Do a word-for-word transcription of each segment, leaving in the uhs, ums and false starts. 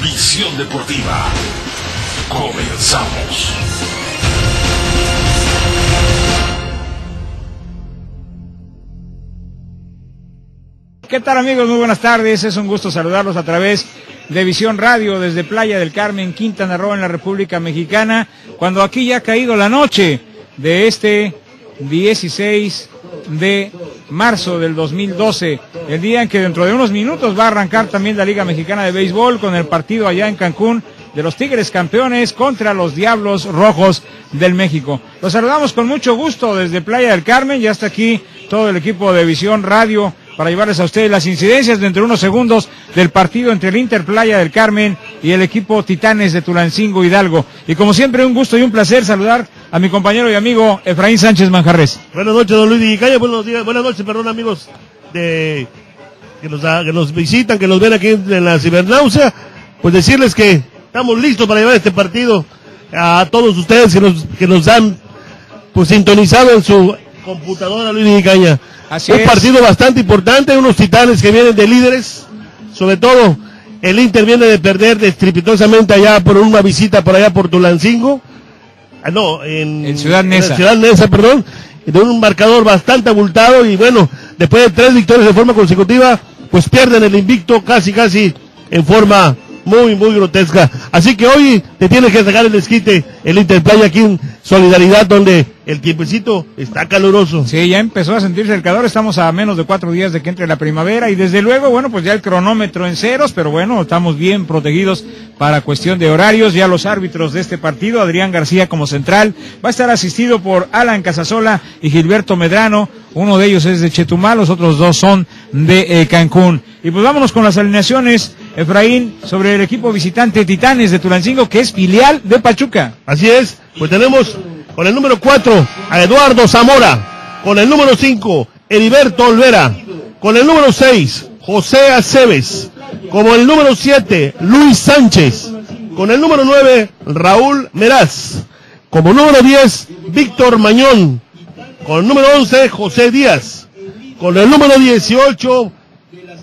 Visión Deportiva. Comenzamos. ¿Qué tal, amigos? Muy buenas tardes. Es un gusto saludarlos a través de Visión Radio desde Playa del Carmen, Quintana Roo, en la República Mexicana, cuando aquí ya ha caído la noche de este dieciséis de marzo del dos mil doce, el día en que dentro de unos minutos va a arrancar también la Liga Mexicana de Béisbol con el partido allá en Cancún de los Tigres Campeones contra los Diablos Rojos del México. Los saludamos con mucho gusto desde Playa del Carmen, ya está aquí todo el equipo de Visión Radio para llevarles a ustedes las incidencias dentro de unos segundos del partido entre el Inter Playa del Carmen y el equipo Titanes de Tulancingo, Hidalgo. Y como siempre, un gusto y un placer saludar a mi compañero y amigo Efraín Sánchez Manjarres. Buenas noches, don Luis Icaña, buenos días, buenas noches, perdón, amigos de que nos, que nos visitan, que nos ven aquí en la cibernausia, pues decirles que estamos listos para llevar este partido a todos ustedes que nos, que nos han pues sintonizado en su computadora, Luis Icaña. Así es. Un partido bastante importante, unos Titanes que vienen de líderes, sobre todo el Inter viene de perder estrepitosamente allá por una visita por allá por Tulancingo, ah, no, en, en Ciudad Neza, en Ciudad Neza, perdón, de un marcador bastante abultado y bueno, después de tres victorias de forma consecutiva, pues pierden el invicto casi casi en forma muy muy grotesca. Así que hoy te tienes que sacar el esquite el Inter Playa aquí en Solidaridad, donde el tiempecito está caluroso. Sí, ya empezó a sentirse el calor, estamos a menos de cuatro días de que entre la primavera y desde luego, bueno, pues ya el cronómetro en ceros, pero bueno, estamos bien protegidos para cuestión de horarios. Ya los árbitros de este partido, Adrián García como central, va a estar asistido por Alan Casasola y Gilberto Medrano, uno de ellos es de Chetumal, los otros dos son de eh, Cancún. Y pues vámonos con las alineaciones, Efraín, sobre el equipo visitante Titanes de Tulancingo, que es filial de Pachuca. Así es, pues tenemos con el número cuatro a Eduardo Zamora, con el número cinco Heriberto Olvera, con el número seis José Aceves, como el número siete Luis Sánchez, con el número nueve Raúl Meraz, como número diez Víctor Mañón, con el número once José Díaz, con el número dieciocho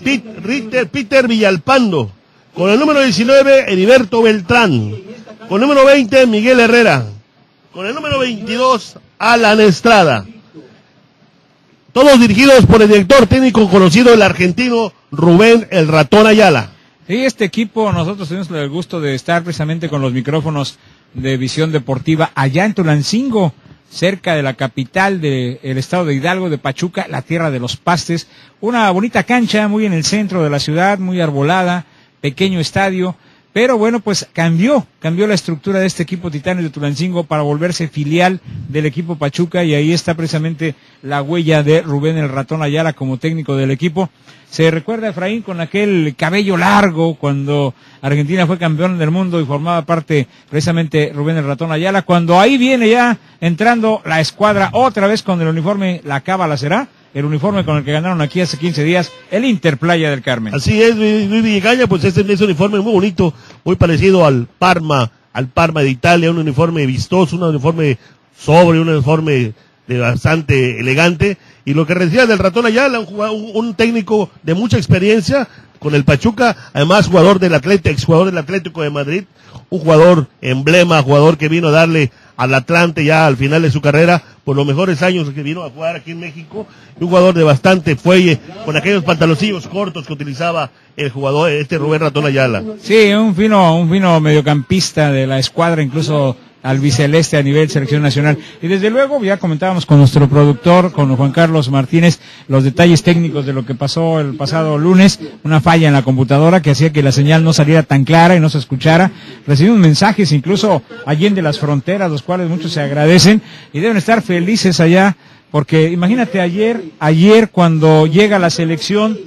Pit, Ritter, Peter Villalpando, con el número diecinueve Heriberto Beltrán, con el número veinte Miguel Herrera, con el número veintidós, Alan Estrada. Todos dirigidos por el director técnico conocido, el argentino Rubén El Ratón Ayala. Y este equipo, nosotros tuvimos el gusto de estar precisamente con los micrófonos de Visión Deportiva allá en Tulancingo, cerca de la capital del estado de Hidalgo, de Pachuca, la tierra de los pastes. Una bonita cancha, muy en el centro de la ciudad, muy arbolada, pequeño estadio. Pero bueno, pues cambió, cambió la estructura de este equipo Titanes de Tulancingo para volverse filial del equipo Pachuca y ahí está precisamente la huella de Rubén El Ratón Ayala como técnico del equipo. Se recuerda a Efraín con aquel cabello largo cuando Argentina fue campeón del mundo y formaba parte precisamente Rubén El Ratón Ayala. Cuando ahí viene ya entrando la escuadra otra vez con el uniforme, la cábala será el uniforme con el que ganaron aquí hace quince días el Inter Playa del Carmen. Así es, Luis Villanueva, pues este es un uniforme muy bonito, muy parecido al Parma, al Parma de Italia, un uniforme vistoso, un uniforme sobre, un uniforme de bastante elegante, y lo que decía del Ratón Ayala, un, un técnico de mucha experiencia con el Pachuca, además jugador del Atlético, exjugador del Atlético de Madrid, un jugador emblema, jugador que vino a darle al Atlante ya al final de su carrera, por los mejores años que vino a jugar aquí en México, un jugador de bastante fuelle, con aquellos pantaloncillos cortos que utilizaba el jugador, este Rubén Ratón Ayala. Sí, un fino, un fino mediocampista de la escuadra, incluso albiceleste a nivel selección nacional. Y desde luego ya comentábamos con nuestro productor, con Juan Carlos Martínez, los detalles técnicos de lo que pasó el pasado lunes, una falla en la computadora que hacía que la señal no saliera tan clara y no se escuchara. Recibimos mensajes incluso allende las fronteras, los cuales muchos se agradecen y deben estar felices allá, porque imagínate ayer, ayer cuando llega la selección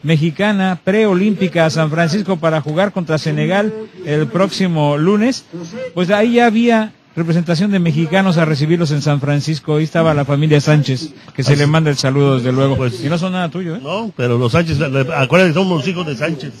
mexicana preolímpica a San Francisco para jugar contra Senegal el próximo lunes, pues ahí ya había representación de mexicanos a recibirlos en San Francisco, ahí estaba la familia Sánchez, que se Así, le manda el saludo desde luego, pues, y no son nada tuyo, ¿eh? No, pero los Sánchez, acuérdense, somos los hijos de Sánchez.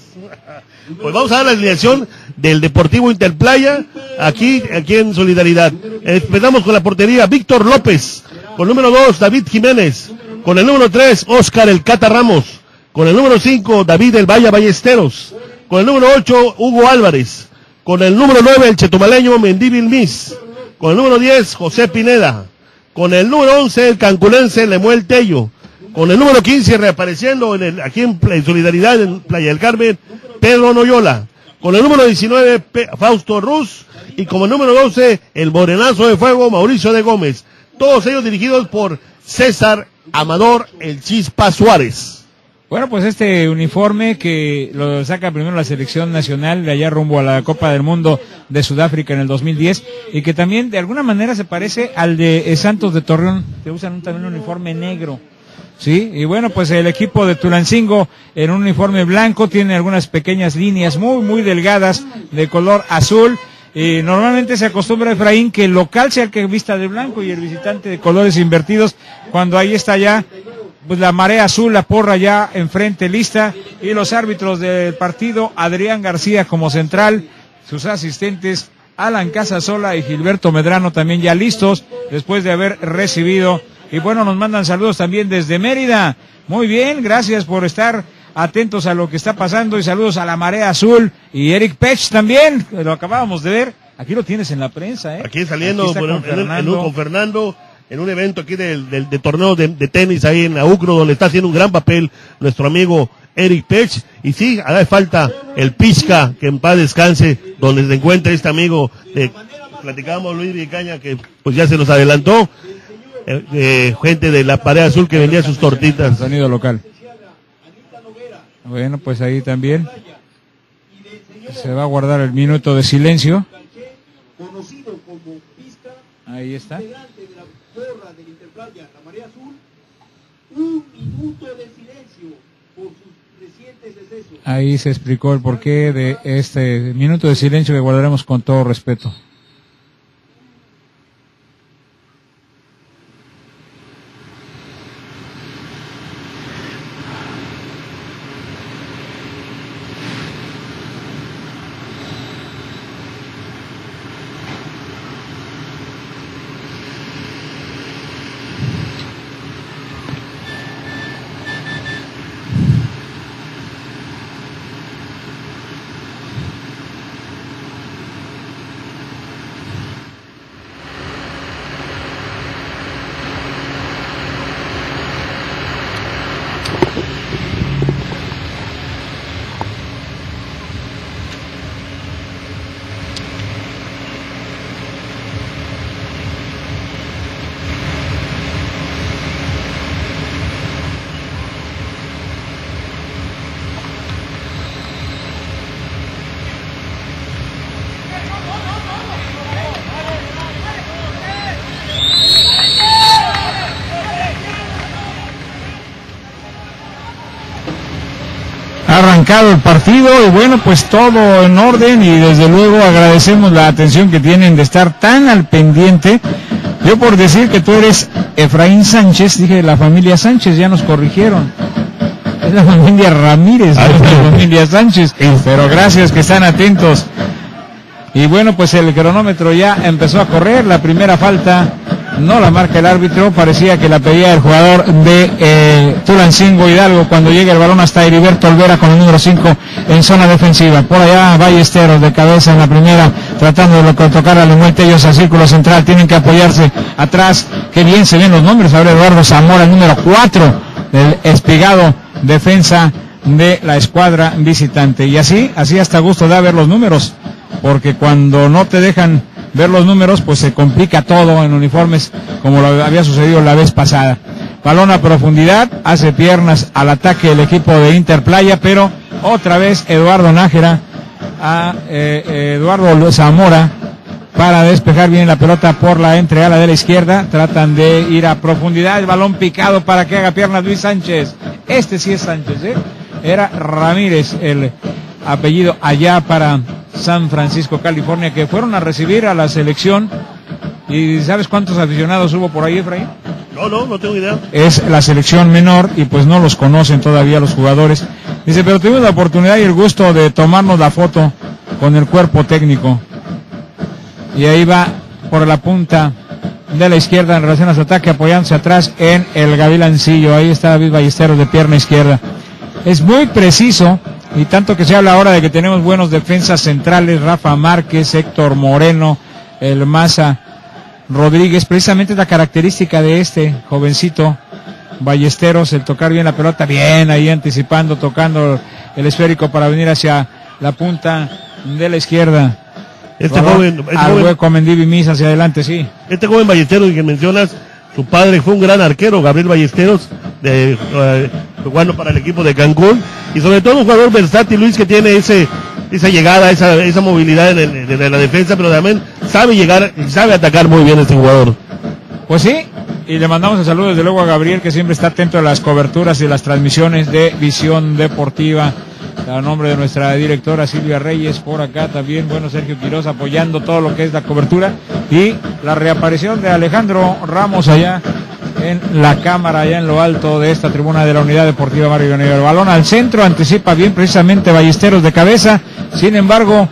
Pues vamos a dar la alineación del Deportivo Interplaya, aquí, aquí en Solidaridad. Empezamos con la portería, Víctor López, con el número dos, David Jiménez, con el número tres, Óscar El Cata Ramos, con el número cinco, David El Valle Ballesteros, Con el número ocho, Hugo Álvarez. Con el número nueve, el chetumaleño Mendívil Miss. Con el número diez, José Pineda. Con el número once, el cancunense Lemuel Tello. Con el número quince, reapareciendo en el, aquí en, en Solidaridad, en Playa del Carmen, Pedro Noyola. Con el número diecinueve, Pe, Fausto Ruz. Y como el número doce, el morenazo de fuego, Mauricio de Gómez. Todos ellos dirigidos por César Amador El Chispa Suárez. Bueno, pues este uniforme que lo saca primero la selección nacional de allá rumbo a la Copa del Mundo de Sudáfrica en el dos mil diez, y que también de alguna manera se parece al de Santos de Torreón, que usan un, también un uniforme negro. Sí, y bueno, pues el equipo de Tulancingo en un uniforme blanco tiene algunas pequeñas líneas muy, muy delgadas de color azul. Y normalmente se acostumbra, Efraín, que el local sea el que vista de blanco y el visitante de colores invertidos, cuando ahí está ya pues la marea azul, la porra ya enfrente lista, y los árbitros del partido, Adrián García como central, sus asistentes Alan Casasola y Gilberto Medrano también ya listos después de haber recibido. Y bueno, nos mandan saludos también desde Mérida. Muy bien, gracias por estar atentos a lo que está pasando, y saludos a la marea azul y Eric Pech también, lo acabábamos de ver, aquí lo tienes en la prensa, ¿eh? Aquí saliendo aquí por, con, Fernando. En, en un, con Fernando, en un evento aquí del, del, del torneo de, de tenis ahí en Aucro, donde está haciendo un gran papel nuestro amigo Eric Pech. Y sí, haga falta el Pizca, que en paz descanse, donde se encuentra este amigo, eh, platicábamos Luis Icaña, que pues ya se nos adelantó, eh, eh, gente de la pared azul que vendía sus tortitas. Sonido local. Bueno, pues ahí también se va a guardar el minuto de silencio. Ahí está. Ahí se explicó el porqué de este minuto de silencio que guardaremos con todo respeto. El partido, y bueno, pues todo en orden, y desde luego agradecemos la atención que tienen de estar tan al pendiente. Yo por decir que tú eres Efraín Sánchez, dije la familia Sánchez, ya nos corrigieron, es la familia Ramírez, no es la familia Sánchez, pero gracias que están atentos. Y bueno, pues el cronómetro ya empezó a correr, la primera falta no la marca el árbitro, parecía que la pedía el jugador de eh, Tulancingo Hidalgo, cuando llega el balón hasta Heriberto Olvera con el número cinco en zona defensiva. Por allá Ballesteros de cabeza en la primera, tratando de tocar a Lemuel Tellos al círculo central, tienen que apoyarse atrás, que bien se ven los nombres, ahora Eduardo Zamora, el número cuatro del Espigado, defensa de la escuadra visitante. Y así, así hasta gusto da ver los números, porque cuando no te dejan ver los números, pues se complica todo en uniformes, como lo había sucedido la vez pasada. Balón a profundidad, hace piernas al ataque el equipo de Interplaya, pero otra vez Eduardo Nájera a eh, Eduardo Zamora para despejar bien la pelota por la entreala de la izquierda. Tratan de ir a profundidad, el balón picado para que haga piernas Luis Sánchez. Este sí es Sánchez, ¿eh? Era Ramírez el apellido allá para San Francisco, California, que fueron a recibir a la selección. ¿Y sabes cuántos aficionados hubo por ahí, Efraín? No, no, no tengo idea. Es la selección menor y pues no los conocen todavía los jugadores. Dice, pero tuvimos la oportunidad y el gusto de tomarnos la foto con el cuerpo técnico. Y ahí va por la punta de la izquierda en relación a su ataque, apoyándose atrás en el gavilancillo. Ahí está David Ballesteros de pierna izquierda. Es muy preciso Y tanto que se habla ahora de que tenemos buenos defensas centrales, Rafa Márquez, Héctor Moreno, el Maza Rodríguez, precisamente la característica de este jovencito Ballesteros, el tocar bien la pelota, bien ahí anticipando, tocando el esférico para venir hacia la punta de la izquierda. Este Rodó, joven, este al joven, hueco Mendivi Misa hacia adelante, sí. Este joven Ballesteros que mencionas, su padre fue un gran arquero, Gabriel Ballesteros, de, eh, jugando para el equipo de Cancún, y sobre todo un jugador versátil, Luis, que tiene ese esa llegada, esa, esa movilidad en, el, en la defensa, pero también sabe llegar, sabe atacar muy bien este jugador. Pues sí, y le mandamos un saludo desde luego a Gabriel, que siempre está atento a las coberturas y las transmisiones de Visión Deportiva, a nombre de nuestra directora Silvia Reyes. Por acá también, bueno, Sergio Quiroz apoyando todo lo que es la cobertura, y la reaparición de Alejandro Ramos allá en la cámara, allá en lo alto de esta tribuna de la unidad deportiva Mario Villanueva. Balón al centro, anticipa bien precisamente Ballesteros de cabeza, sin embargo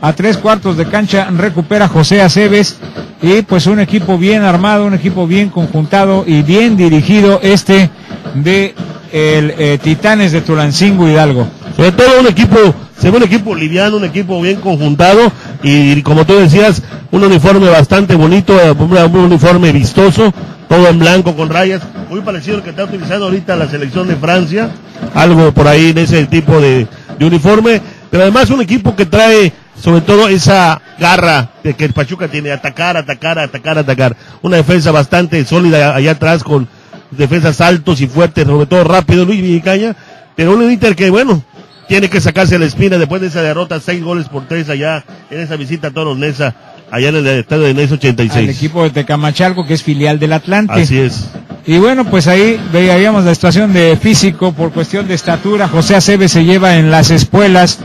a tres cuartos de cancha recupera José Aceves, y pues un equipo bien armado, un equipo bien conjuntado y bien dirigido este de el eh, Titanes de Tulancingo, Hidalgo. Sobre todo un equipo, se ve un equipo liviano, un equipo bien conjuntado, y, y como tú decías, un uniforme bastante bonito, un, un uniforme vistoso, todo en blanco con rayas, muy parecido al que está utilizando ahorita la selección de Francia, algo por ahí de ese tipo de, de uniforme, pero además un equipo que trae sobre todo esa garra de que el Pachuca tiene, atacar, atacar, atacar, atacar. Una defensa bastante sólida allá atrás, con defensas altos y fuertes, sobre todo rápido, Luis Icaña, pero un Inter que, bueno, tiene que sacarse la espina después de esa derrota, seis goles por tres allá en esa visita a Estados Neza, allá en el estadio de Neza ochenta y seis. El equipo de Tecamachalco, que es filial del Atlante. Así es. Y bueno, pues ahí veíamos la situación de físico por cuestión de estatura. José Aceves se lleva en las espuelas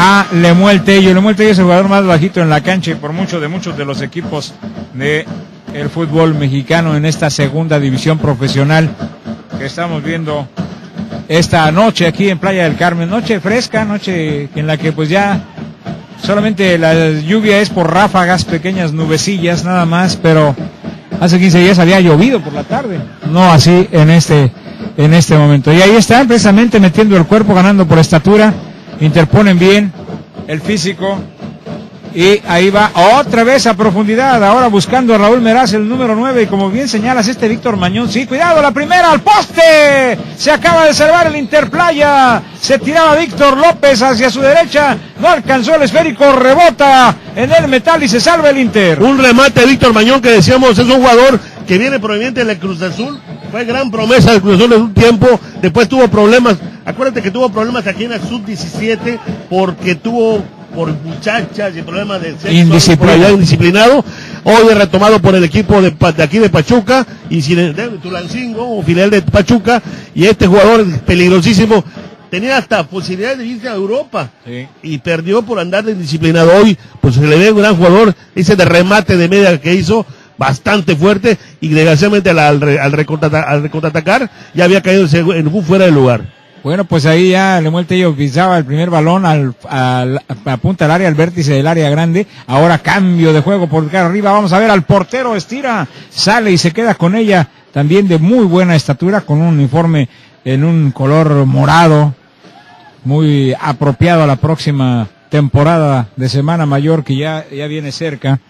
a Lemuel Tello. Lemuel Tello es el jugador más bajito en la cancha y por mucho de muchos de los equipos de el fútbol mexicano en esta segunda división profesional que estamos viendo esta noche aquí en Playa del Carmen, noche fresca, noche en la que pues ya solamente la lluvia es por ráfagas, pequeñas nubecillas nada más, pero hace quince días había llovido por la tarde, no así en este, en este momento. Y ahí está precisamente metiendo el cuerpo, ganando por estatura, interponen bien el físico, y ahí va otra vez a profundidad, ahora buscando a Raúl Meraz, el número nueve, y como bien señalas, este Víctor Mañón, sí, cuidado, la primera al poste, se acaba de salvar el Interplaya, se tiraba Víctor López hacia su derecha, no alcanzó el esférico, rebota en el metal y se salva el Inter. Un remate de Víctor Mañón, que decíamos es un jugador que viene proveniente de la Cruz Azul, fue gran promesa del Cruz Azul en un tiempo, después tuvo problemas, acuérdate que tuvo problemas aquí en la sub diecisiete, porque tuvo por muchachas y problemas de sexo, indisciplinado. indisciplinado, hoy es retomado por el equipo de, de aquí de Pachuca, y de, de Tulancingo, o filial de Pachuca, y este jugador peligrosísimo, tenía hasta posibilidad de irse a Europa, sí, y perdió por andar de indisciplinado. Hoy pues se le ve un gran jugador, ese de remate de media que hizo, bastante fuerte, y desgraciadamente al, al, al recontratacar ya había caído en un fuera de lugar. Bueno, pues ahí ya Lemuel Tello pisaba el primer balón al, al, a punta del área, al vértice del área grande. Ahora cambio de juego por acá arriba. Vamos a ver al portero, estira, sale y se queda con ella. También de muy buena estatura, con un uniforme en un color morado, muy apropiado a la próxima temporada de Semana Mayor, que ya, ya viene cerca.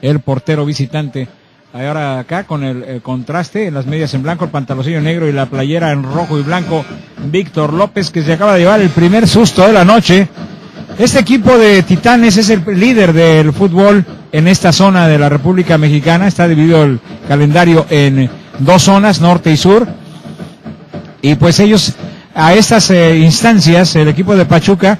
El portero visitante. Ahora acá con el, el contraste en las medias en blanco, el pantaloncillo negro y la playera en rojo y blanco, Víctor López, que se acaba de llevar el primer susto de la noche. Este equipo de Titanes es el líder del fútbol en esta zona de la República Mexicana. Está dividido el calendario en dos zonas, norte y sur, y pues ellos a estas eh, instancias, el equipo de Pachuca,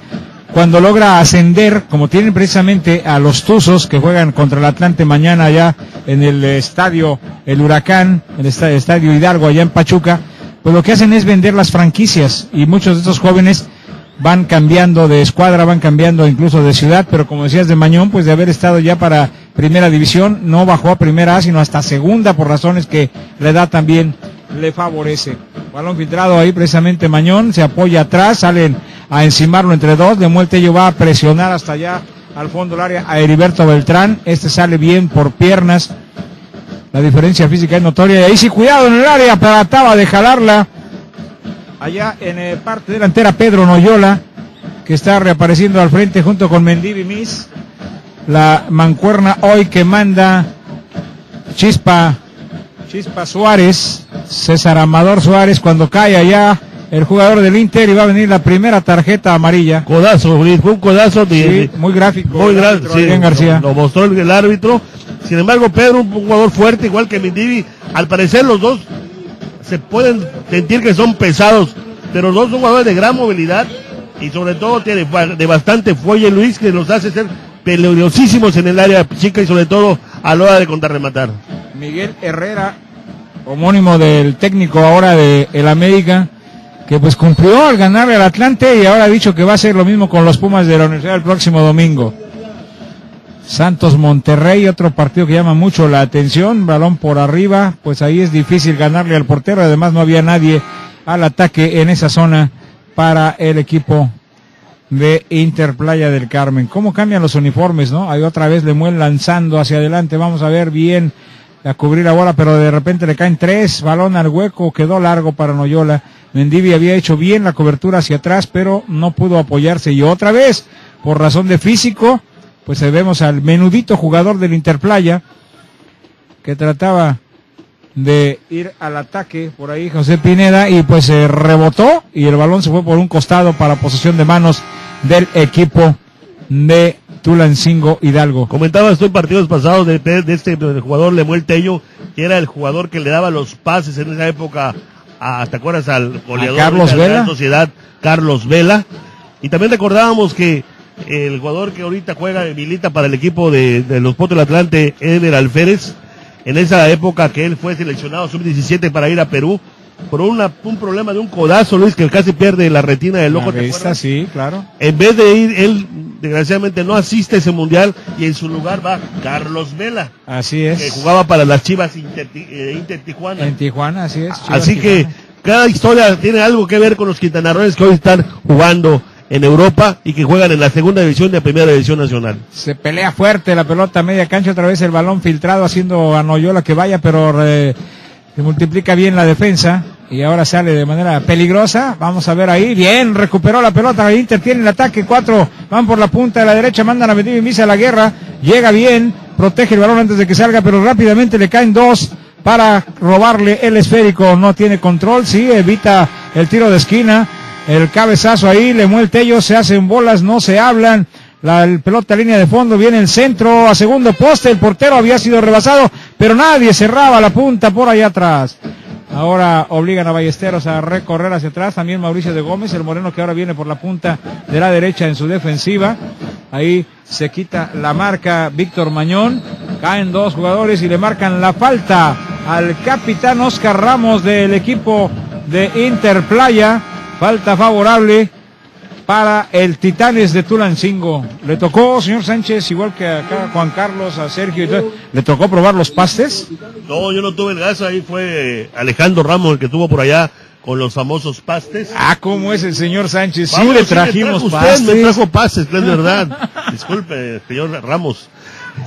cuando logra ascender, como tienen precisamente a los Tuzos, que juegan contra el Atlante mañana allá en el estadio El Huracán, el estadio Hidalgo allá en Pachuca, pues lo que hacen es vender las franquicias, y muchos de estos jóvenes van cambiando de escuadra, van cambiando incluso de ciudad, pero como decías de Mañón, pues de haber estado ya para primera división, no bajó a primera A, sino hasta segunda, por razones que la edad también le favorece. Balón filtrado ahí precisamente Mañón, se apoya atrás, salen a encimarlo entre dos, de Mueltello va a presionar hasta allá al fondo del área a Heriberto Beltrán, este sale bien por piernas, la diferencia física es notoria, y ahí sí, cuidado en el área, trataba de jalarla allá en eh, parte delantera Pedro Noyola, que está reapareciendo al frente junto con Mendivi Miss, la mancuerna hoy que manda Chispa, Chispa Suárez, César Amador Suárez, cuando cae allá el jugador del Inter y va a venir la primera tarjeta amarilla. Codazo, fue un codazo de, sí, muy gráfico, muy gráfico, sí, García. Lo, lo mostró el, el árbitro. Sin embargo, Pedro, un jugador fuerte, igual que Mendivi, al parecer los dos se pueden sentir que son pesados, pero los dos son jugadores de gran movilidad y sobre todo tiene de bastante fuelle Luis, que los hace ser peligrosísimos en el área chica y sobre todo a la hora de contrarrematar. Miguel Herrera, homónimo del técnico ahora de el América, que pues cumplió al ganarle al Atlante y ahora ha dicho que va a hacer lo mismo con los Pumas de la Universidad el próximo domingo. Santos Monterrey, otro partido que llama mucho la atención, balón por arriba, pues ahí es difícil ganarle al portero, además no había nadie al ataque en esa zona para el equipo de Inter Playa del Carmen. ¿Cómo cambian los uniformes, no? Ahí otra vez Lemuel lanzando hacia adelante, vamos a ver bien a cubrir la bola, pero de repente le caen tres, balón al hueco, quedó largo para Noyola. Mendivi había hecho bien la cobertura hacia atrás, pero no pudo apoyarse, y otra vez, por razón de físico, pues vemos al menudito jugador del Interplaya, que trataba de ir al ataque, por ahí José Pineda, y pues se eh, rebotó, y el balón se fue por un costado para posesión de manos del equipo de Tulancingo Hidalgo. Comentaba esto en partidos pasados de, de este del jugador Lemuel Tello, que era el jugador que le daba los pases en esa época a, ¿te acuerdas? Al goleador, a Carlos Vela, de la Sociedad, Carlos Vela. Y también recordábamos que el jugador que ahorita juega y milita para el equipo de, de los Potros del Atlante, Eder Alférez, en esa época que él fue seleccionado sub diecisiete para ir a Perú, por una, un problema de un codazo, Luis, que casi pierde la retina del ojo. Sí, claro. En vez de ir, él desgraciadamente no asiste a ese mundial y en su lugar va Carlos Vela. Así es. Que jugaba para las Chivas Inter, eh, Inter Tijuana. En Tijuana, así es. Chivas, así Tijuana. Que cada historia tiene algo que ver con los quintanarroenses que hoy están jugando en Europa y que juegan en la segunda división de la primera división nacional. Se pelea fuerte la pelota, media cancha, otra vez el balón filtrado haciendo a Noyola que vaya, pero re, se multiplica bien la defensa y ahora sale de manera peligrosa. Vamos a ver ahí, bien, recuperó la pelota, Inter tiene el ataque, cuatro, van por la punta de la derecha, mandan a Mendivi y Misa a la guerra, llega bien, protege el balón antes de que salga, pero rápidamente le caen dos para robarle el esférico, no tiene control, sí, evita el tiro de esquina. El cabezazo ahí, Lemuel Tello, se hacen bolas, no se hablan, la el pelota a línea de fondo, viene el centro, a segundo poste, el portero había sido rebasado, pero nadie cerraba la punta por allá atrás. Ahora obligan a Ballesteros a recorrer hacia atrás, también Mauricio de Gómez, el moreno que ahora viene por la punta de la derecha en su defensiva. Ahí se quita la marca Víctor Mañón, caen dos jugadores y le marcan la falta al capitán Oscar Ramos del equipo de Interplaya. Falta favorable para el Titanes de Tulancingo. Le tocó, señor Sánchez, igual que a Juan Carlos, a Sergio y todo, ¿le tocó probar los pastes? No, yo no tuve el gas, ahí fue Alejandro Ramos el que estuvo por allá con los famosos pastes. Ah, ¿cómo es el señor Sánchez? Sí, Vamos, le trajimos sí me trajo pastes. Usted me trajo pastes, es verdad. Disculpe, señor Ramos.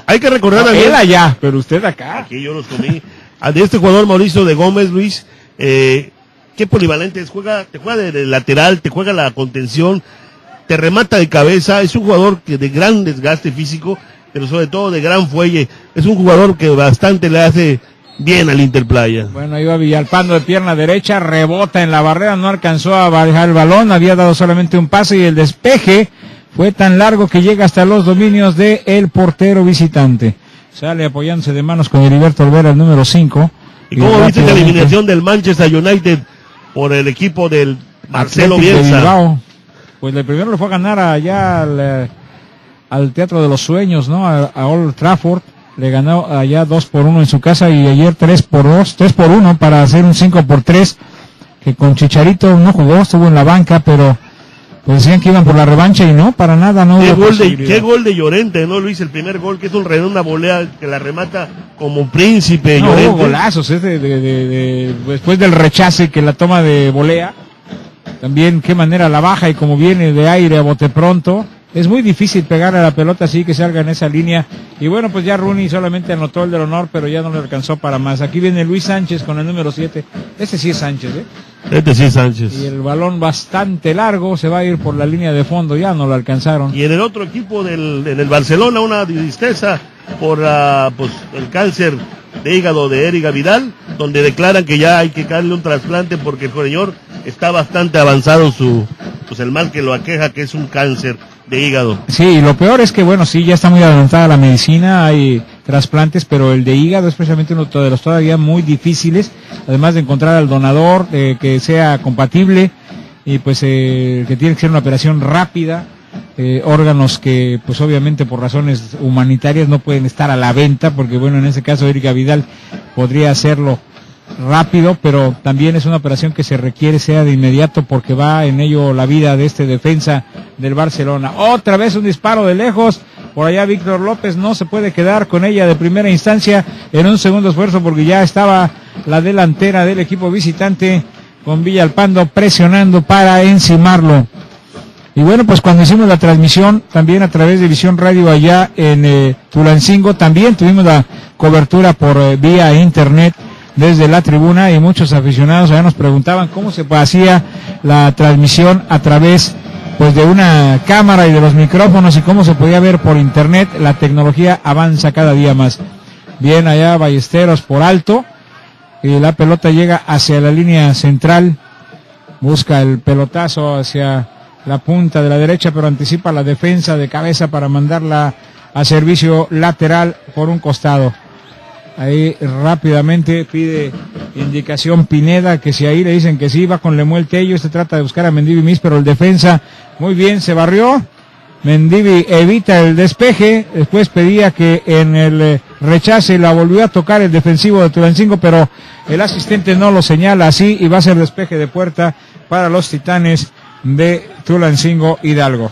Hay que recordar no, a él bien. Allá, pero usted acá. Aquí yo los comí. De este jugador Mauricio de Gómez, Luis, eh... qué polivalente es, juega, te juega de, de lateral, te juega la contención, te remata de cabeza, es un jugador que de gran desgaste físico, pero sobre todo de gran fuelle, es un jugador que bastante le hace bien al Interplaya. Bueno, iba Villalpando de pierna derecha, rebota en la barrera, no alcanzó a bajar el balón, había dado solamente un pase y el despeje fue tan largo que llega hasta los dominios de el portero visitante. Sale apoyándose de manos con Heriberto Olvera, el número cinco. ¿Y, y cómo viste la eliminación del Manchester United por el equipo del Marcelo Bielsa? Pues el primero le fue a ganar allá al, al Teatro de los Sueños, ¿no? A, a Old Trafford, le ganó allá dos por uno en su casa y ayer tres por dos, tres por uno para hacer un cinco por tres, que con Chicharito no jugó, estuvo en la banca, pero pues decían que iban por la revancha y no, para nada, no hubo posibilidad. Qué gol de Llorente, ¿no, Luis? El primer gol, que es un redonda volea que la remata como un príncipe, no, Llorente. No, golazos, es de, de, de, de, después del rechace que la toma de volea, también qué manera la baja y como viene de aire a bote pronto, es muy difícil pegar a la pelota así que salga en esa línea. Y bueno, pues ya Rooney solamente anotó el del honor, pero ya no le alcanzó para más. Aquí viene Luis Sánchez con el número siete. Este sí es Sánchez, ¿eh? Este sí es Sánchez. Y el balón bastante largo, se va a ir por la línea de fondo, ya no lo alcanzaron. Y en el otro equipo del, del Barcelona, una tristeza por uh, pues, el cáncer de hígado de Eric Vidal, donde declaran que ya hay que darle un trasplante porque el señor está bastante avanzado su, pues el mal que lo aqueja, que es un cáncer de hígado. Sí, lo peor es que bueno, sí, ya está muy adelantada la medicina, hay trasplantes, pero el de hígado es precisamente uno de los todavía muy difíciles, además de encontrar al donador eh, que sea compatible, y pues eh, que tiene que ser una operación rápida. Eh, órganos que pues obviamente por razones humanitarias no pueden estar a la venta, porque bueno, en ese caso Erika Vidal podría hacerlo rápido, pero también es una operación que se requiere sea de inmediato, porque va en ello la vida de este defensa del Barcelona. Otra vez un disparo de lejos, por allá Víctor López no se puede quedar con ella de primera instancia en un segundo esfuerzo, porque ya estaba la delantera del equipo visitante con Villalpando presionando para encimarlo. Y bueno, pues cuando hicimos la transmisión también a través de Visión Radio allá en eh, Tulancingo, también tuvimos la cobertura por eh, vía internet desde la tribuna, y muchos aficionados allá nos preguntaban cómo se hacía la transmisión a través pues de una cámara y de los micrófonos, y cómo se podía ver por internet. La tecnología avanza cada día más. Bien allá Ballesteros por alto, y la pelota llega hacia la línea central, busca el pelotazo hacia la punta de la derecha, pero anticipa la defensa de cabeza para mandarla a servicio lateral por un costado. Ahí rápidamente pide indicación Pineda, que si ahí le dicen que sí, va con Lemuel Tello. Este trata de buscar a Mendivi Miss, pero el defensa muy bien se barrió. Mendivi evita el despeje, después pedía que en el rechace la volvió a tocar el defensivo de Tulancingo, pero el asistente no lo señala así, y va a ser despeje de puerta para los Titanes de Tulancingo Hidalgo.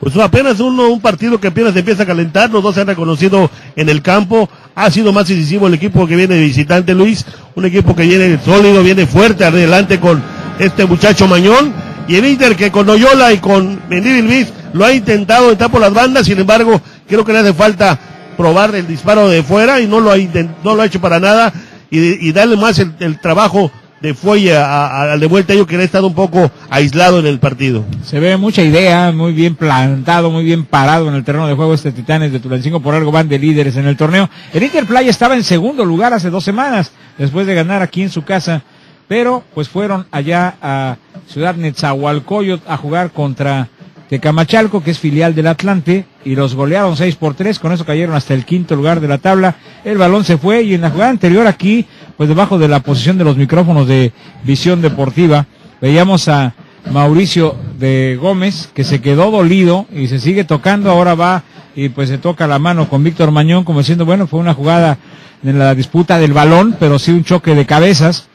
Pues apenas uno, un partido que apenas empieza a calentar, los dos se han reconocido en el campo, ha sido más decisivo el equipo que viene de visitante, Luis, un equipo que viene sólido, viene fuerte adelante con este muchacho Mañón, y el Inter que con Oyola y con Mendivi Luis lo ha intentado, está por las bandas, sin embargo, creo que le hace falta probar el disparo de fuera, y no lo ha, no lo ha hecho para nada, y, y darle más el, el trabajo de fuelle al de vuelta, yo que ha estado un poco aislado en el partido. Se ve mucha idea, muy bien plantado, muy bien parado en el terreno de juego este Titanes de Tulancingo, por algo van de líderes en el torneo. El Inter Playa estaba en segundo lugar hace dos semanas, después de ganar aquí en su casa, pero pues fueron allá a Ciudad Neza a jugar contra Tecamachalco, que es filial del Atlante, y los golearon seis por tres, con eso cayeron hasta el quinto lugar de la tabla. El balón se fue, y en la jugada anterior aquí, pues debajo de la posición de los micrófonos de Visión Deportiva, veíamos a Mauricio de Gómez, que se quedó dolido y se sigue tocando, ahora va y pues se toca la mano con Víctor Mañón, como diciendo, bueno, fue una jugada en la disputa del balón, pero sí un choque de cabezas.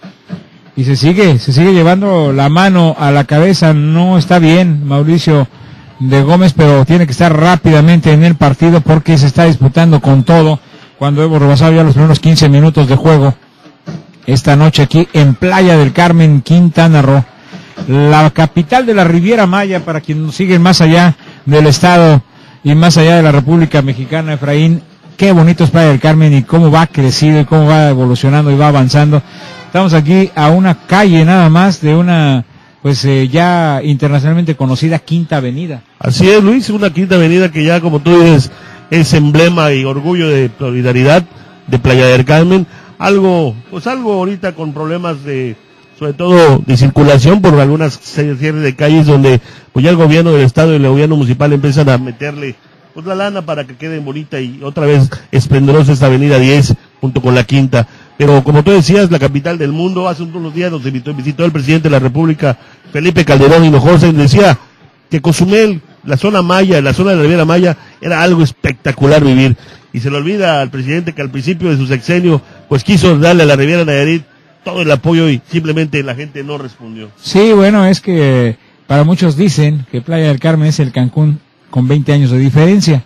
Y se sigue, se sigue llevando la mano a la cabeza, no está bien Mauricio de Gómez, pero tiene que estar rápidamente en el partido, porque se está disputando con todo cuando hemos rebasado ya los primeros quince minutos de juego esta noche aquí en Playa del Carmen, Quintana Roo, la capital de la Riviera Maya, para quienes nos siguen más allá del estado y más allá de la República Mexicana. Efraín, qué bonito es Playa del Carmen, y cómo va crecido y cómo va evolucionando y va avanzando. Estamos aquí a una calle nada más de una pues eh, ya internacionalmente conocida Quinta Avenida. Así es, Luis, una Quinta Avenida que ya, como tú dices, es emblema y orgullo de solidaridad de Playa del Carmen. Algo, pues algo ahorita con problemas de, sobre todo de circulación por algunas series de calles, donde pues ya el gobierno del estado y el gobierno municipal empiezan a meterle pues la lana para que quede bonita y otra vez esplendorosa esta avenida diez junto con la Quinta. Pero como tú decías, la capital del mundo, hace unos días nos visitó, visitó el presidente de la República, Felipe Calderón Hinojosa, y decía que Cozumel, la zona maya, la zona de la Riviera Maya, era algo espectacular vivir, y se le olvida al presidente que al principio de su sexenio pues quiso darle a la Riviera Nayarit todo el apoyo, y simplemente la gente no respondió. Sí, bueno, es que para muchos dicen que Playa del Carmen es el Cancún con veinte años de diferencia.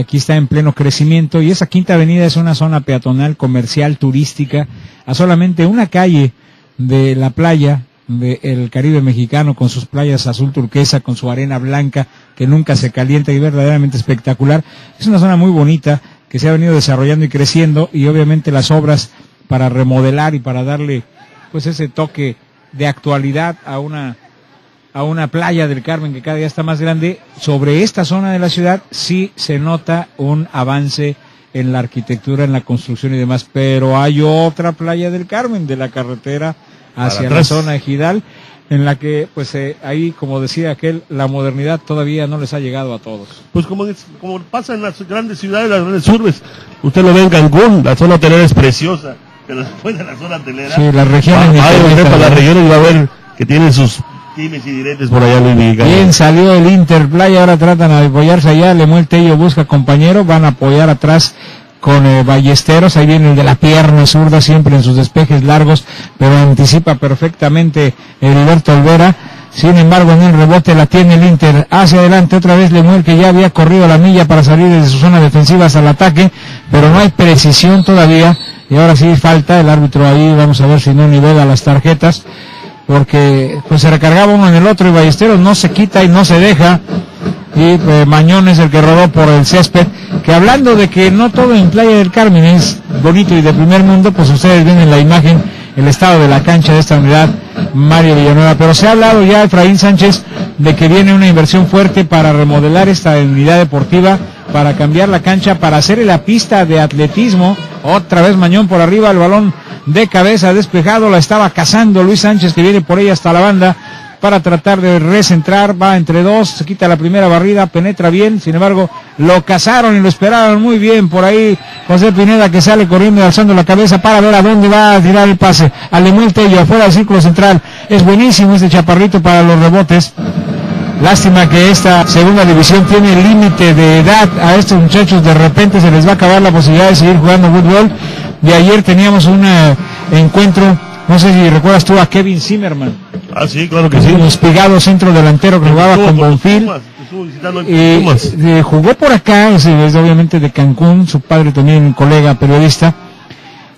Aquí está en pleno crecimiento, y esa Quinta Avenida es una zona peatonal, comercial, turística, a solamente una calle de la playa del Caribe mexicano, con sus playas azul turquesa, con su arena blanca, que nunca se calienta y verdaderamente espectacular. Es una zona muy bonita que se ha venido desarrollando y creciendo, y obviamente las obras para remodelar y para darle pues ese toque de actualidad a una a una playa del Carmen que cada día está más grande, sobre esta zona de la ciudad sí se nota un avance en la arquitectura, en la construcción y demás, pero hay otra playa del Carmen, de la carretera hacia la zona Ejidal, en la que, pues eh, ahí, como decía aquel, la modernidad todavía no les ha llegado a todos. Pues como, es, como pasa en las grandes ciudades, las grandes urbes, usted lo ve en Cancún, la zona hotelera es preciosa, pero después de la zona hotelera... Sí, las regiones... Ah, ah, para las regiones va a ver que tienen sus... Dimes y diretes por allá, Luis Icaña. Bien, salió el Inter Playa, ahora tratan de apoyarse allá, Lemuel Tello busca compañero, van a apoyar atrás con eh, Ballesteros, ahí viene el de la pierna zurda, siempre en sus despejes largos, pero anticipa perfectamente Heriberto Olvera, sin embargo en el rebote la tiene el Inter, hacia adelante otra vez Lemuel, que ya había corrido la milla para salir de su zona defensiva hasta el ataque, pero no hay precisión todavía, y ahora sí falta, el árbitro ahí, vamos a ver si no nivela las tarjetas, porque pues se recargaba uno en el otro y Ballesteros no se quita y no se deja, y eh, Mañón es el que rodó por el césped, que hablando de que no todo en Playa del Carmen es bonito y de primer mundo, pues ustedes ven en la imagen el estado de la cancha de esta unidad Mario Villanueva, pero se ha hablado ya, Efraín Sánchez, de que viene una inversión fuerte para remodelar esta unidad deportiva, para cambiar la cancha, para hacer la pista de atletismo. Otra vez Mañón por arriba, el balón de cabeza despejado, la estaba cazando Luis Sánchez, que viene por ella hasta la banda para tratar de recentrar, va entre dos, se quita la primera barrida, penetra bien, sin embargo lo cazaron y lo esperaron muy bien por ahí José Pineda, que sale corriendo y alzando la cabeza para ver a dónde va a tirar el pase, a Lemuel Tello, afuera del círculo central. Es buenísimo este chaparrito para los rebotes. Lástima que esta segunda división tiene límite de edad, a estos muchachos de repente se les va a acabar la posibilidad de seguir jugando fútbol. Y ayer teníamos un eh, encuentro, no sé si recuerdas tú a Kevin Zimmerman. Ah, sí, claro que sí. Un espigado centro delantero que jugaba con Bonfil. Y eh, jugó por acá, es, es obviamente de Cancún, su padre también, un colega periodista.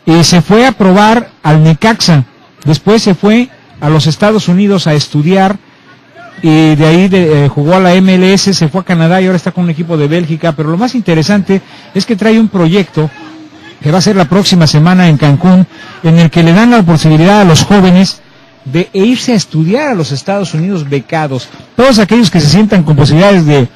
Y se fue a probar al Necaxa. Después se fue a los Estados Unidos a estudiar. Y de ahí de, eh, jugó a la M L S, se fue a Canadá y ahora está con un equipo de Bélgica. Pero lo más interesante es que trae un proyecto que va a ser la próxima semana en Cancún, en el que le dan la posibilidad a los jóvenes de irse a estudiar a los Estados Unidos becados. Todos aquellos que se sientan con posibilidades de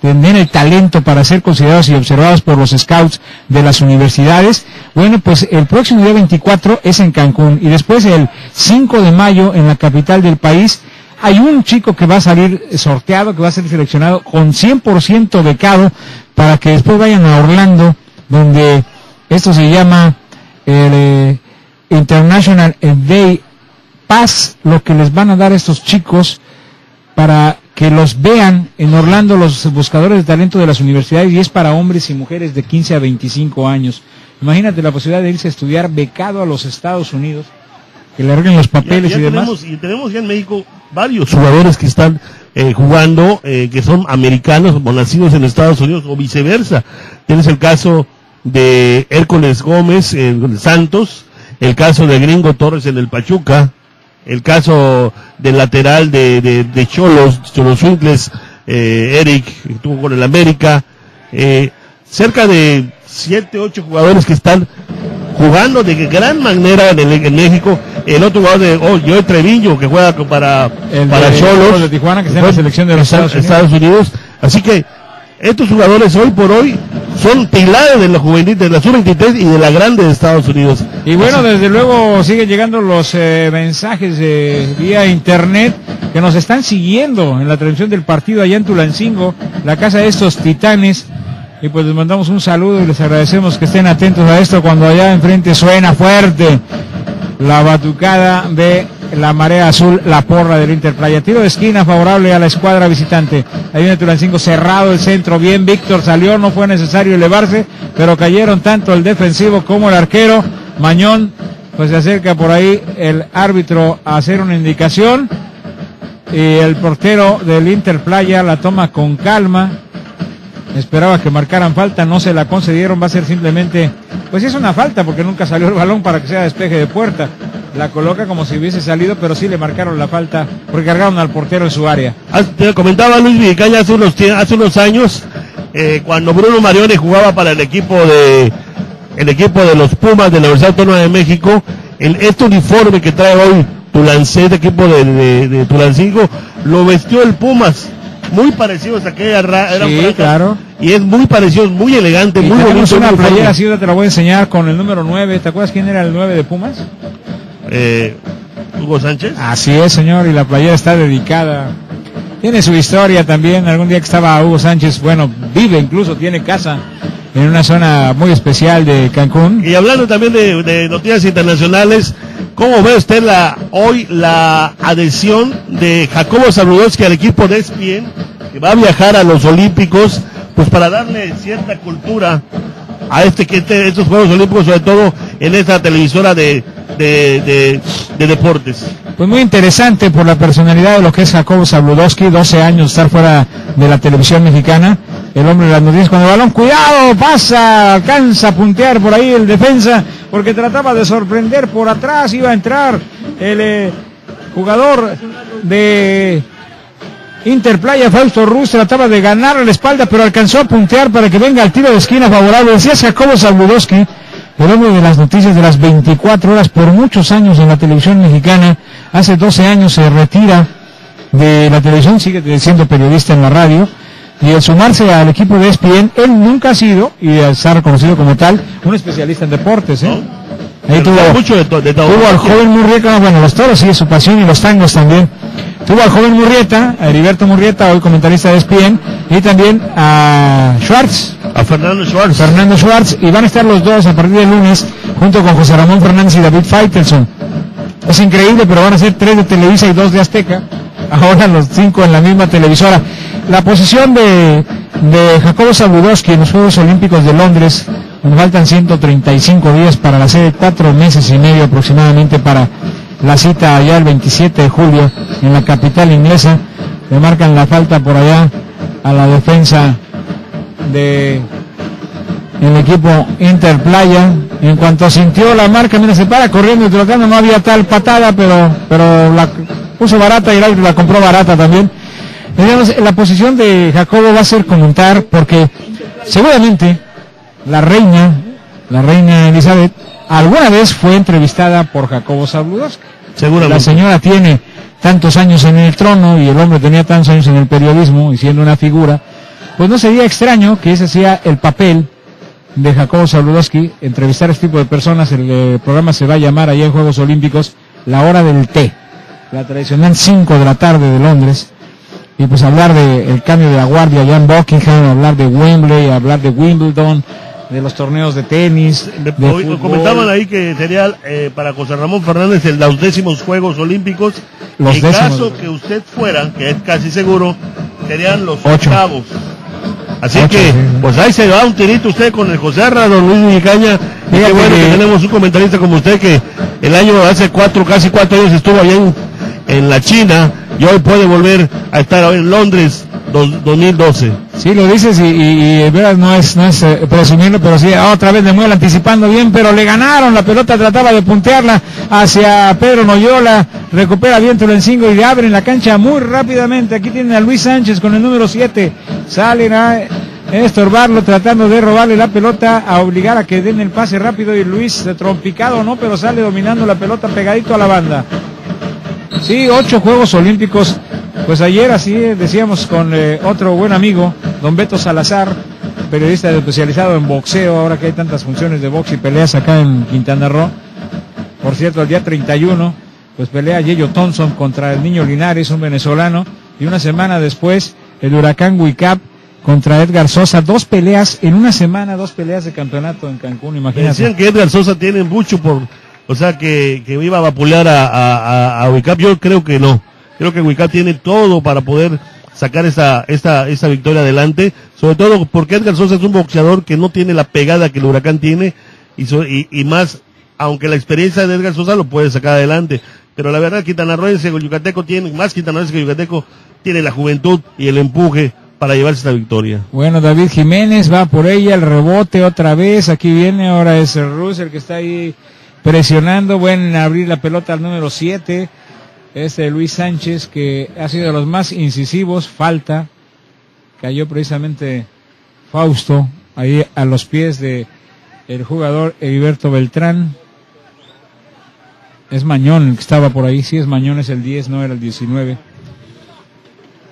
tener el talento para ser considerados y observados por los scouts de las universidades, bueno, pues el próximo día veinticuatro es en Cancún, y después el cinco de mayo en la capital del país. Hay un chico que va a salir sorteado, que va a ser seleccionado con cien por ciento becado, para que después vayan a Orlando, donde esto se llama el eh, International Day Pass, lo que les van a dar a estos chicos para que los vean en Orlando los buscadores de talento de las universidades, y es para hombres y mujeres de quince a veinticinco años. Imagínate la posibilidad de irse a estudiar becado a los Estados Unidos, que le arreglen los papeles ya, ya y tenemos, demás. Y tenemos ya en México varios jugadores que están eh, jugando, eh, que son americanos o nacidos en Estados Unidos o viceversa. Tienes el caso de Hércules Gómez en Santos, el caso de Gringo Torres en el Pachuca, el caso del lateral de, de, de Cholos, Cholos Uncles, eh, Eric, que estuvo con el América, eh, cerca de siete, ocho jugadores que están jugando de gran manera en, el, en México. El otro jugador de oh, Joe Treviño, que juega para el para de, Cholos, el de Tijuana, que está en la selección de los Estados, Estados Unidos. Unidos, así que estos jugadores hoy por hoy son pilares de la juvenil, de la sub veintitrés y de la grande de Estados Unidos. Y bueno, desde luego siguen llegando los eh, mensajes eh, vía internet, que nos están siguiendo en la transmisión del partido allá en Tulancingo, la casa de estos Titanes. Y pues les mandamos un saludo y les agradecemos que estén atentos a esto, cuando allá enfrente suena fuerte la batucada de la marea azul, la porra del Inter Playa. Tiro de esquina favorable a la escuadra visitante. Ahí viene Tulancingo, cerrado el centro. Bien, Víctor salió, no fue necesario elevarse, pero cayeron tanto el defensivo como el arquero. Mañón, pues se acerca por ahí el árbitro a hacer una indicación. Y el portero del Inter Playa la toma con calma. Esperaba que marcaran falta, no se la concedieron. Va a ser simplemente, pues es una falta, porque nunca salió el balón para que sea despeje de puerta. la coloca como si hubiese salido, pero sí le marcaron la falta porque cargaron al portero en su área. Te comentaba Luis Icaña hace unos, hace unos años, eh, cuando Bruno Marioni jugaba para el equipo de el equipo de los Pumas de la Universidad Autónoma de México, el, este uniforme que trae hoy Tulancé, este equipo de, de, de Tulancingo, lo vestió el Pumas, muy parecidos a aquella ra eran sí, claro. Y es muy parecido, muy elegante, y muy bonito. Una playera así, te la voy a enseñar, con el número nueve. ¿Te acuerdas quién era el nueve de Pumas? Eh, Hugo Sánchez. Así es, señor, y la playera está dedicada. Tiene su historia también, algún día que estaba Hugo Sánchez, bueno, vive incluso, tiene casa en una zona muy especial de Cancún. Y hablando también de, de noticias internacionales, ¿cómo ve usted la hoy la adhesión de Jacobo Zabludowski al equipo de E S P N, que va a viajar a los Olímpicos, pues para darle cierta cultura a este que este, estos Juegos Olímpicos, sobre todo en esta televisora de, de, de, de deportes? Pues muy interesante por la personalidad de lo que es Jacobo Zabludowski, doce años estar fuera de la televisión mexicana, el hombre de las noticias con el balón, cuidado, pasa, alcanza a puntear por ahí el defensa, porque trataba de sorprender por atrás, iba a entrar el eh, jugador de Inter Playa, Fausto Ruz, trataba de ganar la espalda, pero alcanzó a puntear para que venga el tiro de esquina favorable. Decía Jacobo Zabludowski, el hombre de las noticias de las veinticuatro horas, por muchos años en la televisión mexicana, hace doce años se retira de la televisión, sigue siendo periodista en la radio, y al sumarse al equipo de E S P N, él nunca ha sido, y al ser reconocido como tal, un especialista en deportes, ¿eh? No, ahí tuvo, mucho de de tuvo al joven Murrieta, bueno, los toros sí es su pasión, y los tangos también. Tuvo al joven Murrieta, a Heriberto Murrieta, hoy comentarista de E S P N, y también a Schwartz. A Fernando Schwartz. Fernando Schwartz, y van a estar los dos a partir del lunes, junto con José Ramón Fernández y David Faitelson. Es increíble, pero van a ser tres de Televisa y dos de Azteca. Ahora los cinco en la misma televisora. La posición de, de Jacobo Zabludowski en los Juegos Olímpicos de Londres, nos faltan ciento treinta y cinco días para la sede, cuatro meses y medio aproximadamente para la cita allá el veintisiete de julio en la capital inglesa. Le marcan la falta por allá a la defensa de el equipo Interplaya. En cuanto sintió la marca, mira, se para corriendo y tratando, no había tal patada, pero, pero la puso barata y la, la compró barata también. La posición de Jacobo va a ser comentar, porque seguramente la reina, la reina Elizabeth, alguna vez fue entrevistada por Jacobo Zabludowski. Seguramente. La señora tiene tantos años en el trono y el hombre tenía tantos años en el periodismo y siendo una figura, pues no sería extraño que ese sea el papel de Jacobo Zabludowski, entrevistar a este tipo de personas. El, el programa se va a llamar allá en Juegos Olímpicos La Hora del Té, la tradicional cinco de la tarde de Londres. Y pues hablar de el cambio de la guardia, Jan Buckingham, hablar de Wembley, hablar de Wimbledon, de los torneos de tenis, de hoy, fútbol. Comentaban ahí que sería eh, para José Ramón Fernández el, los décimos Juegos Olímpicos. Los en décimos. Caso que usted fuera, que es casi seguro, serían los Ocho. octavos. Así Ocho, que, sí. Pues ahí se va un tirito usted con el José Arra, don Luis Icaña. Y qué bueno que... que tenemos un comentarista como usted, que el año hace cuatro, casi cuatro años estuvo allá en, en la China. Y hoy puede volver a estar hoy en Londres dos mil doce. Sí, lo dices y, y, y verdad, no es, no es eh, presumirlo, pero sí, otra vez de muela anticipando bien, pero le ganaron, la pelota trataba de puntearla hacia Pedro Noyola, recupera bien Tulancingo y le abren la cancha muy rápidamente. Aquí tienen a Luis Sánchez con el número siete, salen a estorbarlo, tratando de robarle la pelota, a obligar a que den el pase rápido, y Luis, trompicado no, pero sale dominando la pelota pegadito a la banda. Sí, ocho Juegos Olímpicos. Pues ayer así decíamos con eh, otro buen amigo, don Beto Salazar, periodista especializado en boxeo, ahora que hay tantas funciones de box y peleas acá en Quintana Roo. Por cierto, el día treinta y uno, pues pelea Yeyo Thompson contra el Niño Linares, un venezolano, y una semana después, el Huracán Huicap contra Edgar Sosa. Dos peleas en una semana, dos peleas de campeonato en Cancún, imagínate. Decían que Edgar Sosa tiene mucho por... O sea, que, que iba a vapulear a, a, a, a Wicap. Yo creo que no. Creo que Wicap tiene todo para poder sacar esta, esta, esta victoria adelante. Sobre todo porque Edgar Sosa es un boxeador que no tiene la pegada que el Huracán tiene. Y, so, y, y más, aunque la experiencia de Edgar Sosa lo puede sacar adelante. Pero la verdad, Quintana Roo y Yucateco tienen, más Quintana Roo que Yucateco, tiene la juventud y el empuje para llevarse esta victoria. Bueno, David Jiménez va por ella, el rebote otra vez. Aquí viene, ahora es Ruz el que está ahí presionando, buen abrir la pelota al número siete, este Luis Sánchez, que ha sido de los más incisivos. Falta, cayó precisamente Fausto ahí a los pies de el jugador Heriberto Beltrán. Es Mañón el que estaba por ahí, sí es Mañón, es el diez, no era el diecinueve.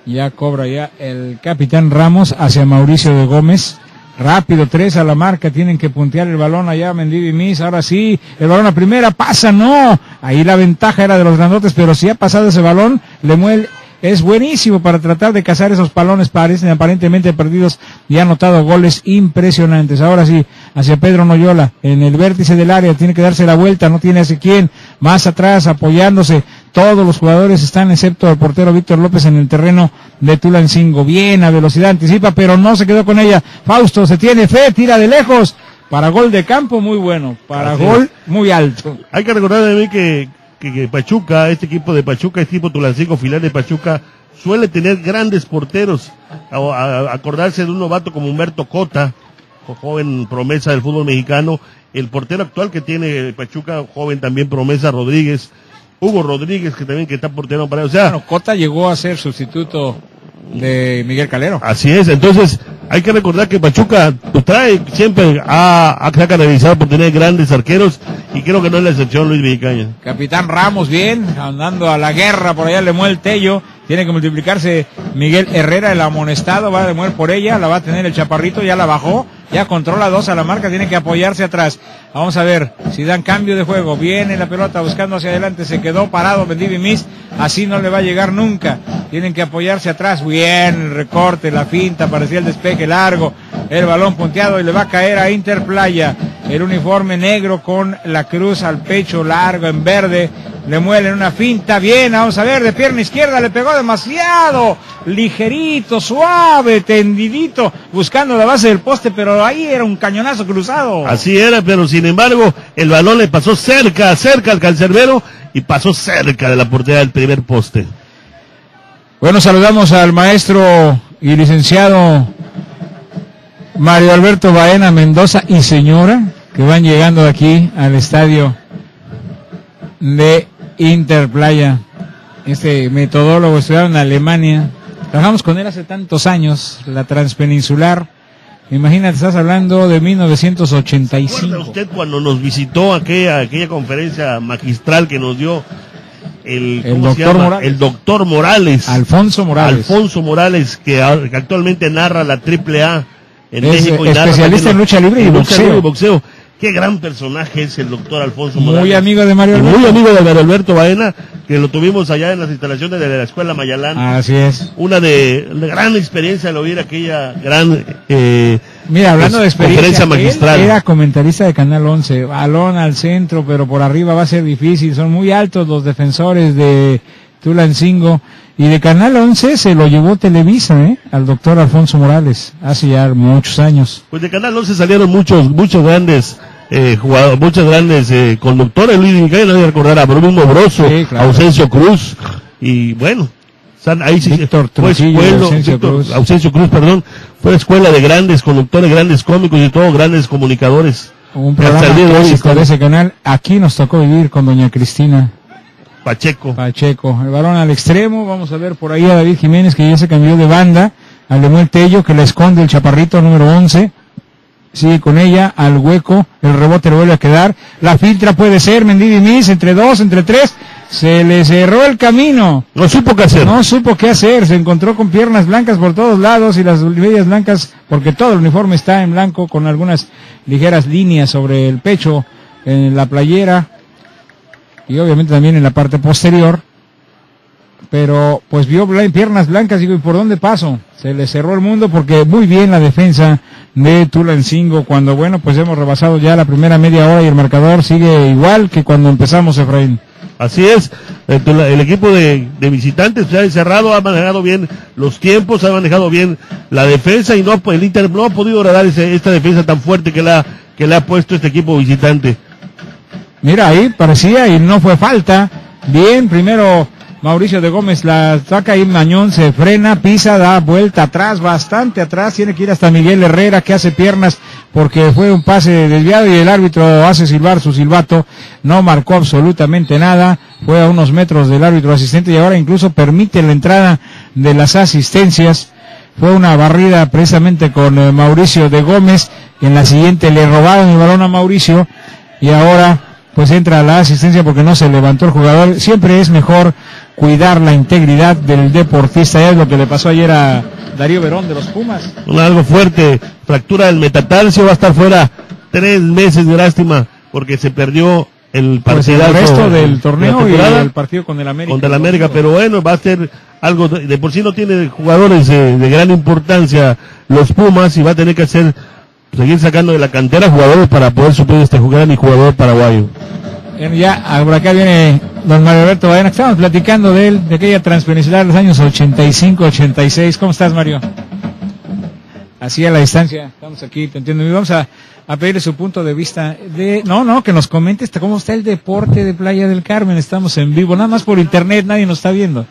Ya cobra ya el capitán Ramos hacia Mauricio de Gómez. Rápido, tres a la marca, tienen que puntear el balón allá, Mendivi Miss, ahora sí, el balón a primera, pasa, no, ahí la ventaja era de los grandotes, pero si ha pasado ese balón, Lemuel es buenísimo para tratar de cazar esos balones, parecen aparentemente perdidos, y ha anotado goles impresionantes. Ahora sí, hacia Pedro Noyola, en el vértice del área, tiene que darse la vuelta, no tiene hacia quién, más atrás apoyándose. Todos los jugadores están, excepto el portero Víctor López, en el terreno de Tulancingo. Bien, a velocidad anticipa, pero no se quedó con ella. Fausto se tiene fe, tira de lejos. Para gol de campo, muy bueno. Para Así gol, es. muy alto. Hay que recordar también que, que, que Pachuca, este equipo de Pachuca, este equipo Tulancingo, filial de Pachuca, suele tener grandes porteros. A, a, acordarse de un novato como Humberto Cota, joven promesa del fútbol mexicano. El portero actual que tiene Pachuca, joven también promesa, Rodríguez. Hugo Rodríguez, que también que está portero para, o sea, bueno, Cota llegó a ser sustituto de Miguel Calero. Así es, entonces hay que recordar que Pachuca pues, trae siempre a se ha caracterizado por tener grandes arqueros y creo que no es la excepción Luis Villacaña. Capitán Ramos bien, andando a la guerra por allá, Lemuel Tello, tiene que multiplicarse Miguel Herrera, el amonestado, va a Lemuel por ella, la va a tener el Chaparrito, ya la bajó, ya controla dos a la marca, tiene que apoyarse atrás. Vamos a ver si dan cambio de juego. Viene la pelota buscando hacia adelante. Se quedó parado Bendivi Miss. Así no le va a llegar nunca. Tienen que apoyarse atrás. Bien, el recorte, la finta. Parecía el despeje largo. El balón punteado y le va a caer a Interplaya. El uniforme negro con la cruz al pecho largo en verde. Le muelen una finta. Bien, vamos a ver. De pierna izquierda le pegó demasiado. Ligerito, suave, tendidito. Buscando la base del poste, pero ahí era un cañonazo cruzado. Así era, pero sin Sin embargo, el balón le pasó cerca, cerca al cancerbero y pasó cerca de la portería del primer poste. Bueno, saludamos al maestro y licenciado Mario Alberto Baena Mendoza y señora, que van llegando aquí al estadio de Interplaya. Este metodólogo estudiado en Alemania. Trabajamos con él hace tantos años, la transpeninsular. Imagínate, estás hablando de mil novecientos ochenta y cinco. ¿Recuerda usted cuando nos visitó aquella, aquella conferencia magistral que nos dio el, el doctor Morales? El doctor Morales. Alfonso Morales. Alfonso Morales, que, que actualmente narra la triple A en es México. Y especialista narra, en lucha libre y, en boxeo. Lucha libre y boxeo. Qué gran personaje es el doctor Alfonso Morales. Muy amigo de Mario Alberto. Muy amigo de Mario Alberto Baena, que lo tuvimos allá en las instalaciones de la Escuela Mayalán. Así es. Una de la gran experiencia al oír aquella gran eh, Mira, hablando pues, de experiencia, conferencia magistral. Él era comentarista de Canal once, balón al centro, pero por arriba va a ser difícil. Son muy altos los defensores de Tulancingo. Y de Canal once se lo llevó Televisa, ¿eh? Al doctor Alfonso Morales, hace ya muchos años. Pues de Canal once salieron muchos, muchos grandes eh, jugadores, muchos grandes eh, conductores. Luis Icaña, no voy a recordar a Bruno Broso, sí, claro. Ausencio Cruz, y bueno, ahí sí Víctor fue escuela, Ausencio, Víctor, Cruz. Ausencio Cruz, perdón, fue escuela de grandes conductores, grandes cómicos y todos grandes comunicadores. Un programa clásico de ese canal, aquí nos tocó vivir con doña Cristina Pacheco. Pacheco, el balón al extremo, vamos a ver por ahí a David Jiménez, que ya se cambió de banda, a Lemuel Tello, que la esconde el Chaparrito, número once, sigue con ella, al hueco, el rebote le vuelve a quedar, la filtra puede ser, Mendivi Miss, entre dos, entre tres, se le cerró el camino. No supo qué hacer. No supo qué hacer, se encontró con piernas blancas por todos lados y las medias blancas, porque todo el uniforme está en blanco, con algunas ligeras líneas sobre el pecho, en la playera, y obviamente también en la parte posterior, pero pues vio blan, piernas blancas, digo, ¿y por dónde paso? Se le cerró el mundo porque muy bien la defensa de Tulancingo, cuando bueno, pues hemos rebasado ya la primera media hora y el marcador sigue igual que cuando empezamos, Efraín. Así es, el, el equipo de, de visitantes se ha encerrado, ha manejado bien los tiempos, ha manejado bien la defensa y no el Inter no ha podido agradar ese, esta defensa tan fuerte que la que le ha puesto este equipo visitante. Mira, ahí parecía y no fue falta. Bien, primero Mauricio de Gómez la saca y Mañón se frena, pisa, da vuelta atrás, bastante atrás, tiene que ir hasta Miguel Herrera que hace piernas porque fue un pase desviado y el árbitro hace silbar su silbato, no marcó absolutamente nada, fue a unos metros del árbitro asistente y ahora incluso permite la entrada de las asistencias. Fue una barrida precisamente con eh, Mauricio de Gómez, en la siguiente le robaron el balón a Mauricio y ahora pues entra la asistencia porque no se levantó el jugador. Siempre es mejor cuidar la integridad del deportista, ya es lo que le pasó ayer a Darío Verón de los Pumas. Bueno, algo fuerte, fractura del metatarso, va a estar fuera tres meses de lástima porque se perdió el partidazo, pues el resto del torneo y el partido con el América. Contra el América, pero bueno, va a ser algo, de por sí no tiene jugadores de, de gran importancia los Pumas y va a tener que hacer, seguir sacando de la cantera jugadores para poder suplir este gran y jugador paraguayo. Ya por acá viene don Mario Alberto Badena, estábamos platicando de él, de aquella transpeninsular de los años ochenta y cinco, ochenta y seis. ¿Cómo estás, Mario? Así a la distancia, estamos aquí, te entiendo. Y vamos a, a pedirle su punto de vista. de No, no, que nos comentes cómo está el deporte de Playa del Carmen. Estamos en vivo, nada más por internet, nadie nos está viendo.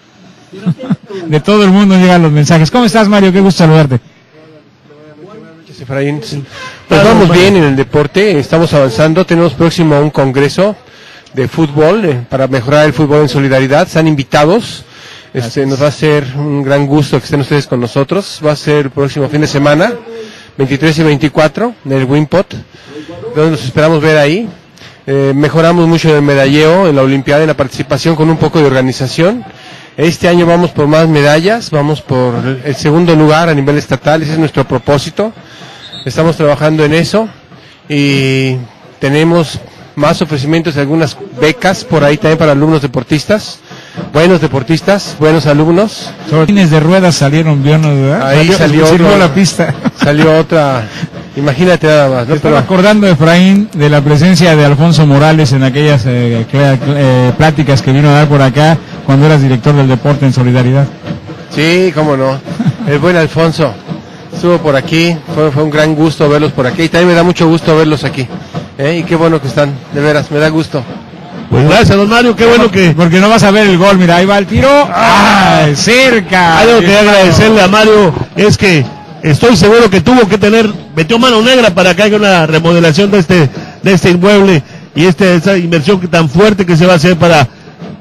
De todo el mundo llegan los mensajes. ¿Cómo estás, Mario? Qué gusto saludarte. Efraín, pues vamos bien en el deporte, estamos avanzando, tenemos próximo a un congreso de fútbol eh, para mejorar el fútbol en solidaridad, están invitados, este, nos va a ser un gran gusto que estén ustedes con nosotros, va a ser el próximo fin de semana, veintitrés y veinticuatro, en el Wimpot, donde nos esperamos ver ahí, eh, mejoramos mucho en el medalleo, en la olimpiada, en la participación con un poco de organización. Este año vamos por más medallas, vamos por el segundo lugar a nivel estatal, ese es nuestro propósito. Estamos trabajando en eso y tenemos más ofrecimientos de algunas becas por ahí también para alumnos deportistas, buenos deportistas, buenos alumnos. Tines de ruedas salieron, vio, ¿no? Ahí salió, salió otro, la pista. Salió otra, imagínate nada más, ¿no? Pero acordando, Efraín, de la presencia de Alfonso Morales en aquellas eh, eh, pláticas que vino a dar por acá, cuando eras director del deporte en Solidaridad. Sí, cómo no, el buen Alfonso estuvo por aquí, fue, fue un gran gusto verlos por aquí, y también me da mucho gusto verlos aquí, ¿eh? Y qué bueno que están, de veras, me da gusto. Pues gracias, don Mario, qué bueno, bueno que... Porque no vas a ver el gol, mira, ahí va el tiro, ¡ah, cerca! Algo que agradecerle a Mario es que estoy seguro que tuvo que tener, metió mano negra para que haya una remodelación de este, de este inmueble, y este, esa inversión tan fuerte que se va a hacer para...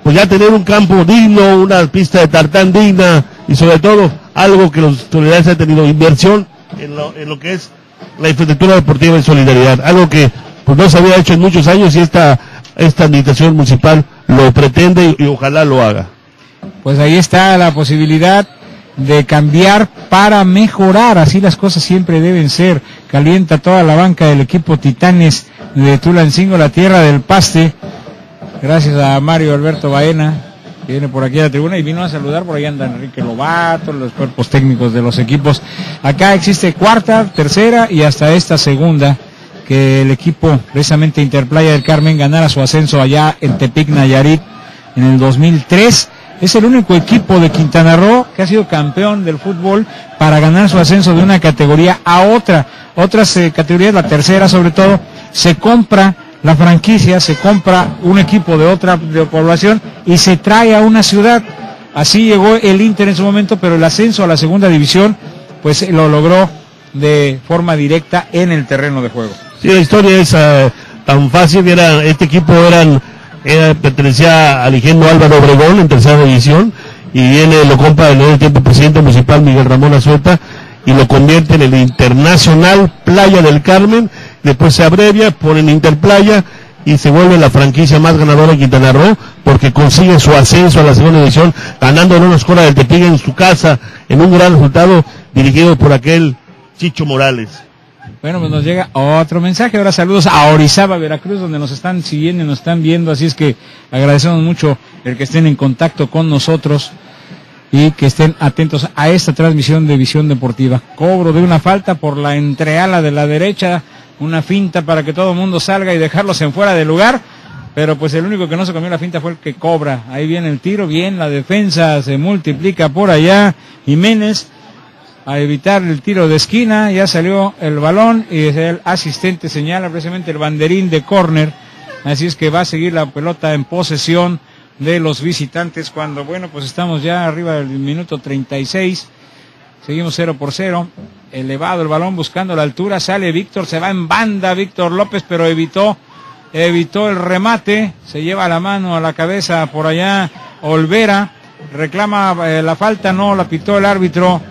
pues ya tener un campo digno, una pista de tartán digna y sobre todo algo que los solidarios han tenido, inversión en lo, en lo que es la infraestructura deportiva en solidaridad, algo que pues no se había hecho en muchos años y esta, esta administración municipal lo pretende y, y ojalá lo haga. Pues ahí está la posibilidad de cambiar para mejorar, así las cosas siempre deben ser. Calienta toda la banca del equipo Titanes de Tulancingo, la tierra del paste. Gracias a Mario Alberto Baena, que viene por aquí a la tribuna y vino a saludar, por ahí anda Enrique Lobato, los cuerpos técnicos de los equipos. Acá existe cuarta, tercera y hasta esta segunda, que el equipo precisamente Interplaya del Carmen ganara su ascenso allá en Tepic, Nayarit, en el dos mil tres. Es el único equipo de Quintana Roo que ha sido campeón del fútbol para ganar su ascenso de una categoría a otra. Otras eh, categorías, la tercera sobre todo, se compra la franquicia, se compra un equipo de otra de población y se trae a una ciudad. Así llegó el Inter en su momento, pero el ascenso a la segunda división pues lo logró de forma directa en el terreno de juego. Sí, la historia es uh, tan fácil, era, este equipo eran, era, pertenecía al ingeniero Álvaro Obregón en tercera división y viene, lo compra en el tiempo presidente municipal Miguel Ramón Azueta y lo convierte en el Internacional Playa del Carmen. Después se abrevia, ponen Interplaya y se vuelve la franquicia más ganadora de Quintana Roo porque consigue su ascenso a la segunda división, ganando en una escuela del Tepic en su casa, en un gran resultado dirigido por aquel Chicho Morales. Bueno, pues nos llega otro mensaje, ahora saludos a Orizaba, Veracruz, donde nos están siguiendo y nos están viendo, así es que agradecemos mucho el que estén en contacto con nosotros y que estén atentos a esta transmisión de Visión Deportiva. Cobro de una falta por la entreala de la derecha, una finta para que todo el mundo salga y dejarlos en fuera de lugar, pero pues el único que no se comió la finta fue el que cobra. Ahí viene el tiro, bien, la defensa se multiplica por allá, Jiménez a evitar el tiro de esquina, ya salió el balón y el asistente señala precisamente el banderín de córner, así es que va a seguir la pelota en posesión de los visitantes cuando, bueno, pues estamos ya arriba del minuto treinta y seis. Seguimos cero por cero. Elevado el balón buscando la altura. Sale Víctor, se va en banda Víctor López, pero evitó, evitó el remate. Se lleva la mano a la cabeza por allá Olvera. Reclama eh, la falta, no la pitó el árbitro.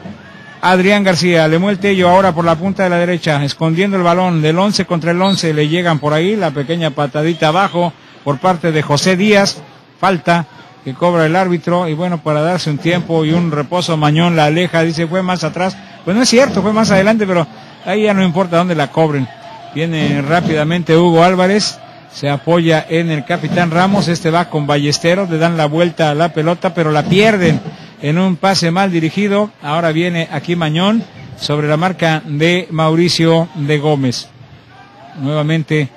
Adrián García, le mueve el Tello ahora por la punta de la derecha, escondiendo el balón del once contra el once, le llegan por ahí, la pequeña patadita abajo por parte de José Díaz, falta que cobra el árbitro, y bueno, para darse un tiempo y un reposo, Mañón la aleja, dice fue más atrás, pues no es cierto, fue más adelante, pero ahí ya no importa dónde la cobren. Viene rápidamente Hugo Álvarez, se apoya en el capitán Ramos, este va con Ballesteros, le dan la vuelta a la pelota, pero la pierden en un pase mal dirigido. Ahora viene aquí Mañón sobre la marca de Mauricio de Gómez. Nuevamente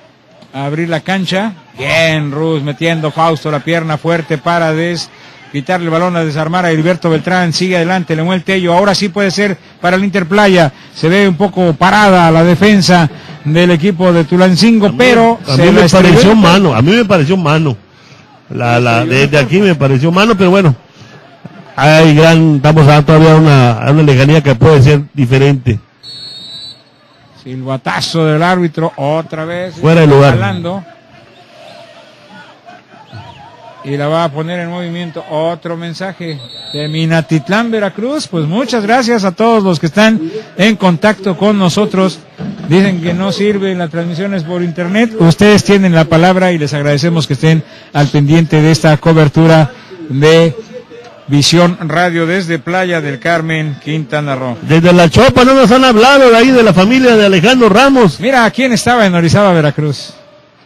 a abrir la cancha. Bien, Ruz metiendo Fausto la pierna fuerte para des quitarle el balón, a desarmar a Heriberto Beltrán. Sigue adelante, le mueve el Tello. Ahora sí puede ser para el Interplaya. Se ve un poco parada la defensa del equipo de Tulancingo, a mí, pero a mí se me pareció mano. A mí me pareció mano. La, la, desde aquí me pareció mano, pero bueno. Hay gran, estamos a todavía una, una lejanía que puede ser diferente. Silbatazo del árbitro, otra vez. Fuera de lugar. Jalando. Y la va a poner en movimiento. Otro mensaje de Minatitlán, Veracruz. Pues muchas gracias a todos los que están en contacto con nosotros. Dicen que no sirven las transmisiones por internet. Ustedes tienen la palabra y les agradecemos que estén al pendiente de esta cobertura de Visión Radio desde Playa del Carmen, Quintana Roo. Desde La Chopa no nos han hablado de ahí, de la familia de Alejandro Ramos. Mira, ¿quién estaba en Orizaba, Veracruz?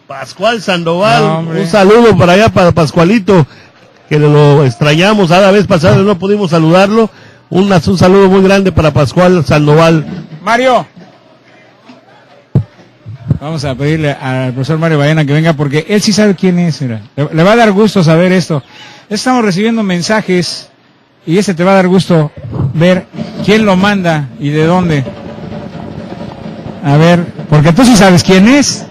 Pascual Sandoval, no, un saludo para allá, para Pascualito, que lo extrañamos, a la vez pasada no pudimos saludarlo. Un, un saludo muy grande para Pascual Sandoval. Mario. Vamos a pedirle al profesor Mario Bayana que venga, porque él sí sabe quién es. Mira, le, le va a dar gusto saber esto. Estamos recibiendo mensajes y este te va a dar gusto ver quién lo manda y de dónde. A ver, porque tú sí sabes quién es.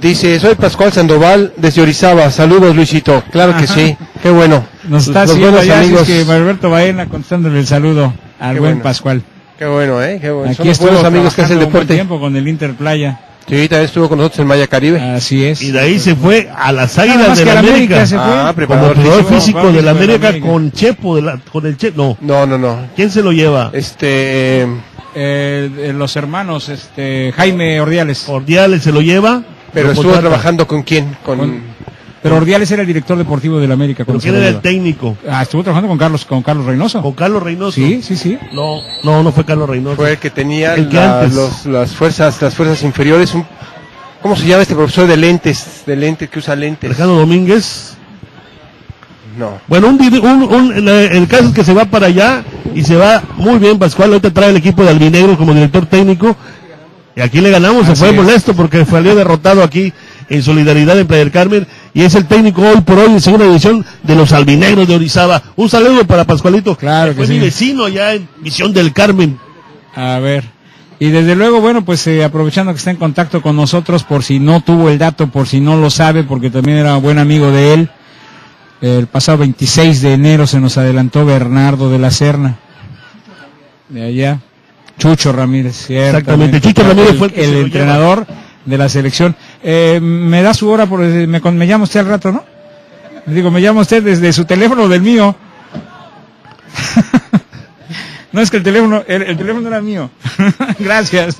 Dice, soy Pascual Sandoval desde Orizaba. Saludos, Luisito. Claro. Ajá. Que sí, qué bueno. Nos está haciendo amigos. Es que Alberto Baena contándole el saludo al qué buen bueno. Pascual. Qué bueno, ¿eh? Qué bueno. Aquí somos buenos amigos que hacen deporte. Tiempo con el Interplaya. Sí, también estuvo con nosotros en Maya Caribe. Así es. Y de ahí se fue a las Águilas de la América. Ah, preparador físico de la América con Chepo, de la, con el Chepo. No. No, no, no. ¿Quién se lo lleva? Este, eh, los hermanos, este, Jaime Ordiales. Ordiales se lo lleva. Pero lo estuvo contrata. Trabajando con quién, con... con... Pero Ordiales era el director deportivo de la América. ¿Pero quién era el técnico? Ah, estuvo trabajando con Carlos, con Carlos Reynoso. ¿Con Carlos Reynoso? Sí, sí, sí. No, no, no fue Carlos Reynoso. Fue el que tenía el que la, los, las fuerzas, las fuerzas inferiores. Un, ¿cómo se llama este profesor de lentes, de lentes que usa lentes? Alejandro Domínguez. No. Bueno, un, un, un, el caso es que se va para allá y se va muy bien Pascual. Ahorita trae el equipo de Albinegro como director técnico. Y aquí le ganamos, así se fue es. Molesto porque salió derrotado aquí en Solidaridad en Playa del Carmen, y es el técnico hoy por hoy en segunda división de los Albinegros de Orizaba. Un saludo para Pascualito, claro que fue sí. Mi vecino allá en Visión del Carmen. A ver, y desde luego, bueno, pues eh, aprovechando que está en contacto con nosotros, por si no tuvo el dato, por si no lo sabe, porque también era un buen amigo de él, el pasado veintiséis de enero se nos adelantó Bernardo de la Serna, de allá, Chucho Ramírez, cierto. Exactamente, Chucho Ramírez fue el, el, el entrenador lleva. De la selección. Eh, me da su hora, por, me, me llama usted al rato, ¿no? Digo, me llama usted desde su teléfono o del mío. No, es que el teléfono, el, el teléfono era mío. Gracias.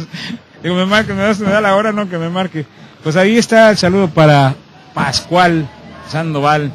Digo, me marque, me da, me da la hora, no, que me marque. Pues ahí está el saludo para Pascual Sandoval.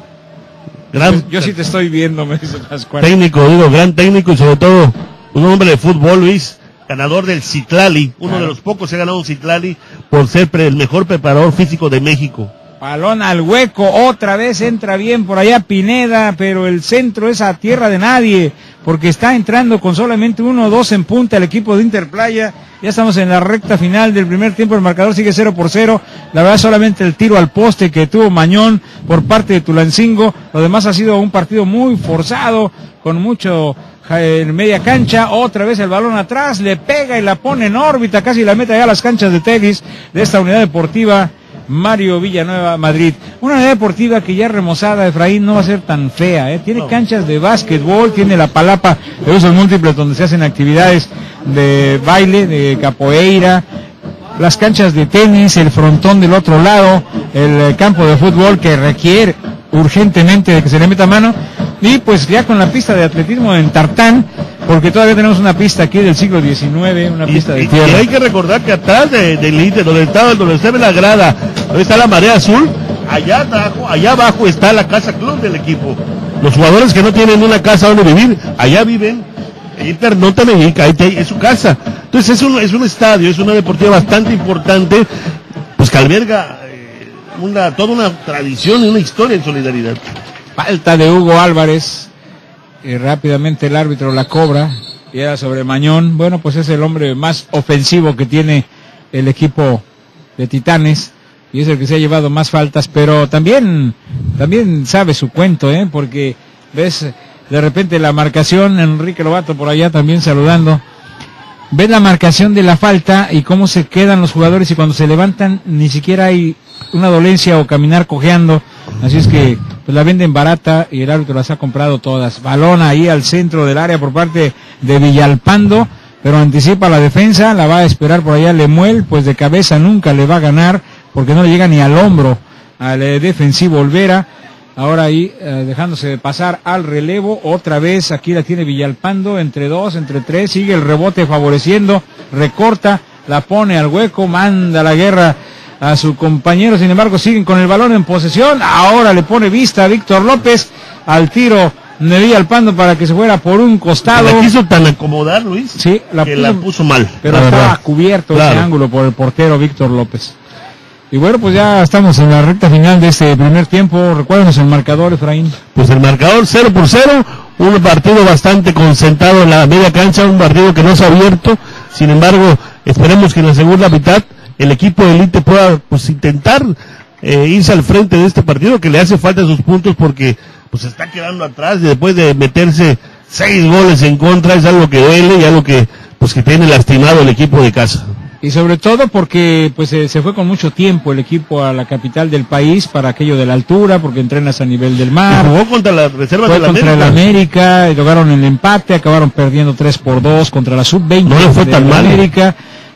Gran, yo, yo sí te estoy viendo, me dice Pascual. Técnico, digo, gran técnico y sobre todo un hombre de fútbol, Luis. Ganador del Citlali, uno claro. de los pocos que ha ganado un Citlali por ser pre, el mejor preparador físico de México. Balón al hueco, otra vez entra bien por allá Pineda, pero el centro es a tierra de nadie, porque está entrando con solamente uno o dos en punta el equipo de Interplaya. Ya estamos en la recta final del primer tiempo, el marcador sigue cero por cero. La verdad, solamente el tiro al poste que tuvo Mañón por parte de Tulancingo. Lo demás ha sido un partido muy forzado, con mucho... en media cancha, otra vez el balón atrás, le pega y la pone en órbita, casi la meta ya a las canchas de tenis de esta unidad deportiva Mario Villanueva Madrid. Una unidad deportiva que ya remozada, Efraín, no va a ser tan fea, ¿eh? Tiene canchas de básquetbol, tiene la palapa de usos múltiples donde se hacen actividades de baile, de capoeira, las canchas de tenis, el frontón del otro lado, el campo de fútbol que requiere urgentemente de que se le meta mano, y pues ya con la pista de atletismo en tartán, porque todavía tenemos una pista aquí del siglo diecinueve, una y, pista de y, tierra. Y hay que recordar que atrás del de, de, de donde está, donde está la grada, donde está la marea azul, allá abajo, allá abajo está la casa club del equipo. Los jugadores que no tienen una casa donde vivir, allá viven. Inter no te dedica, es su casa. Entonces es un, es un estadio, es una deportiva bastante importante, pues que alberga eh, una, toda una tradición y una historia en solidaridad. Falta de Hugo Álvarez, eh, rápidamente el árbitro la cobra, y era sobre Mañón. Bueno, pues es el hombre más ofensivo que tiene el equipo de Titanes, y es el que se ha llevado más faltas, pero también, también sabe su cuento, ¿eh? Porque ves... de repente la marcación, Enrique Lobato por allá también saludando. Ves la marcación de la falta y cómo se quedan los jugadores, y cuando se levantan ni siquiera hay una dolencia o caminar cojeando. Así es que pues la venden barata y el árbitro las ha comprado todas. Balón ahí al centro del área por parte de Villalpando, pero anticipa la defensa, la va a esperar por allá Lemuel, pues de cabeza nunca le va a ganar porque no le llega ni al hombro al eh, defensivo Olvera. Ahora ahí, eh, dejándose de pasar al relevo, otra vez aquí la tiene Villalpando, entre dos, entre tres, sigue el rebote favoreciendo, recorta, la pone al hueco, manda la guerra a su compañero, sin embargo siguen con el balón en posesión, ahora le pone vista a Víctor López, al tiro de Villalpando para que se fuera por un costado. La quiso tan acomodar, Luis, sí, la que puso, la puso mal. Pero estaba cubierto, claro, ese ángulo por el portero Víctor López. Y bueno, pues ya estamos en la recta final de este primer tiempo. Recuérdanos el marcador, Efraín. Pues el marcador cero por cero, un partido bastante concentrado en la media cancha, un partido que no se ha abierto. Sin embargo, esperemos que en la segunda mitad el equipo de Elite pueda pues intentar eh, irse al frente de este partido, que le hace falta sus puntos porque pues se está quedando atrás, y después de meterse seis goles en contra es algo que duele y algo que pues que tiene lastimado el equipo de casa. Y sobre todo porque pues eh, se fue con mucho tiempo el equipo a la capital del país para aquello de la altura, porque entrenas a nivel del mar. Y jugó contra la reserva de la América. América, lograron el empate, acabaron perdiendo tres por dos contra la sub veinte. No le fue tan mal. América,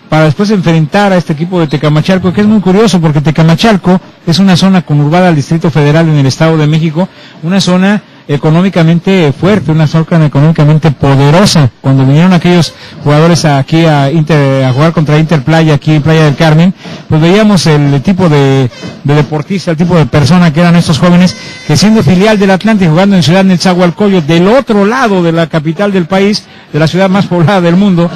para después enfrentar a este equipo de Tecamachalco, que es muy curioso porque Tecamachalco es una zona conurbada al Distrito Federal en el Estado de México, una zona económicamente fuerte, una zona económicamente poderosa. Cuando vinieron aquellos jugadores aquí a, Inter, a jugar contra Inter Playa, aquí en Playa del Carmen, pues veíamos el tipo de, de deportista, el tipo de persona que eran estos jóvenes, que siendo filial del Atlante y jugando en Ciudad Neza, del otro lado de la capital del país, de la ciudad más poblada del mundo,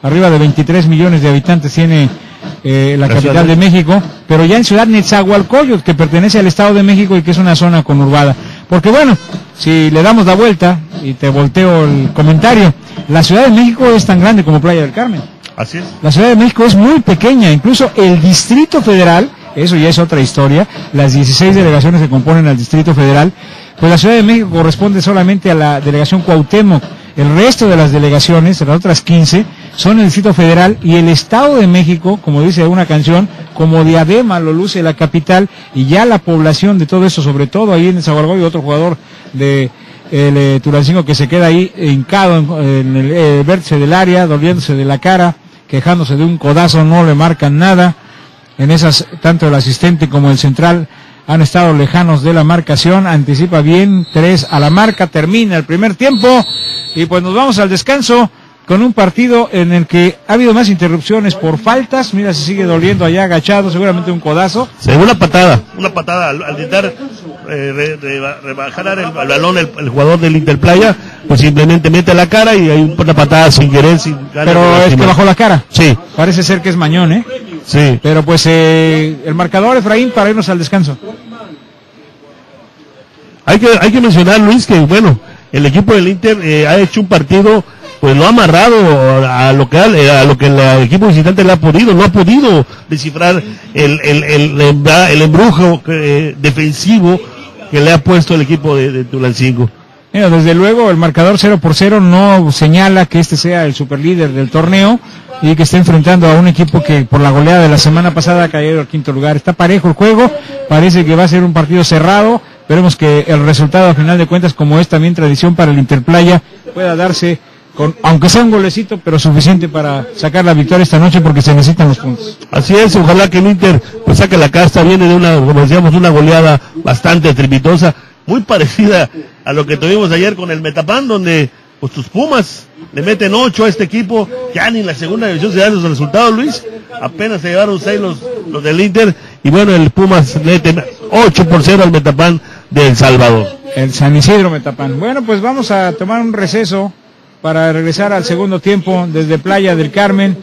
arriba de veintitrés millones de habitantes tiene Eh, la, la capital de México, pero ya en Ciudad Nezahualcóyotl, que pertenece al Estado de México y que es una zona conurbada. Porque bueno, si le damos la vuelta y te volteo el comentario, la Ciudad de México es tan grande como Playa del Carmen. Así es. La Ciudad de México es muy pequeña, incluso el Distrito Federal, eso ya es otra historia, las dieciséis delegaciones que componen al Distrito Federal, pues la Ciudad de México corresponde solamente a la delegación Cuauhtémoc. El resto de las delegaciones, las otras quince, son el Distrito Federal, y el Estado de México, como dice una canción, como diadema lo luce la capital, y ya la población de todo eso, sobre todo ahí en el Zaguargo, y otro jugador de el, eh, Tulancingo que se queda ahí hincado en, en el eh, vértice del área, doliéndose de la cara, quejándose de un codazo, no le marcan nada. En esas, tanto el asistente como el central han estado lejanos de la marcación. Anticipa bien, tres a la marca, termina el primer tiempo, y pues nos vamos al descanso con un partido en el que ha habido más interrupciones por faltas. Mira, se sigue doliendo allá agachado, seguramente un codazo. Se dio una patada, una patada al, al intentar eh, re, re, rebajar el, el balón el, el jugador del Interplaya, pues simplemente mete la cara y hay una patada sin querer, sin ganas. Pero es que bajó la cara. Sí. Parece ser que es Mañón, ¿eh? Sí. Pero pues eh, el marcador, Efraín, para irnos al descanso. Hay que, hay que mencionar, Luis, que bueno, el equipo del Inter eh, ha hecho un partido, pues lo ha amarrado a lo que, a lo que el equipo visitante le ha podido, no ha podido descifrar el, el, el, el embrujo eh, defensivo que le ha puesto el equipo de, de Tulancingo. Mira, desde luego el marcador cero por cero no señala que este sea el superlíder del torneo, y que está enfrentando a un equipo que por la goleada de la semana pasada cayó al quinto lugar. Está parejo el juego, parece que va a ser un partido cerrado. Veremos que el resultado, a final de cuentas, como es también tradición para el Interplaya, pueda darse con, aunque sea un golecito, pero suficiente para sacar la victoria esta noche, porque se necesitan los puntos. Así es, ojalá que el Inter pues saque la casta. Viene de una, como decíamos, una goleada bastante estrepitosa, muy parecida a lo que tuvimos ayer con el Metapan, donde pues tus Pumas le meten ocho a este equipo. Ya ni en la segunda división se dan los resultados, Luis. Apenas se llevaron seis los, los del Inter, y bueno, el Pumas le meten ocho por cero al Metapan de El Salvador. El San Isidro Metapan. Bueno, pues vamos a tomar un receso para regresar al segundo tiempo desde Playa del Carmen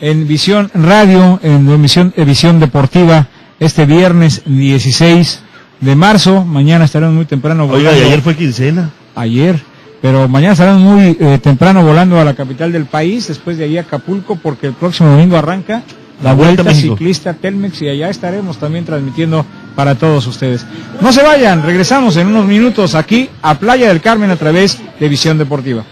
en Visión Radio, en emisión, Visión Deportiva, este viernes dieciséis de marzo. Mañana estaremos muy temprano. Oiga, volando. Y ayer fue quincena. Ayer. Pero mañana estarán muy eh, temprano volando a la capital del país, después de ahí a Acapulco, porque el próximo domingo arranca la Vuelta, Vuelta Ciclista Telmex, y allá estaremos también transmitiendo para todos ustedes. No se vayan, regresamos en unos minutos aquí a Playa del Carmen a través de Visión Deportiva.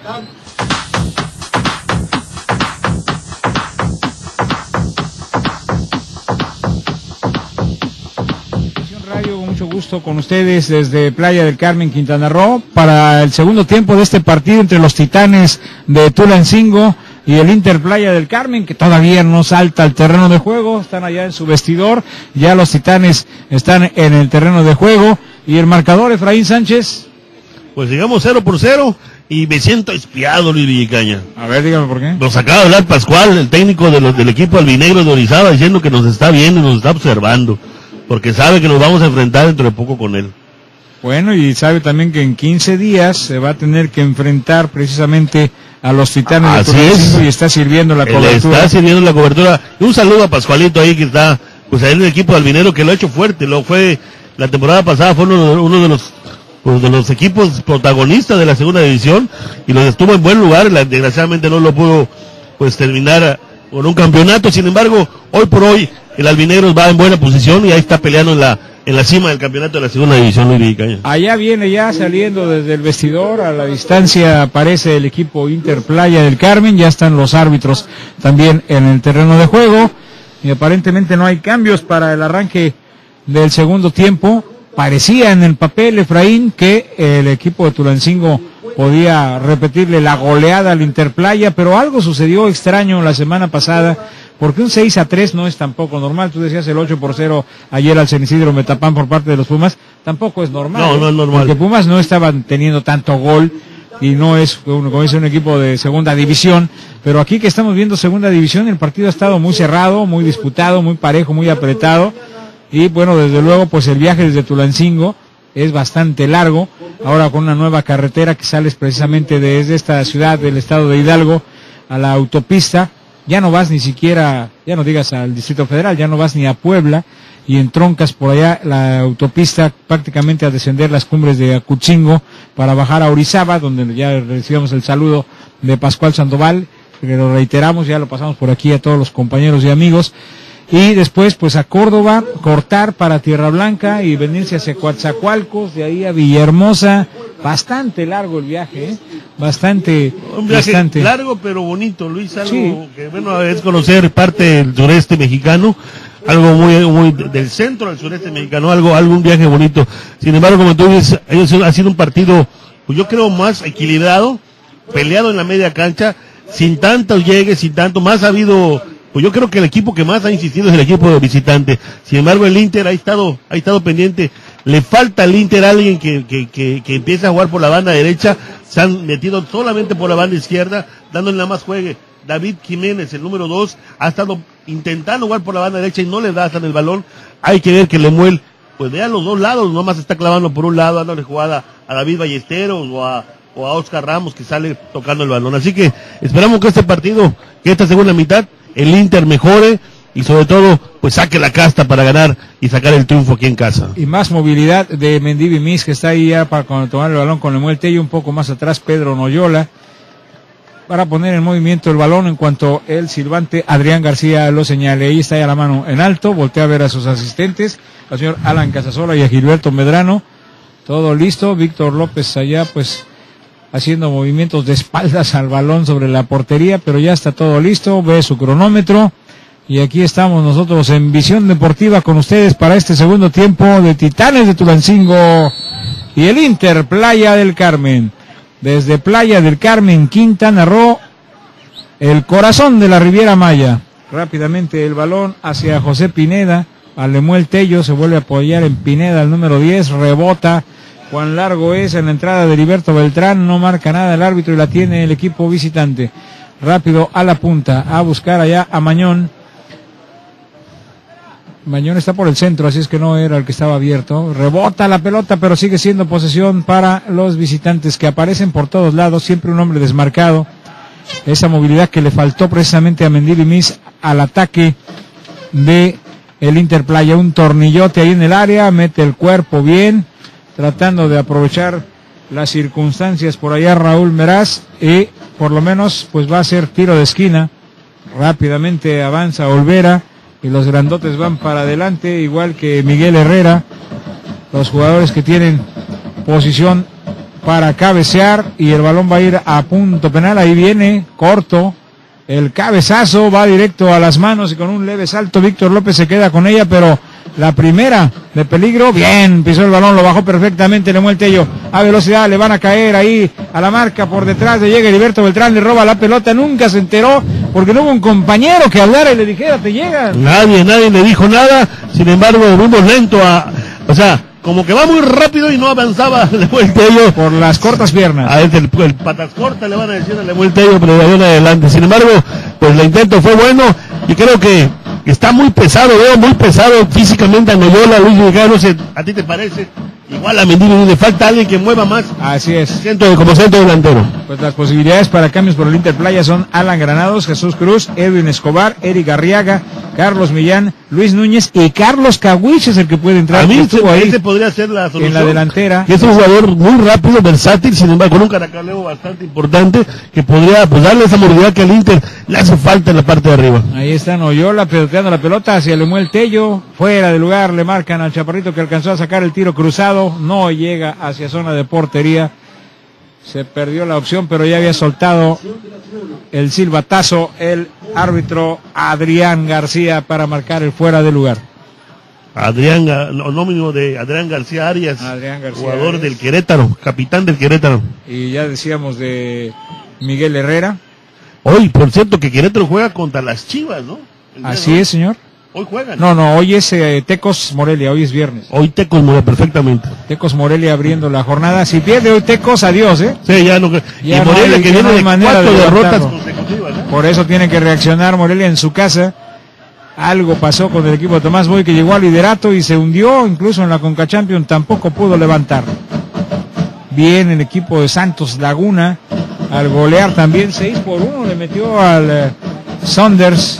Mucho gusto con ustedes desde Playa del Carmen, Quintana Roo, para el segundo tiempo de este partido entre los Titanes de Tulancingo y el Inter Playa del Carmen, que todavía no salta al terreno de juego. Están allá en su vestidor, ya los Titanes están en el terreno de juego. Y el marcador, Efraín Sánchez, pues digamos cero por cero, y me siento espiado, Luis Icaña. A ver, dígame por qué. Nos acaba de hablar Pascual, el técnico de los, del equipo albinegro de Orizaba, diciendo que nos está viendo, nos está observando, porque sabe que nos vamos a enfrentar dentro de poco con él. Bueno, y sabe también que en quince días se va a tener que enfrentar precisamente a los Titanes. Así de Tulancingo, y está sirviendo la él cobertura. Está sirviendo la cobertura. Y un saludo a Pascualito ahí, que está pues ahí en el equipo albinero, que lo ha hecho fuerte. Lo fue la temporada pasada, fue uno de, uno de los pues, de los equipos protagonistas de la segunda división, y los estuvo en buen lugar. La, desgraciadamente no lo pudo pues terminar con un campeonato. Sin embargo, hoy por hoy el albinegro va en buena posición y ahí está peleando en la, en la cima del campeonato de la segunda división. Allá viene ya saliendo desde el vestidor, a la distancia aparece el equipo Inter Playa del Carmen. Ya están los árbitros también en el terreno de juego, y aparentemente no hay cambios para el arranque del segundo tiempo. Parecía en el papel, Efraín, que el equipo de Tulancingo podía repetirle la goleada al Inter Playa, pero algo sucedió extraño la semana pasada, porque un seis a tres no es tampoco normal. Tú decías el ocho por cero ayer al San Isidro Metapan por parte de los Pumas, tampoco es normal. No, no es normal. Porque Pumas no estaban teniendo tanto gol, y no es, como dice, un equipo de segunda división, pero aquí que estamos viendo segunda división, el partido ha estado muy cerrado, muy disputado, muy parejo, muy apretado, y bueno, desde luego, pues el viaje desde Tulancingo es bastante largo, ahora con una nueva carretera que sales precisamente desde esta ciudad del estado de Hidalgo a la autopista. Ya no vas ni siquiera, ya no digas al Distrito Federal, ya no vas ni a Puebla, y entroncas por allá la autopista prácticamente a descender las cumbres de Acutzingo para bajar a Orizaba, donde ya recibimos el saludo de Pascual Sandoval, que lo reiteramos, ya lo pasamos por aquí a todos los compañeros y amigos. Y después pues a Córdoba, cortar para Tierra Blanca y venirse hacia Coatzacoalcos, de ahí a Villahermosa. Bastante largo el viaje, ¿eh? Bastante, un viaje bastante largo, pero bonito, Luis. Algo sí, que bueno es conocer parte del sureste mexicano, algo muy, muy del centro al sureste mexicano, algo, algo un viaje bonito. Sin embargo, como tú dices, ha sido un partido, pues yo creo, más equilibrado, peleado en la media cancha, sin tantos llegues, sin tanto, más ha habido. Pues yo creo que el equipo que más ha insistido es el equipo de visitante. Sin embargo, el Inter ha estado, ha estado pendiente. Le falta al Inter alguien que, que, que, que empiece a jugar por la banda derecha. Se han metido solamente por la banda izquierda, dándole nada más juegue. David Jiménez, el número dos, ha estado intentando jugar por la banda derecha y no le da hasta el balón. Hay que ver que Lemuel, pues vea los dos lados, nomás está clavando por un lado, dándole jugada a David Ballesteros o a o a Oscar Ramos, que sale tocando el balón. Así que esperamos que este partido, que esta segunda mitad, el Inter mejore y sobre todo pues saque la casta para ganar y sacar el triunfo aquí en casa. Y más movilidad de Mendivi Miz, que está ahí ya para tomar el balón con Lemuel Tello, un poco más atrás Pedro Noyola, para poner en movimiento el balón en cuanto el silbante Adrián García lo señale. Ahí está ya la mano en alto, voltea a ver a sus asistentes, al señor Alan Casasola y a Gilberto Medrano, todo listo. Víctor López allá pues haciendo movimientos de espaldas al balón sobre la portería, pero ya está todo listo, ve su cronómetro, y aquí estamos nosotros en Visión Deportiva con ustedes para este segundo tiempo de Titanes de Tulancingo y el Inter Playa del Carmen. Desde Playa del Carmen, Quintana Roo, el corazón de la Riviera Maya. Rápidamente el balón hacia José Pineda, a Lemuel Tello, se vuelve a apoyar en Pineda, el número diez, rebota. Juan Largo es en la entrada de Heriberto Beltrán, no marca nada el árbitro y la tiene el equipo visitante. Rápido a la punta, a buscar allá a Mañón. Mañón está por el centro, así es que no era el que estaba abierto. Rebota la pelota, pero sigue siendo posesión para los visitantes que aparecen por todos lados, siempre un hombre desmarcado. Esa movilidad que le faltó precisamente a Mendilimis al ataque de el Interplaya. Un tornillote ahí en el área, mete el cuerpo bien, tratando de aprovechar las circunstancias por allá Raúl Meraz, y por lo menos pues va a ser tiro de esquina. Rápidamente avanza Olvera y los grandotes van para adelante, igual que Miguel Herrera, los jugadores que tienen posición para cabecear, y el balón va a ir a punto penal. Ahí viene corto el cabezazo, va directo a las manos y con un leve salto Víctor López se queda con ella, pero la primera de peligro, bien, pisó el balón, lo bajó perfectamente, le mueve el Tello a velocidad, le van a caer ahí a la marca por detrás, le llega Heriberto Beltrán, le roba la pelota, nunca se enteró porque no hubo un compañero que hablara y le dijera, te llega. Nadie, nadie le dijo nada, sin embargo, vimos lento a, o sea, como que va muy rápido y no avanzaba Lemuel Tello. Por las cortas piernas. A este, el, el patas cortas le van a decir a Lemuel Tello, pero de ahí en adelante. Sin embargo, pues el intento fue bueno y creo que está muy pesado, veo muy pesado físicamente a Noyola, Luis Miguel, no sé, ¿a ti te parece? Igual a Mendilibar, le falta alguien que mueva más. Así es. Centro, como centro delantero. Pues las posibilidades para cambios por el Interplaya son Alan Granados, Jesús Cruz, Edwin Escobar, Eric Arriaga, Carlos Millán, Luis Núñez y Carlos Cahuich es el que puede entrar. A mí se, ahí, este podría ser la solución. En la delantera. Que es un jugador muy rápido, versátil, sin embargo, con un caracaleo bastante importante que podría pues, darle esa movilidad que al Inter le hace falta en la parte de arriba. Ahí está Noyola peloteando la pelota hacia Lemuel Tello. Fuera de lugar le marcan al chaparrito que alcanzó a sacar el tiro cruzado. No llega hacia zona de portería. Se perdió la opción, pero ya había soltado el silbatazo el árbitro Adrián García para marcar el fuera de lugar. Adrián, nómino de Adrián García Arias, Adrián García jugador Arias. Del Querétaro, capitán del Querétaro. Y ya decíamos de Miguel Herrera. Hoy, por cierto, que Querétaro juega contra las Chivas, ¿no? Así es, señor. Hoy juegan. No, no, hoy es eh, Tecos Morelia, hoy es viernes. Hoy Tecos Morelia, perfectamente. Tecos Morelia abriendo la jornada. Si pierde hoy Tecos, adiós, ¿eh? Sí, ya no. Ya y Morelia, Morelia que viene de cuatro derrotas consecutivas, ¿eh? Por eso tiene que reaccionar Morelia en su casa. Algo pasó con el equipo de Tomás Boy que llegó al liderato y se hundió, incluso en la Conca Champions tampoco pudo levantar. Bien el equipo de Santos Laguna, al golear también seis por uno, le metió al eh, Saunders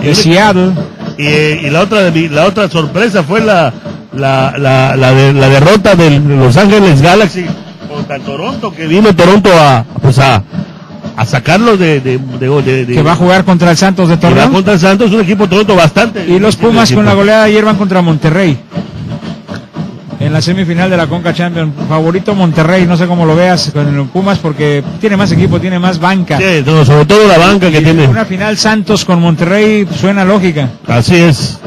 de Seattle. Y, y la otra la otra sorpresa fue la la, la, la, de, la derrota de Los Ángeles Galaxy contra Toronto, que vino Toronto a pues a, a sacarlos de, de, de, de, de que va a jugar contra el Santos de Toronto. Va contra el Santos, un equipo Toronto bastante. Y los Pumas con la goleada de ayer van contra Monterrey en la semifinal de la Conca Champions. Favorito Monterrey, no sé cómo lo veas con el Pumas, porque tiene más equipo, tiene más banca. Sí, no, sobre todo la banca y que tiene. Una final Santos con Monterrey suena lógica. Así es.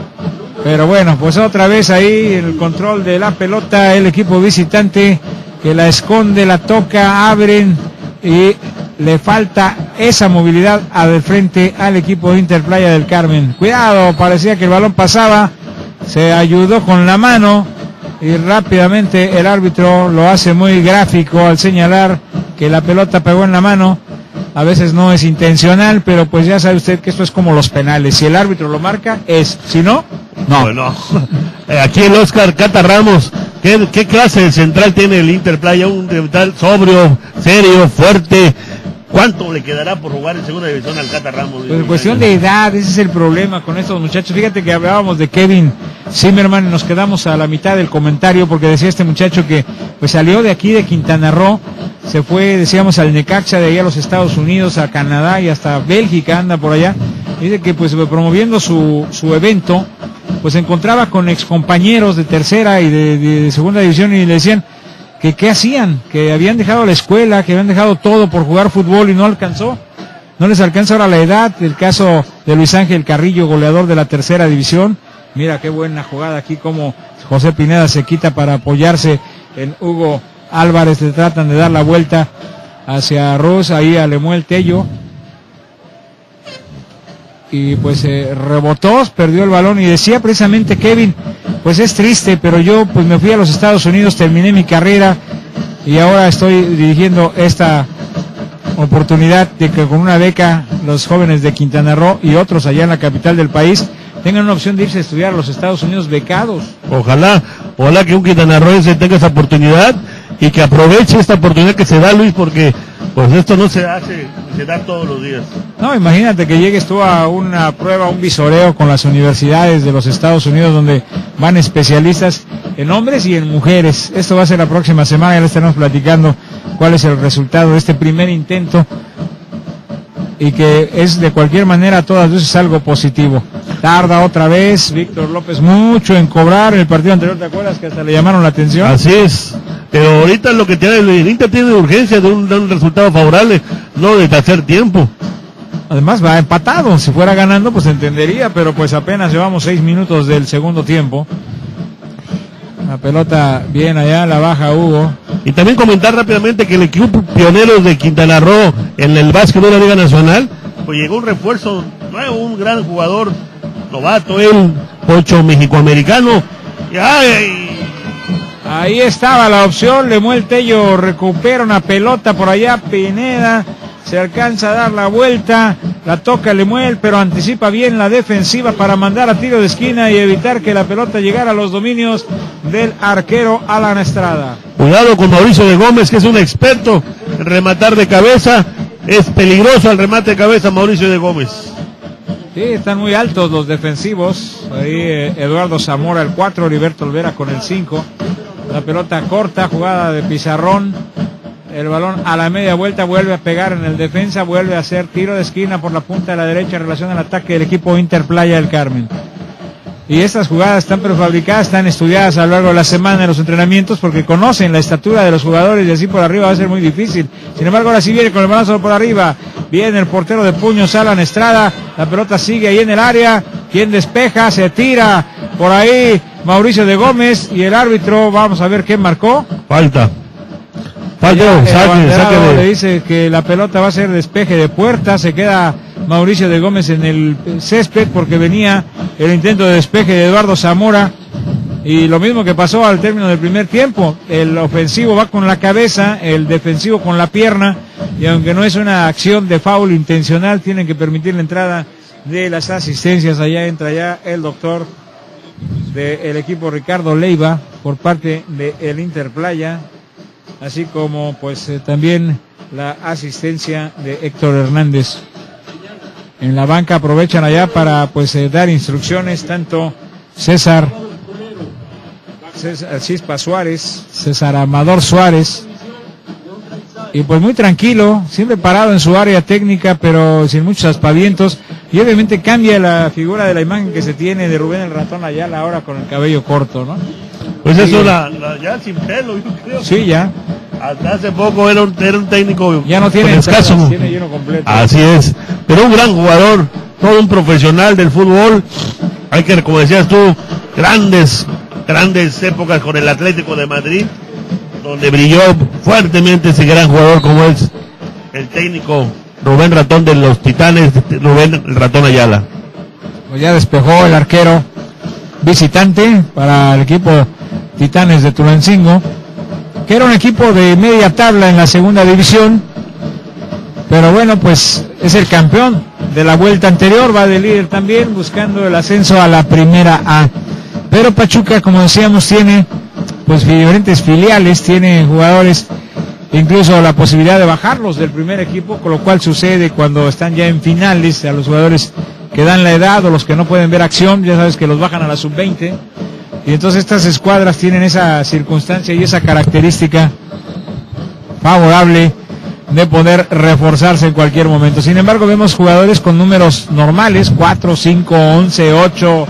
Pero bueno, pues otra vez ahí el control de la pelota, el equipo visitante que la esconde, la toca, abren y le falta esa movilidad al frente al equipo de Interplaya del Carmen. Cuidado, parecía que el balón pasaba, se ayudó con la mano. Y rápidamente el árbitro lo hace muy gráfico al señalar que la pelota pegó en la mano. A veces no es intencional, pero pues ya sabe usted que esto es como los penales. Si el árbitro lo marca, es. Si no, no. Bueno, aquí el Oscar Cata Ramos. ¿Qué, qué clase de central tiene el Interplaya? Un central sobrio, serio, fuerte. ¿Cuánto le quedará por jugar en segunda división al Cata Ramos? Pues en cuestión de edad, ese es el problema con estos muchachos. Fíjate que hablábamos de Kevin Zimmerman y nos quedamos a la mitad del comentario porque decía este muchacho que pues salió de aquí de Quintana Roo, se fue, decíamos, al Necaxa, de ahí a los Estados Unidos, a Canadá y hasta Bélgica, anda por allá. Dice que pues promoviendo su, su evento, pues se encontraba con excompañeros de tercera y de, de, de segunda división y le decían, que qué hacían, que habían dejado la escuela, que habían dejado todo por jugar fútbol y no alcanzó, no les alcanza ahora la edad. El caso de Luis Ángel Carrillo, goleador de la tercera división, mira qué buena jugada aquí, como José Pineda se quita para apoyarse en Hugo Álvarez, le tratan de dar la vuelta hacia Ross, ahí a Lemuel Tello, y pues eh, rebotó, perdió el balón, y decía precisamente Kevin, pues es triste, pero yo pues me fui a los Estados Unidos, terminé mi carrera y ahora estoy dirigiendo esta oportunidad de que con una beca los jóvenes de Quintana Roo y otros allá en la capital del país tengan una opción de irse a estudiar a los Estados Unidos becados. Ojalá, ojalá que un quintanarroense tenga esa oportunidad y que aproveche esta oportunidad que se da, Luis, porque pues esto no se hace, se da todos los días. No, imagínate que llegues tú a una prueba, un visoreo con las universidades de los Estados Unidos, donde van especialistas en hombres y en mujeres. Esto va a ser la próxima semana, ya les estaremos platicando cuál es el resultado de este primer intento, y que es de cualquier manera a todas luces algo positivo. Tarda otra vez Víctor López mucho en cobrar. En el partido anterior, ¿te acuerdas que hasta le llamaron la atención? Así es, pero ahorita lo que tiene el Inter tiene urgencia de un, de un resultado favorable, no de hacer tiempo. Además va empatado, si fuera ganando pues entendería, pero pues apenas llevamos seis minutos del segundo tiempo. La pelota bien allá, la baja Hugo. Y también comentar rápidamente que el equipo pioneros de Quintana Roo en el básquet de la Liga Nacional, pues llegó un refuerzo nuevo, un gran jugador, novato, el pocho mexicoamericano. ¡Ay! Ahí estaba la opción, Lemuel Tello recupera una pelota por allá, Pineda, se alcanza a dar la vuelta, la toca Lemuel, pero anticipa bien la defensiva para mandar a tiro de esquina y evitar que la pelota llegara a los dominios del arquero Alan Estrada. Cuidado con Mauricio de Gómez, que es un experto en rematar de cabeza. Es peligroso el remate de cabeza Mauricio de Gómez. Sí, están muy altos los defensivos. Ahí eh, Eduardo Zamora el cuatro, Heriberto Olvera con el cinco. La pelota corta, jugada de pizarrón. El balón a la media vuelta vuelve a pegar en el defensa, vuelve a hacer tiro de esquina por la punta de la derecha en relación al ataque del equipo Inter Playa del Carmen. Y estas jugadas están prefabricadas, están estudiadas a lo largo de la semana en los entrenamientos, porque conocen la estatura de los jugadores y así por arriba va a ser muy difícil. Sin embargo, ahora sí viene con el balazo por arriba, viene el portero de puños Alan Estrada, la pelota sigue ahí en el área, quien despeja, se tira por ahí Mauricio de Gómez y el árbitro, vamos a ver qué marcó. Falta. Falta, saque, saque. Le dice que la pelota va a ser despeje de puerta, se queda Mauricio de Gómez en el césped porque venía el intento de despeje de Eduardo Zamora, y lo mismo que pasó al término del primer tiempo, el ofensivo va con la cabeza, el defensivo con la pierna, y aunque no es una acción de foul intencional, tienen que permitir la entrada de las asistencias. Allá entra ya el doctor del equipo Ricardo Leiva por parte del Interplaya, así como pues eh, también la asistencia de Héctor Hernández. En la banca aprovechan allá para pues eh, dar instrucciones tanto César César Chispa Suárez, César Amador Suárez, y pues muy tranquilo, siempre parado en su área técnica, pero sin muchos aspavientos, y obviamente cambia la figura de la imagen que se tiene de Rubén el Ratón Ayala ahora con el cabello corto, ¿no? Pues eso, la, la, ya sin pelo, yo creo. Sí, ya. Hasta hace poco era un, era un técnico. Ya no tiene escaso. Tiene lleno completo. Así es. Pero un gran jugador, todo un profesional del fútbol. Hay que, como decías tú, grandes, grandes épocas con el Atlético de Madrid, donde brilló fuertemente ese gran jugador como es el técnico Rubén Ratón de los Titanes, Rubén Ratón Ayala. Pues ya despejó el arquero visitante para el equipo Titanes de Tulancingo, que era un equipo de media tabla en la segunda división, pero bueno, pues es el campeón de la vuelta anterior, va de líder también, buscando el ascenso a la primera A. Pero Pachuca, como decíamos, tiene pues diferentes filiales, tiene jugadores, incluso la posibilidad de bajarlos del primer equipo, con lo cual sucede cuando están ya en finales a los jugadores que dan la edad o los que no pueden ver acción, ya sabes que los bajan a la sub veinte. Y entonces estas escuadras tienen esa circunstancia y esa característica favorable de poder reforzarse en cualquier momento. Sin embargo, vemos jugadores con números normales, cuatro, cinco, once, ocho,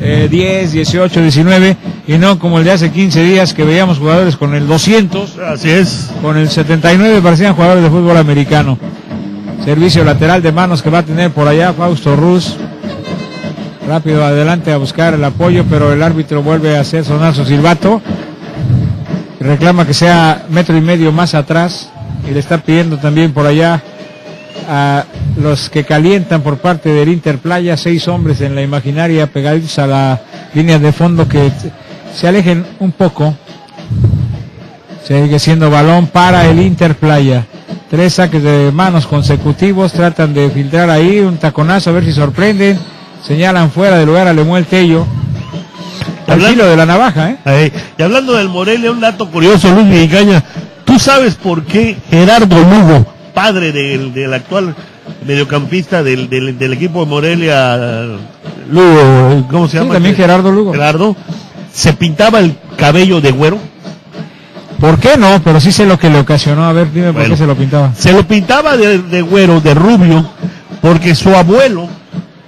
eh, diez, dieciocho, diecinueve, y no como el de hace quince días que veíamos jugadores con el doscientos. Así es. Con el setenta y nueve parecían jugadores de fútbol americano. Servicio lateral de manos que va a tener por allá Fausto Ruz. Rápido adelante a buscar el apoyo, pero el árbitro vuelve a hacer sonar su silbato. Reclama que sea metro y medio más atrás, y le está pidiendo también por allá a los que calientan por parte del Inter Playa, seis hombres en la imaginaria pegaditos a la línea de fondo, que se alejen un poco. Sigue siendo balón para el Inter Playa. Tres saques de manos consecutivos, tratan de filtrar ahí un taconazo a ver si sorprenden. Señalan fuera de lugar a Lemuel Tello. Al filo de la navaja, ¿eh? Ahí. Y hablando del Morelia, un dato curioso, Luis Icaña. ¿Tú sabes por qué Gerardo Lugo, padre del, del actual mediocampista del, del, del equipo de Morelia, Lugo, ¿cómo se llama? Sí, también Gerardo Lugo. Gerardo, ¿se pintaba el cabello de güero? ¿Por qué no? Pero sí sé lo que le ocasionó. A ver, dime, bueno, por qué se lo pintaba. Se lo pintaba de, de güero, de rubio, porque su abuelo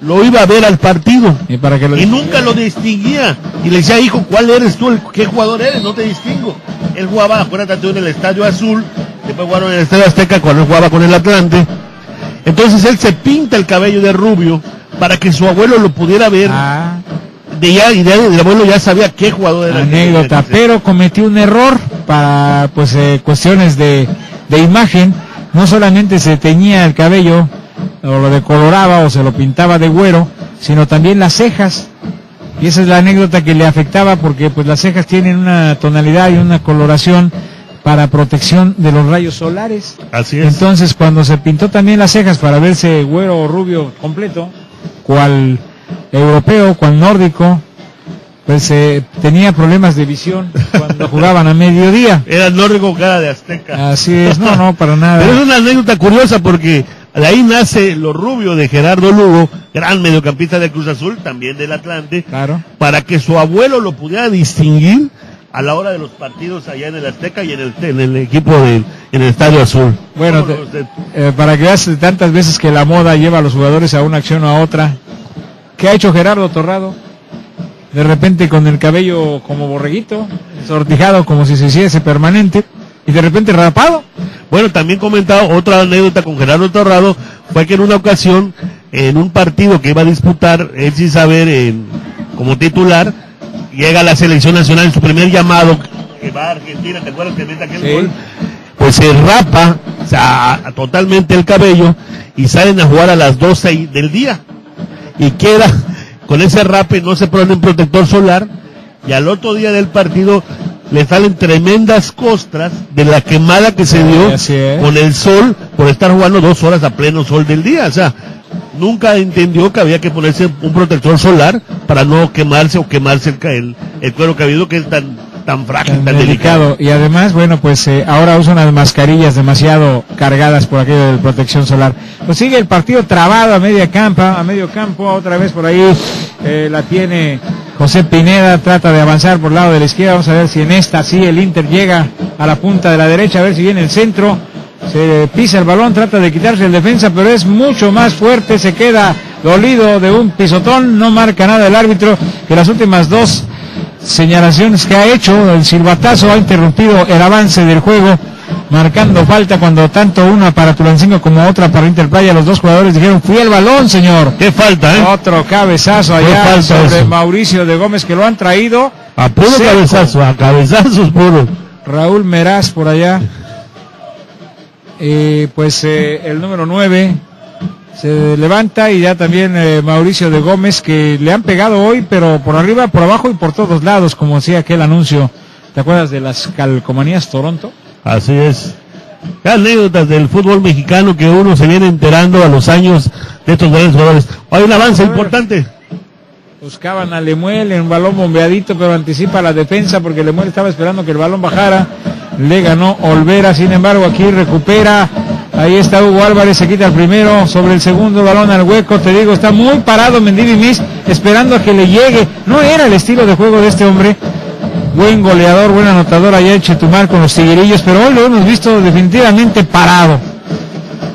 lo iba a ver al partido y, para que lo y nunca lo distinguía, y le decía: hijo, ¿cuál eres tú? ¿Qué jugador eres? No te distingo. Él jugaba, acuérdate tú, en el Estadio Azul, después jugaron en el Estadio Azteca cuando él jugaba con el Atlante. Entonces él se pinta el cabello de rubio para que su abuelo lo pudiera ver. Ah. De ya, y de, el abuelo ya sabía qué jugador era. Anécdota, pero cometió un error para pues eh, cuestiones de, de imagen. No solamente se teñía el cabello o lo decoloraba o se lo pintaba de güero, sino también las cejas, y esa es la anécdota que le afectaba, porque pues las cejas tienen una tonalidad y una coloración para protección de los rayos solares. Así es. Entonces cuando se pintó también las cejas para verse güero o rubio completo, cual europeo, cual nórdico, pues eh, tenía problemas de visión cuando jugaban a mediodía. Era nórdico, cara de azteca. Así es, no, no, para nada. Pero es una anécdota curiosa porque de ahí nace lo rubio de Gerardo Lugo, gran mediocampista de Cruz Azul, también del Atlante, claro, para que su abuelo lo pudiera distinguir a la hora de los partidos allá en el Azteca y en el, en el equipo del en el Estadio Azul. Bueno, te, eh, para que veas tantas veces que la moda lleva a los jugadores a una acción o a otra. ¿Qué ha hecho Gerardo Torrado? De repente con el cabello como borreguito, sortijado como si se hiciese permanente, y de repente rapado. Bueno, también comentaba otra anécdota con Gerardo Torrado, fue que en una ocasión, en un partido que iba a disputar, él sin saber, en, como titular, llega a la selección nacional en su primer llamado, que va a Argentina, ¿te acuerdas que mete aquel sí. gol? Pues se rapa o sea, totalmente el cabello, y salen a jugar a las doce del día, y queda con ese rape, no se pone un protector solar, y al otro día del partido le salen tremendas costras de la quemada que se dio sí, con el sol, por estar jugando dos horas a pleno sol del día. O sea, nunca entendió que había que ponerse un protector solar para no quemarse o quemarse el, el cuero cabelludo, que es tan, tan frágil, tan, tan delicado. delicado. Y además, bueno, pues eh, ahora usan las mascarillas demasiado cargadas por aquello de protección solar. Pues sigue el partido trabado a media campa, a medio campo, otra vez por ahí eh, la tiene José Pineda, trata de avanzar por el lado de la izquierda. Vamos a ver si en esta sí el Inter llega a la punta de la derecha, a ver si viene el centro. Se pisa el balón, trata de quitarse el defensa, pero es mucho más fuerte, se queda dolido de un pisotón. No marca nada el árbitro, que las últimas dos señalaciones que ha hecho, el silbatazo ha interrumpido el avance del juego, marcando falta cuando tanto una para Tulancingo como otra para Inter Playa. Los dos jugadores dijeron: fui el balón, señor. Qué falta, ¿eh? Otro cabezazo allá sobre eso. Mauricio de Gómez, que lo han traído a puro seco. Cabezazo, a cabezazos puro. Raúl Meraz por allá. Eh, pues eh, el número nueve se levanta, y ya también eh, Mauricio de Gómez, que le han pegado hoy, pero por arriba, por abajo y por todos lados, como decía aquel anuncio. ¿Te acuerdas de las calcomanías Toronto? Así es. Anécdotas del fútbol mexicano que uno se viene enterando a los años de estos grandes jugadores. Hay un avance importante. Buscaban a Lemuel en un balón bombeadito, pero anticipa la defensa porque Lemuel estaba esperando que el balón bajara. Le ganó Olvera, sin embargo aquí recupera. Ahí está Hugo Álvarez, se quita el primero, sobre el segundo, balón al hueco. Te digo, está muy parado Mendivi Miss, esperando a que le llegue. No era el estilo de juego de este hombre. Buen goleador, buen anotador allá en Chetumal con los Tiguerillos, pero hoy lo hemos visto definitivamente parado.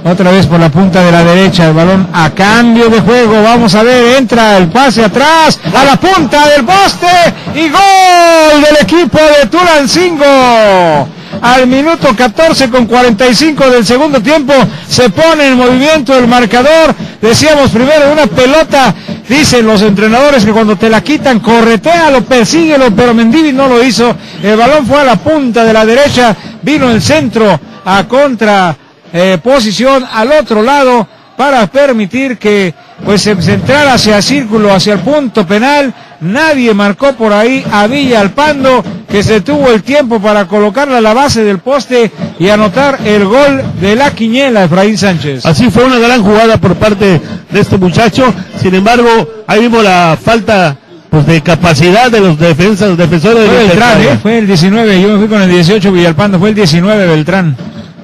Otra vez por la punta de la derecha, el balón a cambio de juego. Vamos a ver, entra el pase atrás, a la punta del poste y gol del equipo de Tulancingo. Al minuto catorce con cuarenta y cinco del segundo tiempo se pone en movimiento el marcador. Decíamos primero, una pelota, dicen los entrenadores que cuando te la quitan, corretéalo, persíguelo, pero Mendivi no lo hizo. El balón fue a la punta de la derecha, vino el centro a contra... Eh, posición al otro lado para permitir que pues se entrara hacia el círculo, hacia el punto penal. Nadie marcó por ahí a Villa Alpando, que se tuvo el tiempo para colocarla a la base del poste y anotar el gol de la quiniela, Efraín Sánchez. Así fue, una gran jugada por parte de este muchacho. Sin embargo, ahí vimos la falta pues de capacidad de los defensas, los defensores. Fue de Beltrán, eh, fue el diecinueve, yo me fui con el dieciocho, Villa Alpando, fue el diecinueve Beltrán.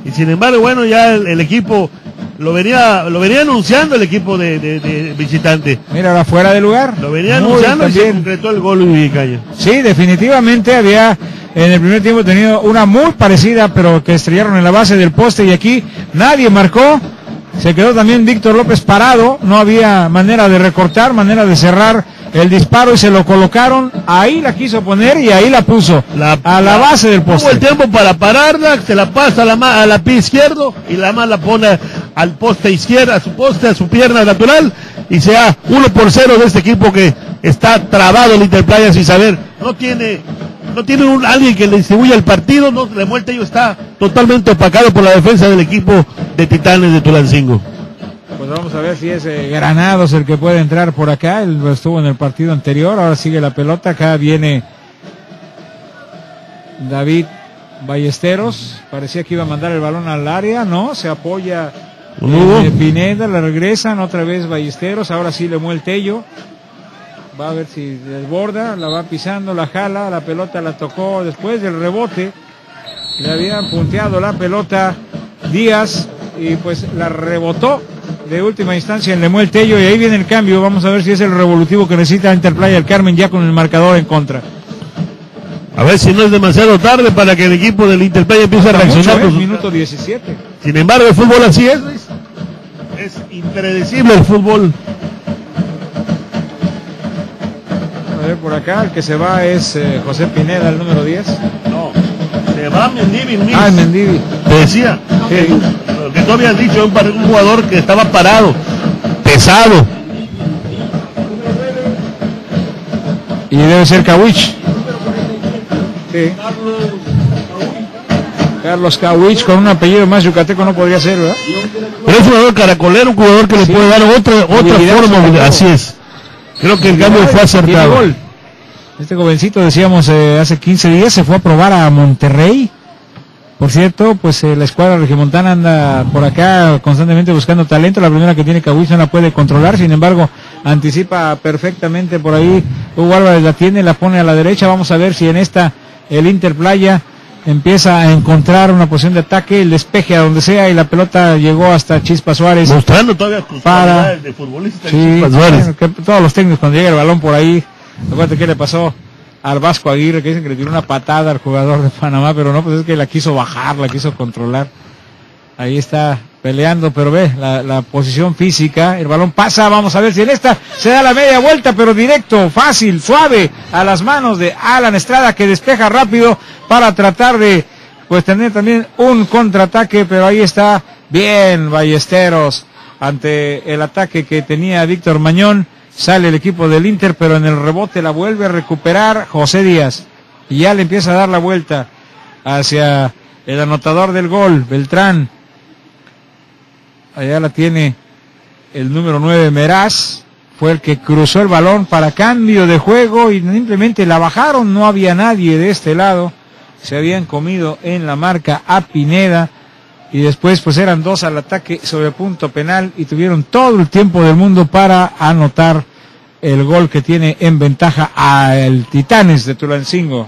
Y sin embargo, bueno, ya el, el equipo lo venía lo venía anunciando el equipo de, de, de visitante. Mira, ahora fuera de lugar. Lo venía Muy anunciando también. Y se concretó el gol Luis Icaña. Sí, definitivamente había en el primer tiempo tenido una muy parecida, pero que estrellaron en la base del poste y aquí nadie marcó. Se quedó también Víctor López parado, no había manera de recortar, manera de cerrar el disparo y se lo colocaron, ahí la quiso poner y ahí la puso, la, a la base del poste. Tuvo el tiempo para pararla, se la pasa a la, a la pie izquierdo y la más la pone al poste izquierdo, a su poste, a su pierna natural y sea uno por cero de este equipo que está trabado el Inter Playa sin saber, no tiene... No tiene un, alguien que le distribuya el partido, no, de vuelta ello está totalmente opacado por la defensa del equipo de Titanes de Tulancingo. Pues vamos a ver si es eh, Granados el que puede entrar por acá, él estuvo en el partido anterior, ahora sigue la pelota, acá viene David Ballesteros, parecía que iba a mandar el balón al área, no, se apoya eh, Pineda, la regresan, otra vez Ballesteros, ahora sí le mueve el tello. Va a ver si desborda, la va pisando, la jala, la pelota la tocó después del rebote. Le habían punteado la pelota Díaz y pues la rebotó de última instancia en Lemuel Tello y ahí viene el cambio. Vamos a ver si es el revolutivo que necesita Inter Playa del Carmen ya con el marcador en contra. A ver si no es demasiado tarde para que el equipo del Inter Playa empiece a reaccionar. Mucho, ¿eh? Sus... Minuto diecisiete. Sin embargo, el fútbol así es. Es impredecible el fútbol. A ver por acá, el que se va es eh, José Pineda, el número diez. No, se va Mendivi. Luis. Ah, Mendivi. Te decía, sí. Lo que tú habías dicho, un, un jugador que estaba parado, pesado. Y debe ser Kawich. Sí. Carlos Kawich, con un apellido más yucateco no podría ser, ¿verdad? Pero es un jugador caracolero, un jugador que sí le puede dar otra, otra forma, así es. Creo que el cambio fue acertado. Gol. Este jovencito, decíamos, eh, hace quince días se fue a probar a Monterrey. Por cierto, pues eh, la escuadra regiomontana anda por acá constantemente buscando talento. La primera que tiene Cahuiz no la puede controlar. Sin embargo, anticipa perfectamente por ahí. Hugo Álvarez la tiene, la pone a la derecha. Vamos a ver si en esta el Inter Playa empieza a encontrar una posición de ataque, el despeje a donde sea y la pelota llegó hasta Chispa Suárez. Mostrando todavía para de futbolista. Sí, Chispa Suárez. Que todos los técnicos cuando llega el balón por ahí, recuerda que le pasó al Vasco Aguirre, que dicen que le tiró una patada al jugador de Panamá, pero no, pues es que la quiso bajar, la quiso controlar. Ahí está peleando, pero ve la, la posición física, el balón pasa, vamos a ver si en esta se da la media vuelta, pero directo, fácil, suave, a las manos de Alan Estrada, que despeja rápido para tratar de pues tener también un contraataque, pero ahí está bien Ballesteros ante el ataque que tenía Víctor Mañón. Sale el equipo del Inter, pero en el rebote la vuelve a recuperar José Díaz y ya le empieza a dar la vuelta hacia el anotador del gol, Beltrán. Allá la tiene el número nueve, Meraz, fue el que cruzó el balón para cambio de juego y simplemente la bajaron, no había nadie de este lado, se habían comido en la marca a Pineda y después pues eran dos al ataque sobre punto penal y tuvieron todo el tiempo del mundo para anotar el gol que tiene en ventaja al Titanes de Tulancingo.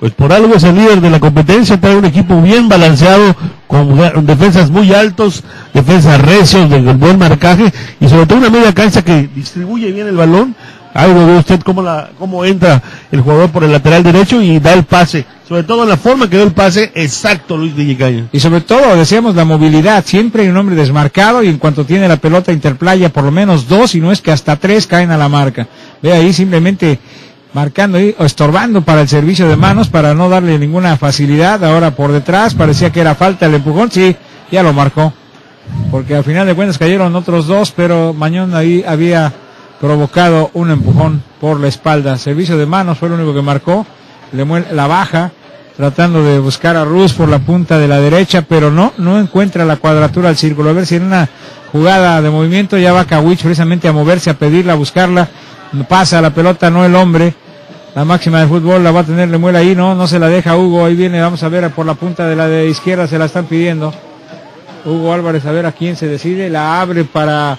Pues por algo es el líder de la competencia, trae un equipo bien balanceado, con defensas muy altos, defensas recios, de buen marcaje, y sobre todo una media cancha que distribuye bien el balón. Algo ve usted cómo, la, cómo entra el jugador por el lateral derecho y da el pase. Sobre todo en la forma que dio el pase, exacto, Luis Icaña. Y sobre todo, decíamos, la movilidad. Siempre hay un hombre desmarcado y en cuanto tiene la pelota Interplaya, por lo menos dos, y no es que hasta tres caen a la marca. Ve ahí simplemente marcando ahí, o estorbando para el servicio de manos, para no darle ninguna facilidad. Ahora por detrás, parecía que era falta el empujón. Sí, ya lo marcó. Porque al final de cuentas cayeron otros dos, pero Mañón ahí había provocado un empujón por la espalda. Servicio de manos fue lo único que marcó. Lemuel la baja, tratando de buscar a Ruz por la punta de la derecha, pero no, no encuentra la cuadratura al círculo. A ver si en una jugada de movimiento ya va Kawich precisamente a moverse, a pedirla, a buscarla. Pasa la pelota, no el hombre. La máxima del fútbol la va a tener Lemuel ahí, no, no se la deja Hugo. Ahí viene, vamos a ver, por la punta de la de izquierda se la están pidiendo. Hugo Álvarez, a ver a quién se decide. La abre para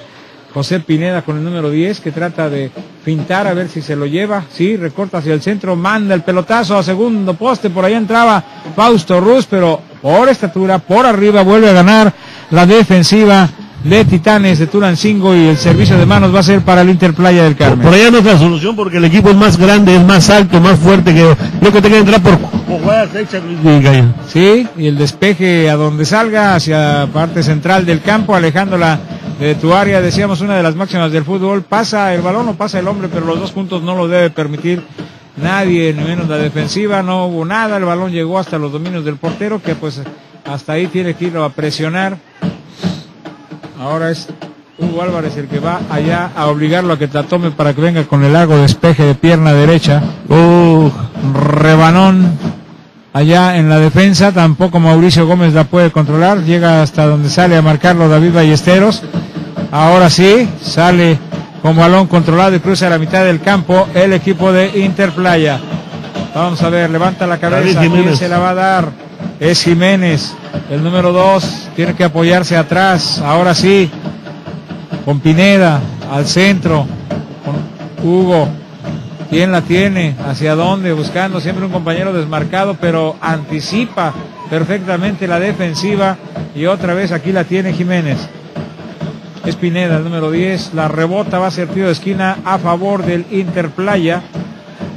José Pineda con el número diez, que trata de pintar, a ver si se lo lleva. Sí, recorta hacia el centro, manda el pelotazo a segundo poste, por allá entraba Fausto Ruz, pero por estatura, por arriba, vuelve a ganar la defensiva de Titanes de Tulancingo, y el servicio de manos va a ser para el Inter Playa del Carmen. Por allá no es la solución, porque el equipo es más grande, es más alto, más fuerte, que lo que tenga que entrar por jugadas hechas. Sí, y el despeje a donde salga, hacia parte central del campo, alejándola de tu área. Decíamos, una de las máximas del fútbol, pasa el balón o pasa el hombre, pero los dos puntos no lo debe permitir nadie, ni menos la defensiva. No hubo nada, el balón llegó hasta los dominios del portero, que pues hasta ahí tiene que irlo a presionar. Ahora es Hugo Álvarez el que va allá a obligarlo a que la tome, para que venga con el largo despeje de pierna derecha. Uh, rebanón allá en la defensa. Tampoco Mauricio Gómez la puede controlar, llega hasta donde sale a marcarlo David Ballesteros. Ahora sí, sale con balón controlado y cruza a la mitad del campo el equipo de Interplaya. Vamos a ver, levanta la cabeza, ¿quién se la va a dar? Es Jiménez, el número dos, tiene que apoyarse atrás. Ahora sí, con Pineda, al centro, con Hugo. ¿Quién la tiene? ¿Hacia dónde? Buscando siempre un compañero desmarcado, pero anticipa perfectamente la defensiva. Y otra vez aquí la tiene Jiménez. Es Pineda, el número diez, la rebota, va a ser tiro de esquina a favor del Interplaya.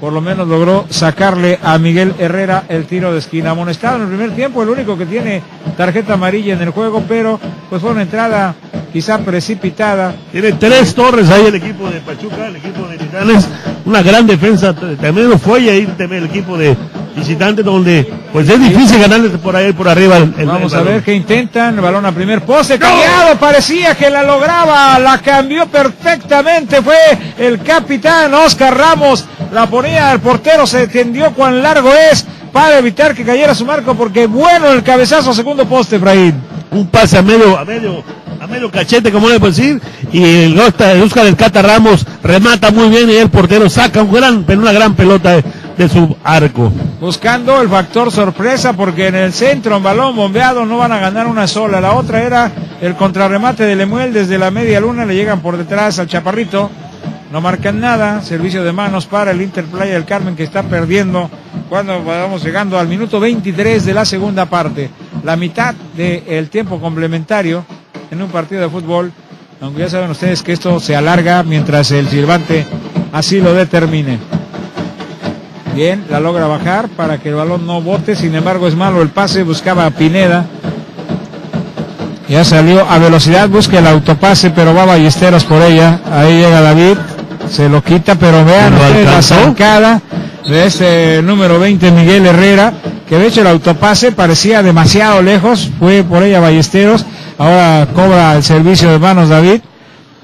Por lo menos logró sacarle a Miguel Herrera el tiro de esquina. Amonestado en el primer tiempo, el único que tiene tarjeta amarilla en el juego, pero pues fue una entrada quizá precipitada. Tiene tres torres ahí el equipo de Pachuca, el equipo de Titanes, una gran defensa. También lo fue ahí el equipo de visitantes, donde pues es difícil ganarles por ahí, por arriba. El, el, Vamos el a ver qué intentan. El balón a primer poste, cambiado, parecía que la lograba, la cambió perfectamente, fue el capitán Oscar Ramos, la ponía al portero, se tendió cuán largo es para evitar que cayera su marco, porque bueno el cabezazo a segundo poste, Efraín. Un pase a medio, a medio, a medio cachete, como le puedo decir, y el Oscar del Cata Ramos remata muy bien y el portero saca un gran, una gran pelota de, de su arco. Buscando el factor sorpresa, porque en el centro, en balón bombeado, no van a ganar una sola. La otra era el contrarremate de Lemuel desde la media luna, le llegan por detrás al Chaparrito. No marcan nada, servicio de manos para el Inter Playa del Carmen, que está perdiendo cuando vamos llegando al minuto veintitrés de la segunda parte. La mitad del tiempo complementario en un partido de fútbol, aunque ya saben ustedes que esto se alarga mientras el silbante así lo determine. Bien, la logra bajar para que el balón no bote, sin embargo es malo el pase, buscaba a Pineda. Ya salió a velocidad, busca el autopase, pero va Ballesteros por ella, ahí llega David. Se lo quita, pero vean la zancada de este número veinte, Miguel Herrera, que de hecho el autopase parecía demasiado lejos, fue por ella Ballesteros. Ahora cobra el servicio de manos David,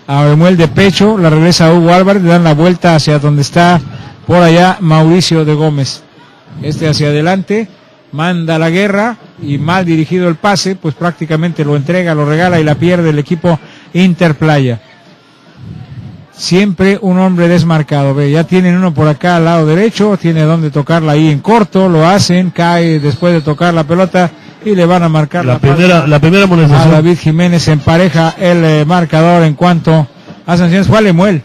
a Lemuel de pecho, la regresa Hugo Álvarez, le dan la vuelta hacia donde está por allá Mauricio de Gómez. Este hacia adelante, manda la guerra y mal dirigido el pase, pues prácticamente lo entrega, lo regala y la pierde el equipo Interplaya. Siempre un hombre desmarcado, ve, ya tienen uno por acá al lado derecho, tiene donde tocarla ahí en corto, lo hacen, cae después de tocar la pelota y le van a marcar la, la primera, la primera a David Jiménez. Empareja el eh, marcador en cuanto a sanciones, fue a Lemuel,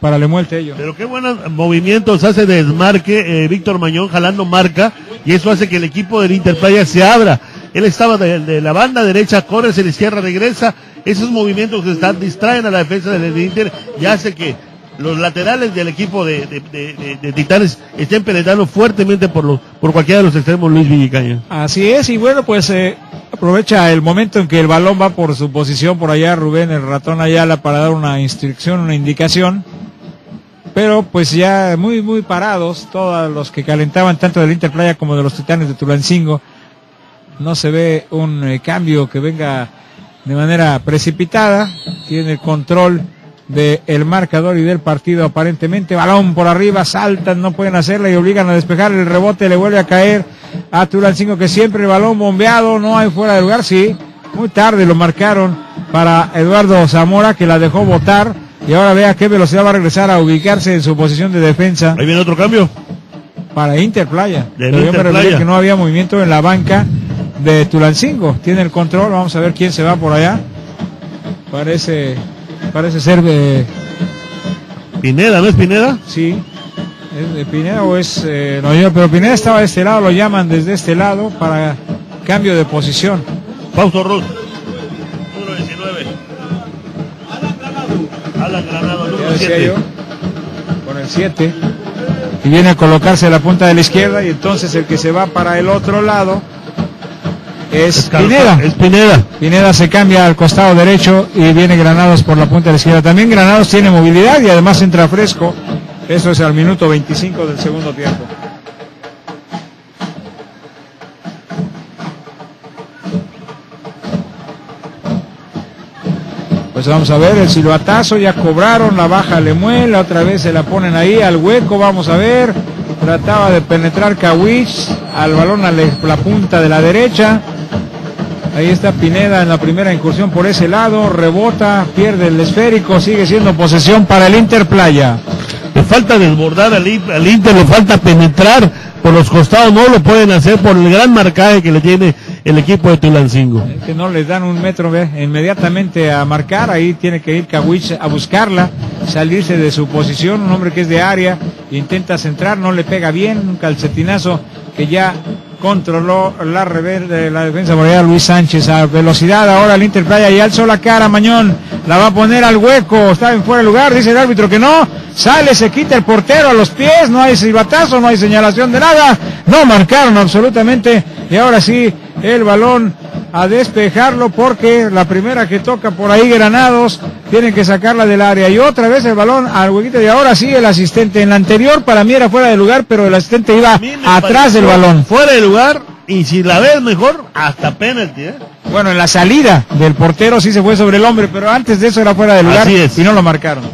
para Lemuel Tello. Pero qué buenos movimientos hace de desmarque eh, Víctor Mañón, jalando marca, y eso hace que el equipo del Interplaya se abra. Él estaba de, de la banda derecha, corre hacia la izquierda, regresa. Esos movimientos que están, distraen a la defensa del Inter y hace que los laterales del equipo de, de, de, de, de Titanes estén penetrando fuertemente por, los, por cualquiera de los extremos, Luis Icaña. Así es, y bueno, pues eh, aprovecha el momento en que el balón va por su posición por allá Rubén el Ratón Ayala para dar una instrucción, una indicación, pero pues ya muy muy parados todos los que calentaban tanto del Inter Playa como de los Titanes de Tulancingo. No se ve un eh, cambio que venga de manera precipitada. Tiene el control del marcador y del partido aparentemente. Balón por arriba, saltan, no pueden hacerla y obligan a despejar. El rebote le vuelve a caer a Tulancingo, que siempre el balón bombeado, no hay fuera de lugar. Sí, muy tarde lo marcaron para Eduardo Zamora, que la dejó botar, y ahora vea qué velocidad va a regresar a ubicarse en su posición de defensa. Ahí viene otro cambio para Interplaya. Pero yo me refiero que no había movimiento en la banca de Tulancingo. Tiene el control, vamos a ver quién se va por allá. Parece... Parece ser de... Pineda, ¿no es Pineda? Sí, es de Pineda o es... Eh, no, yo, pero Pineda estaba de este lado, lo llaman desde este lado para cambio de posición. Fausto Ruth, número diecinueve. Alan Granado. Alan Granado, número siete. Con el siete. Y viene a colocarse a la punta de la izquierda, y entonces el que se va para el otro lado... Es, es Pineda. Es Pineda. Pineda se cambia al costado derecho y viene Granados por la punta de la izquierda. También Granados tiene movilidad y además entra fresco. Eso es al minuto veinticinco del segundo tiempo. Pues vamos a ver el silbatazo. Ya cobraron, la baja Lemuel, otra vez se la ponen ahí al hueco. Vamos a ver. Trataba de penetrar Kawich al balón a la punta de la derecha. Ahí está Pineda en la primera incursión por ese lado, rebota, pierde el esférico, sigue siendo posesión para el Inter Playa. Le falta desbordar al, al Inter, le falta penetrar por los costados, no lo pueden hacer por el gran marcaje que le tiene el equipo de Tulancingo. Es que no les dan un metro ¿ve? Inmediatamente a marcar, ahí tiene que ir Kawich a buscarla, salirse de su posición, un hombre que es de área, intenta centrar, no le pega bien, un calcetinazo que ya... Controló la, rebelde, la defensa por allá Luis Sánchez a velocidad. Ahora el Inter Playa y alzó la cara Mañón. La va a poner al hueco. Está en fuera de lugar. Dice el árbitro que no. Sale, se quita el portero a los pies. No hay silbatazo, no hay señalación de nada. No marcaron absolutamente. Y ahora sí el balón a despejarlo, porque la primera que toca por ahí Granados tiene que sacarla del área, y otra vez el balón al huequito, y ahora sí el asistente. En la anterior para mí era fuera de lugar, pero el asistente iba atrás del balón. Fuera de lugar, y si la ves mejor, hasta penalti, ¿eh? Bueno, en la salida del portero sí se fue sobre el hombre, pero antes de eso era fuera de lugar y no lo marcaron.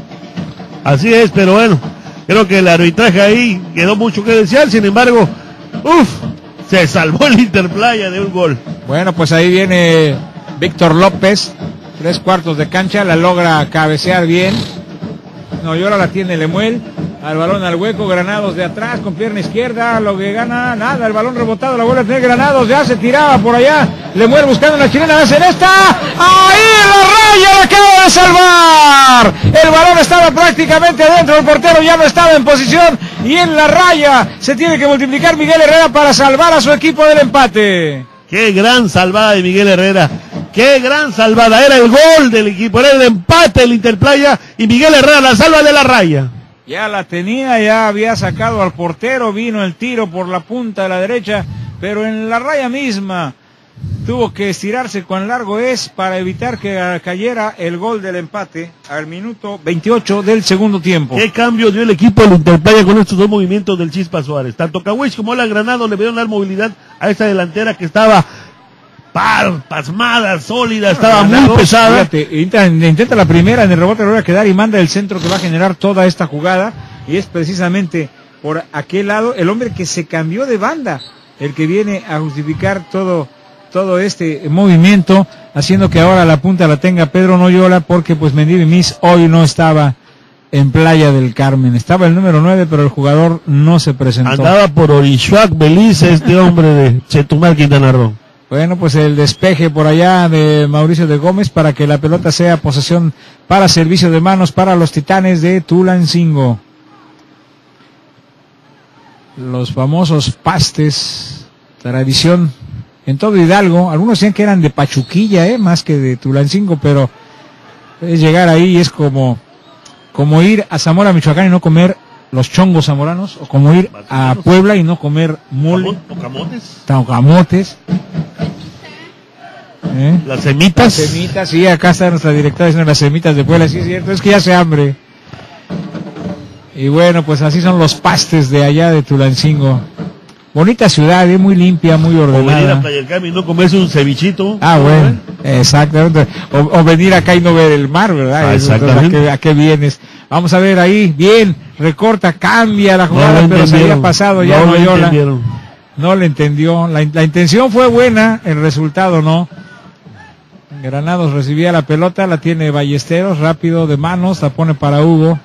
Así es, pero bueno, creo que el arbitraje ahí quedó mucho que desear, sin embargo, uff, se salvó el Interplaya de un gol. Bueno, pues ahí viene Víctor López, tres cuartos de cancha, la logra cabecear bien. No, y ahora la tiene Lemuel, al balón al hueco, Granados de atrás con pierna izquierda, lo que gana, nada, el balón rebotado, la vuelve a tener Granados, ya se tiraba por allá, Lemuel buscando una chilena, la celesta, ahí la raya, la acaba de salvar. El balón estaba prácticamente adentro, el portero ya no estaba en posición, y en la raya se tiene que multiplicar Miguel Herrera para salvar a su equipo del empate. Qué gran salvada de Miguel Herrera, qué gran salvada, era el gol del equipo, era el empate del Interplaya, y Miguel Herrera la salva de la raya. Ya la tenía, ya había sacado al portero, vino el tiro por la punta de la derecha, pero en la raya misma tuvo que estirarse cuán largo es para evitar que cayera el gol del empate al minuto veintiocho del segundo tiempo. ¿Qué cambio dio el equipo del Interplaya con estos dos movimientos del Chispa Suárez? Tanto Cahuich como la Granado le dieron dar movilidad a esta delantera que estaba par, pasmada, sólida, bueno, estaba Granado, muy pesada. Fíjate, intenta, intenta la primera, en el rebote logra quedar y manda el centro que va a generar toda esta jugada, y es precisamente por aquel lado el hombre que se cambió de banda, el que viene a justificar todo todo este movimiento, haciendo que ahora la punta la tenga Pedro Noyola, porque pues Mendive Miss hoy no estaba en Playa del Carmen, estaba el número nueve, pero el jugador no se presentó. Andaba por Orishuac, Belice, este hombre de Chetumal, Quintana Roo. Bueno, pues el despeje por allá de Mauricio de Gómez para que la pelota sea posesión para servicio de manos para los Titanes de Tulancingo. Los famosos pastes, tradición en todo Hidalgo, algunos decían que eran de Pachuquilla, eh, más que de Tulancingo, pero es llegar ahí, es como como ir a Zamora, Michoacán y no comer los chongos zamoranos, o como ir a Puebla y no comer mole. Tocamotes. Tocamotes. ¿Eh? Las semitas. Las semitas, sí, acá está nuestra directora diciendo las semitas de Puebla, sí es cierto, es que ya se hambre. Y bueno, pues así son los pastes de allá de Tulancingo. Bonita ciudad, es muy limpia, muy ordenada. O venir a Playa del Carmen y no comerse un cevichito. Ah, bueno, ¿verdad? Exactamente. O, o venir acá y no ver el mar, ¿verdad? Ah, exactamente. Entonces, ¿a, qué, ¿a qué vienes? Vamos a ver ahí, bien, recorta, cambia la jugada, no pero se había pasado ya no Noyola. No le entendió. La, la intención fue buena, el resultado no. Granados recibía la pelota, la tiene Ballesteros, rápido de manos, la pone para Hugo.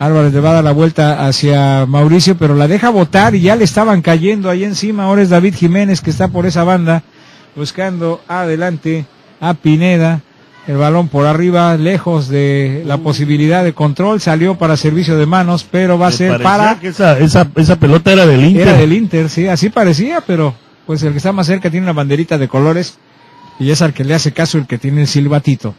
Álvarez le va a dar la vuelta hacia Mauricio, pero la deja botar y ya le estaban cayendo ahí encima. Ahora es David Jiménez que está por esa banda, buscando adelante a Pineda. El balón por arriba, lejos de la posibilidad de control, salió para servicio de manos, pero va a ser para... Que esa, esa, esa pelota era del Inter. Era del Inter, sí, así parecía, pero pues el que está más cerca tiene una banderita de colores y es al que le hace caso el que tiene el silbatito.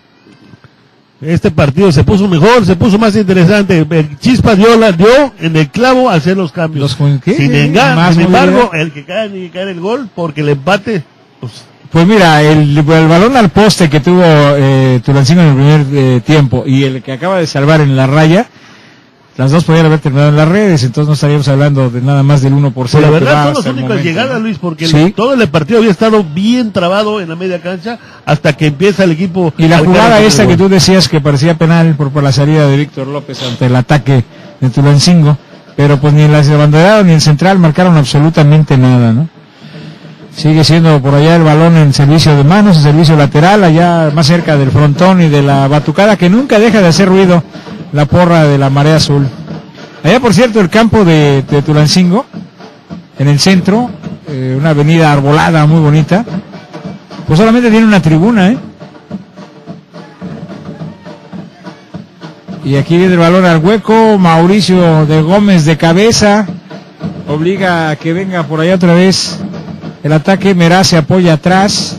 Este partido se puso mejor, se puso más interesante. El Chispa dio, la, dio en el clavo a hacer los cambios. Los, ¿qué? Sin, engan, sin embargo, el que cae ni cae el gol, porque el empate... Pues, pues mira, el, el balón al poste que tuvo eh, Tulancingo en el primer eh, tiempo y el que acaba de salvar en la raya, las dos podían haber terminado en las redes, entonces no estaríamos hablando de nada más del uno por cero. La verdad son las únicas llegadas, Luis, porque ¿sí? el, todo el partido había estado bien trabado en la media cancha hasta que empieza el equipo. Y la jugada esa que tú decías que parecía penal por, por la salida de Víctor López ante el ataque de Tulancingo, pero pues ni las de abanderado ni el central marcaron absolutamente nada, ¿no? Sigue siendo por allá el balón en servicio de manos, en servicio lateral, allá más cerca del frontón y de la batucada que nunca deja de hacer ruido. La porra de la marea azul. Allá, por cierto, el campo de, de Tulancingo, en el centro, eh, una avenida arbolada muy bonita, pues solamente tiene una tribuna, ¿eh? Y aquí viene el balón al hueco, Mauricio de Gómez de cabeza, obliga a que venga por allá otra vez el ataque, Merá se apoya atrás,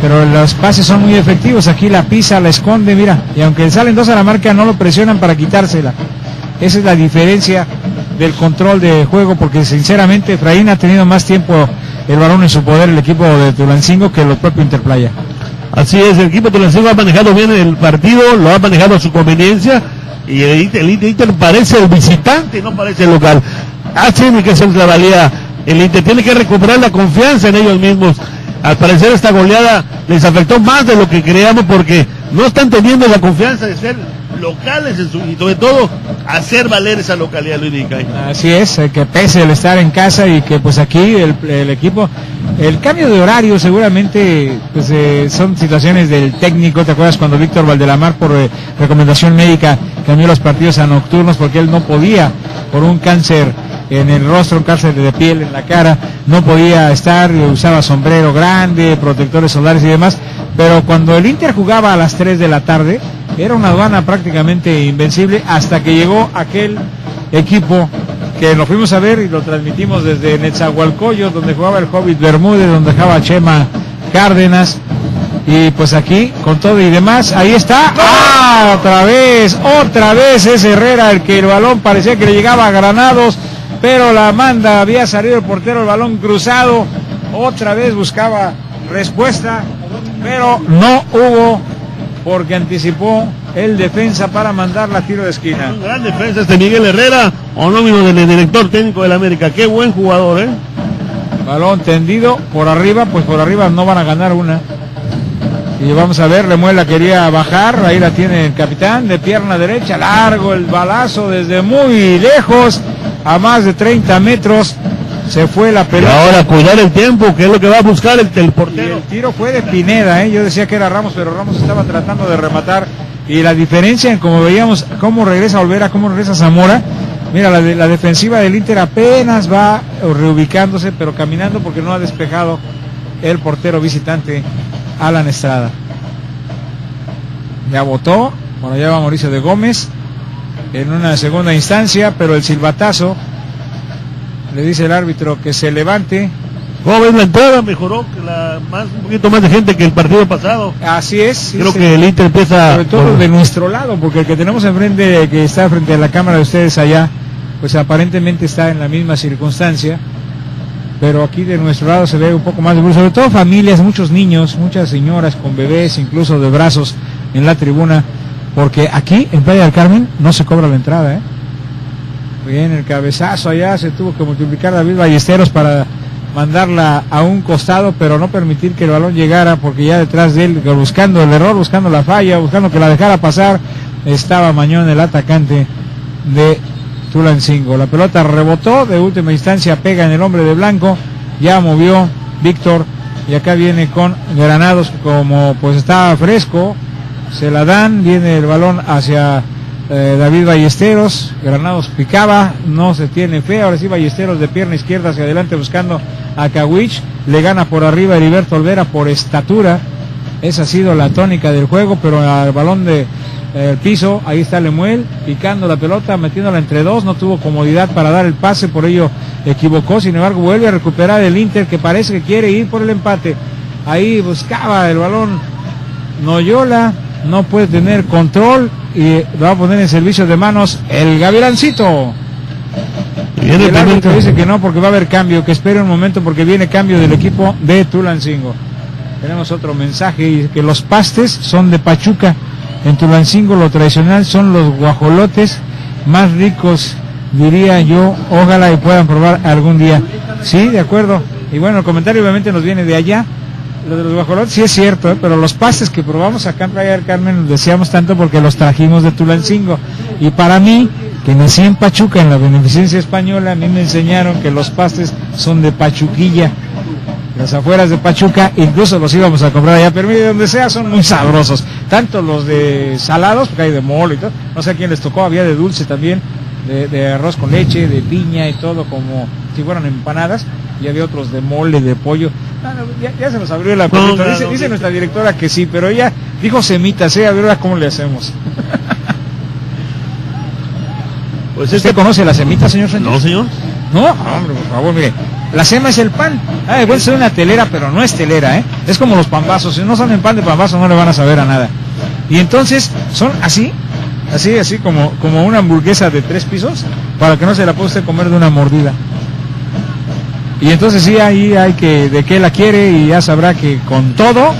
pero los pases son muy efectivos, aquí la pisa, la esconde, mira, y aunque salen dos a la marca no lo presionan para quitársela. Esa es la diferencia del control de juego, porque sinceramente Efraín ha tenido más tiempo el balón en su poder el equipo de Tulancingo que el propio Interplaya. Así es, el equipo de Tulancingo ha manejado bien el partido, lo ha manejado a su conveniencia, y el Inter, el Inter parece el visitante, no parece el local. Hacen que es la valía, el Inter tiene que recuperar la confianza en ellos mismos. Al parecer esta goleada les afectó más de lo que creíamos porque no están teniendo la confianza de ser locales en su, y sobre todo hacer valer esa localidad, Luis Icaña. Así es, que pese el estar en casa y que pues aquí el, el equipo, el cambio de horario seguramente pues eh, son situaciones del técnico. ¿Te acuerdas cuando Víctor Valdelamar por eh, recomendación médica cambió los partidos a nocturnos porque él no podía por un cáncer en el rostro, un cáncer de piel en la cara, no podía estar, usaba sombrero grande, protectores solares y demás, pero cuando el Inter jugaba a las tres de la tarde, era una aduana prácticamente invencible hasta que llegó aquel equipo que lo fuimos a ver y lo transmitimos desde Nezahualcóyotl, donde jugaba el Hobbit Bermúdez, donde jugaba Chema Cárdenas, y pues aquí, con todo y demás, ahí está, ¡ah! Otra vez, otra vez es Herrera el que el balón parecía que le llegaba a Granados, pero la manda, había salido el portero, el balón cruzado, otra vez buscaba respuesta, pero no hubo, porque anticipó el defensa para mandar la tiro de esquina. Un gran defensa este Miguel Herrera, homónimo del director técnico del América, qué buen jugador, ¿eh? Balón tendido, por arriba, pues por arriba no van a ganar una. Y vamos a ver, Lemuela quería bajar, ahí la tiene el capitán, de pierna derecha, largo el balazo desde muy lejos, a más de treinta metros se fue la pelota. Y ahora cuidar el tiempo, que es lo que va a buscar el, el portero. Y el tiro fue de Pineda, ¿eh? Yo decía que era Ramos, pero Ramos estaba tratando de rematar. Y la diferencia en como veíamos, cómo regresa Olvera, cómo regresa Zamora. Mira, la, de, la defensiva del Inter apenas va reubicándose, pero caminando porque no ha despejado el portero visitante Alan Estrada. Ya votó, bueno, ya va Mauricio de Gómez en una segunda instancia, pero el silbatazo le dice el árbitro que se levante ¿Cómo ves la entrada? Mejoró que la más, un poquito más de gente que el partido pasado. Así es. Creo sí, que el Inter empieza... Sobre todo por... de nuestro lado, porque el que tenemos enfrente, que está frente a la cámara de ustedes allá, pues aparentemente está en la misma circunstancia, pero aquí de nuestro lado se ve un poco más de bruto, sobre todo familias, muchos niños, muchas señoras con bebés, incluso de brazos en la tribuna, porque aquí en Playa del Carmen no se cobra la entrada, ¿eh? Bien, el cabezazo allá, se tuvo que multiplicar David Ballesteros para mandarla a un costado, pero no permitir que el balón llegara, porque ya detrás de él, buscando el error, buscando la falla, buscando que la dejara pasar, estaba Mañón, el atacante de Tulancingo. La pelota rebotó, de última instancia pega en el hombre de blanco, ya movió Víctor, y acá viene con Granados, como pues está fresco, se la dan, viene el balón hacia eh, David Ballesteros. Granados picaba, no se tiene fe, ahora sí Ballesteros de pierna izquierda hacia adelante buscando a Kawich, le gana por arriba Heriberto Olvera por estatura, esa ha sido la tónica del juego, pero al balón de el piso, ahí está Lemuel picando la pelota, metiéndola entre dos, no tuvo comodidad para dar el pase, por ello equivocó, sin embargo vuelve a recuperar el Inter, que parece que quiere ir por el empate. Ahí buscaba el balón Noyola, no puede tener control y lo va a poner en servicio de manos el Gavilancito. Y el árbitro dice que no, porque va a haber cambio, que espere un momento porque viene cambio del equipo de Tulancingo. Tenemos otro mensaje, que los pastes son de Pachuca. En Tulancingo lo tradicional son los guajolotes más ricos, diría yo, ojalá y puedan probar algún día. Sí, de acuerdo. Y bueno, el comentario obviamente nos viene de allá. Lo de los guajolotes sí es cierto, ¿eh? Pero los pastes que probamos acá en Playa del Carmen los deseamos tanto porque los trajimos de Tulancingo. Y para mí, que nací en Pachuca, en la beneficencia española, a mí me enseñaron que los pastes son de Pachuquilla, las afueras de Pachuca, incluso los íbamos a comprar allá, pero mire, donde sea son muy sabrosos, tanto los de salados, porque hay de mole y todo, no sé a quién les tocó, había de dulce también, de, de arroz con leche, de piña y todo, como si fueran empanadas, y había otros de mole, de pollo. No, no, ya, ya se nos abrió la puerta, no, no, dice, no, dice no, nuestra directora que sí, pero ella dijo semitas, ¿eh? A ver ahora cómo le hacemos. Pues ¿usted este... conoce la semita, señor Sánchez? No, señor. No, hombre, por favor, mire, la sema es el pan. Ah, igual es una telera, pero no es telera, ¿eh? Es como los pambazos, si no saben pan de pambazo no le van a saber a nada. Y entonces son así, así, así como, como una hamburguesa de tres pisos, para que no se la pueda usted comer de una mordida. Y entonces sí, ahí hay que, de qué la quiere, y ya sabrá que con todo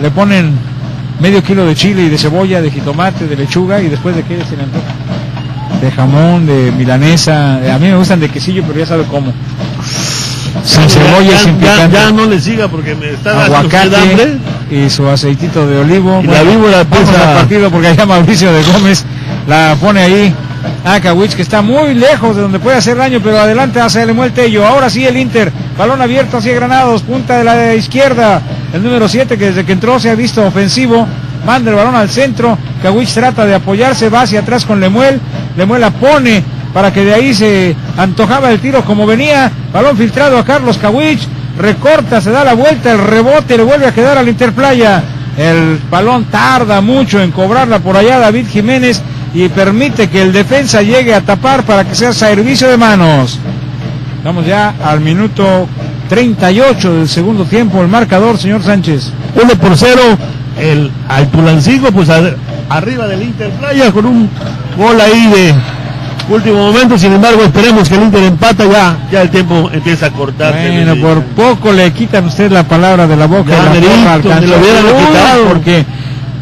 le ponen medio kilo de chile y de cebolla, de jitomate, de lechuga, y después de qué se le antoja. De jamón, de milanesa, a mí me gustan de quesillo, pero ya sabe cómo. Sin cebolla, sin picante. Ya, ya no le siga porque me está aguacate hambre. Y su aceitito de olivo. Y bueno, la víbora pesa al partido porque allá Mauricio de Gómez la pone ahí. Akawich, que está muy lejos de donde puede hacer daño, pero adelante hacia Lemuel Tello. Ahora sí el Inter, balón abierto hacia Granados, punta de la izquierda. El número siete, que desde que entró se ha visto ofensivo, manda el balón al centro. Kawich trata de apoyarse, va hacia atrás con Lemuel, Lemuel la pone para que de ahí se antojaba el tiro como venía, balón filtrado a Carlos Kawich, recorta, se da la vuelta, el rebote le vuelve a quedar al Interplaya, el balón tarda mucho en cobrarla por allá David Jiménez y permite que el defensa llegue a tapar para que sea servicio de manos. Vamos ya al minuto treinta y ocho del segundo tiempo, el marcador, señor Sánchez. uno por cero el al Tulancingo, pues a, arriba del Interplaya con un gol ahí de último momento. Sin embargo, esperemos que el Inter empata, ya ya el tiempo empieza a cortarse. Bueno, el... por poco le quitan usted la palabra de la boca, ya, la Merito, boca alcanzó, lo hubieran quitado, porque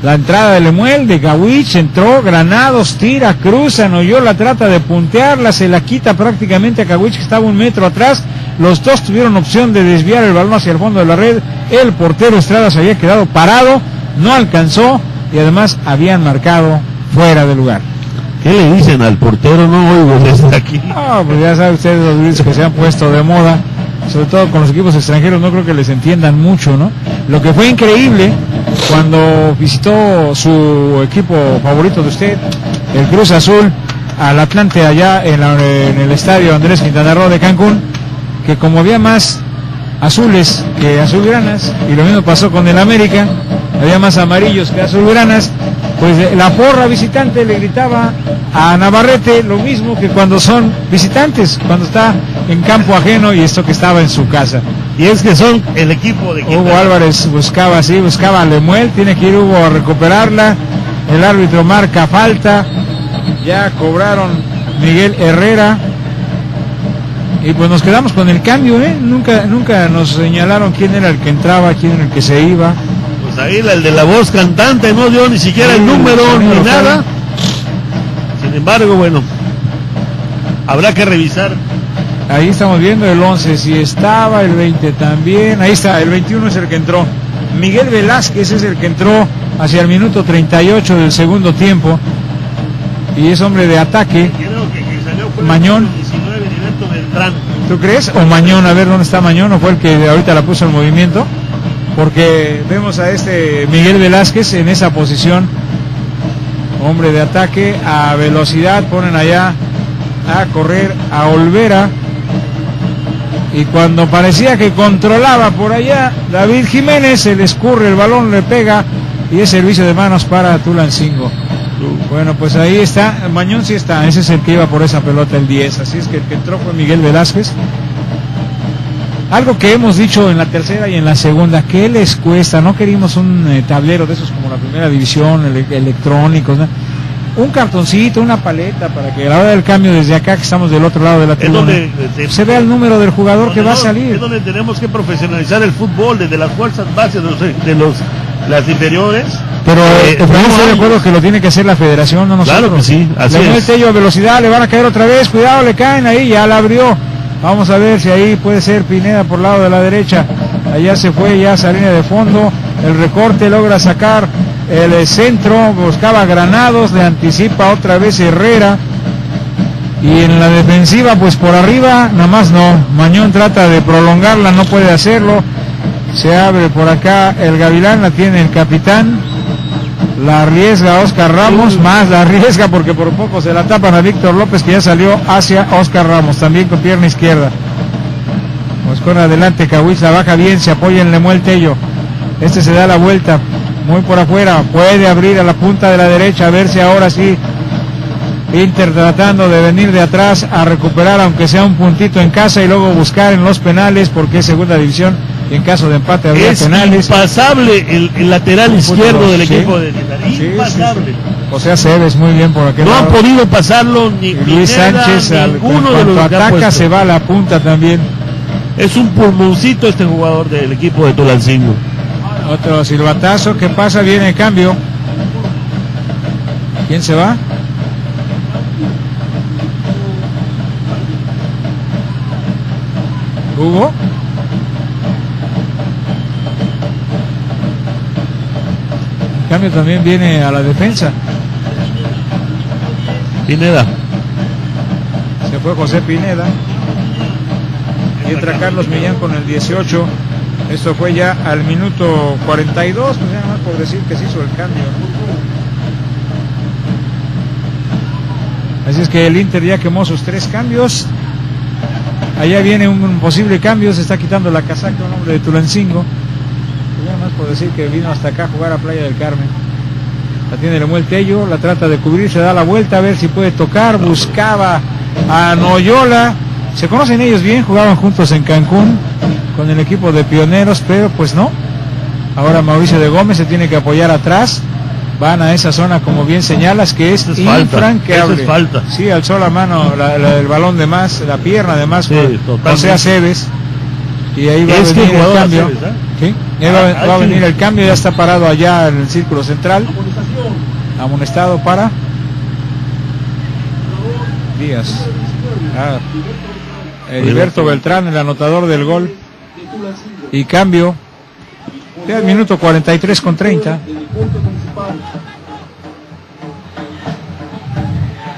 la entrada de Lemuel, de Kawich, entró Granados, tira, cruza, Noyola trata de puntearla, se la quita prácticamente a Kawich, que estaba un metro atrás. Los dos tuvieron opción de desviar el balón hacia el fondo de la red, el portero Estrada se había quedado parado, no alcanzó, y además habían marcado fuera de lugar. ¿Qué le dicen al portero? No oigo desde aquí. No, pues ya saben ustedes los gritos que se han puesto de moda, sobre todo con los equipos extranjeros, no creo que les entiendan mucho, ¿no? Lo que fue increíble, cuando visitó su equipo favorito de usted, el Cruz Azul, al Atlante allá en, la, en el estadio Andrés Quintana Roo de Cancún, que como había más azules que azulgranas, y lo mismo pasó con el América, había más amarillos que azulgranas, pues la porra visitante le gritaba a Navarrete lo mismo que cuando son visitantes, cuando está en campo ajeno, y esto que estaba en su casa. Y es que son el equipo de Quintana Roo. Hugo Álvarez buscaba, sí, buscaba a Lemuel, tiene que ir Hugo a recuperarla, el árbitro marca falta, ya cobraron Miguel Herrera, y pues nos quedamos con el cambio, ¿eh? Nunca, nunca nos señalaron quién era el que entraba, quién era el que se iba. Pues ahí el de la voz cantante no dio ni siquiera el número ni nada. Sin embargo, bueno, habrá que revisar. Ahí estamos viendo el once, si estaba, el veinte también, ahí está, el veintiuno es el que entró. Miguel Velázquez es el que entró hacia el minuto treinta y ocho del segundo tiempo, y es hombre de ataque. Creo que, que salió fue Mañón. diecinueve directo Beltrán. ¿Tú crees? O Mañón, a ver dónde está Mañón, o fue el que ahorita la puso en movimiento, porque vemos a este Miguel Velázquez en esa posición, hombre de ataque, a velocidad, ponen allá a correr a Olvera, y cuando parecía que controlaba por allá David Jiménez, se le escurre el balón, le pega, y es servicio de manos para Tulancingo. Bueno, pues ahí está, Mañón sí está, ese es el que iba por esa pelota, el diez, así es que el que entró fue Miguel Velázquez. Algo que hemos dicho en la tercera y en la segunda, ¿qué les cuesta? No queríamos un eh, tablero de esos como la primera división, ele electrónicos, ¿no? Un cartoncito, una paleta, para que a la hora del cambio, desde acá que estamos del otro lado de la tribuna, se vea el número del jugador que va a salir. Es donde tenemos que profesionalizar el fútbol, desde las fuerzas bases de, los, de los, las inferiores. Pero eh, estamos de acuerdo que lo tiene que hacer la federación, no nosotros. Claro que sí, así es. Le mete yo a velocidad, le van a caer otra vez, cuidado, le caen ahí, ya la abrió. Vamos a ver si ahí puede ser Pineda por lado de la derecha. Allá se fue, ya esa línea de fondo, el recorte, logra sacar el centro, buscaba Granados, le anticipa otra vez Herrera, y en la defensiva pues por arriba nada más no, Mañón trata de prolongarla, no puede hacerlo, se abre por acá el Gavilán, la tiene el capitán, la arriesga Oscar Ramos, más la arriesga porque por poco se la tapan a Víctor López, que ya salió hacia Oscar Ramos, también con pierna izquierda. Pues con adelante Cahuiz, la baja bien, se apoya en Lemuel Tello, este se da la vuelta muy por afuera, puede abrir a la punta de la derecha, a ver si ahora sí Inter tratando de venir de atrás a recuperar aunque sea un puntito en casa, y luego buscar en los penales, porque es segunda división y en caso de empate habría es penales. Es impasable el, el lateral un izquierdo punto, del sí, equipo de Titanes, sí, impasable. Sí, sí. O sea, Cebes muy bien por aquel no lado. Han podido pasarlo ni Luis Pineda, Sánchez, ninguno de los ataca se va a la punta también. Es un pulmoncito este jugador del equipo de Tulancingo. Otro silbatazo, que pasa? Viene el cambio. ¿Quién se va? ¿Hugo? El cambio también viene a la defensa. Pineda. Se fue José Pineda. Y entra Carlos Millán con el dieciocho. Esto fue ya al minuto cuarenta y dos, pues ya más por decir que se hizo el cambio. Así es que el Inter ya quemó sus tres cambios. Allá viene un posible cambio, se está quitando la casaca un hombre de Tulancingo. Ya más por decir que vino hasta acá a jugar a Playa del Carmen. La tiene Lemuel Tello, la trata de cubrir, se da la vuelta a ver si puede tocar, buscaba a Noyola. Se conocen ellos bien, jugaban juntos en Cancún con el equipo de Pioneros, pero pues no. Ahora Mauricio de Gómez se tiene que apoyar atrás, van a esa zona como bien señalas, que es, es infranqueable. Eso es falta. Sí, alzó la mano, la, la, el balón de más, la pierna de más, sí, o sea, Cebes, y ahí va a venir el cambio. Cebes, ¿eh? ¿Sí? Y ahí va, va a venir el cambio, ya está parado allá en el círculo central. Amonestado para Díaz. Ah, Heriberto Beltrán, el anotador del gol. Y cambio al minuto cuarenta y tres con treinta.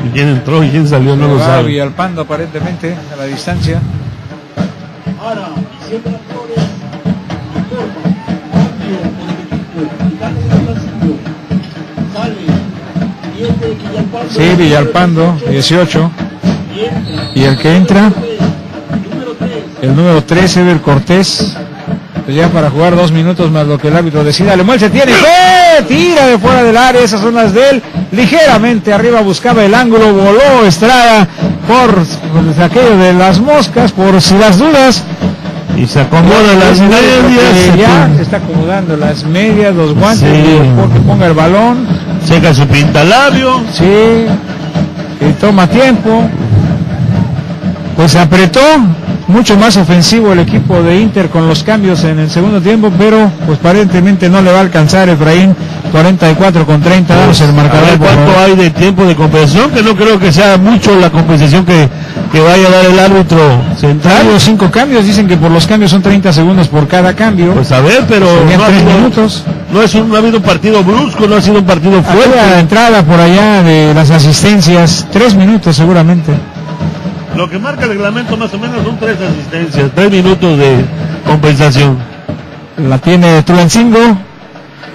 ¿Y quién entró y quién salió? No lo sabe. Villalpando aparentemente a la distancia. Sí, Villalpando, dieciocho. ¿Y el que entra? El número tres, Ever Cortés, ya para jugar dos minutos más lo que el árbitro decida. Lemuel se tiene, ¡eh! Tira de fuera del área, esas son las de él, ligeramente arriba buscaba el ángulo, voló Estrada por, por aquello de las moscas, por si las dudas. Y se acomoda las medias. Ya se está acomodando las medias, los guantes, sí. Porque ponga el balón. Seca su pintalabio. Sí. Y toma tiempo. Pues apretó. Mucho más ofensivo el equipo de Inter con los cambios en el segundo tiempo, pero pues aparentemente no le va a alcanzar Efraín. Cuarenta y cuatro con treinta dados el marcador. A ver cuánto hay de tiempo de compensación, que no creo que sea mucho la compensación que, que vaya a dar el árbitro central. Los cinco cambios, dicen que por los cambios son treinta segundos por cada cambio. Pues a ver, pero pues no, ha sido, minutos. No, es un, no ha habido un partido brusco, no ha sido un partido fuerte. A la entrada por allá de las asistencias, tres minutos seguramente. Lo que marca el reglamento más o menos son tres asistencias, tres minutos de compensación. La tiene Tulancingo.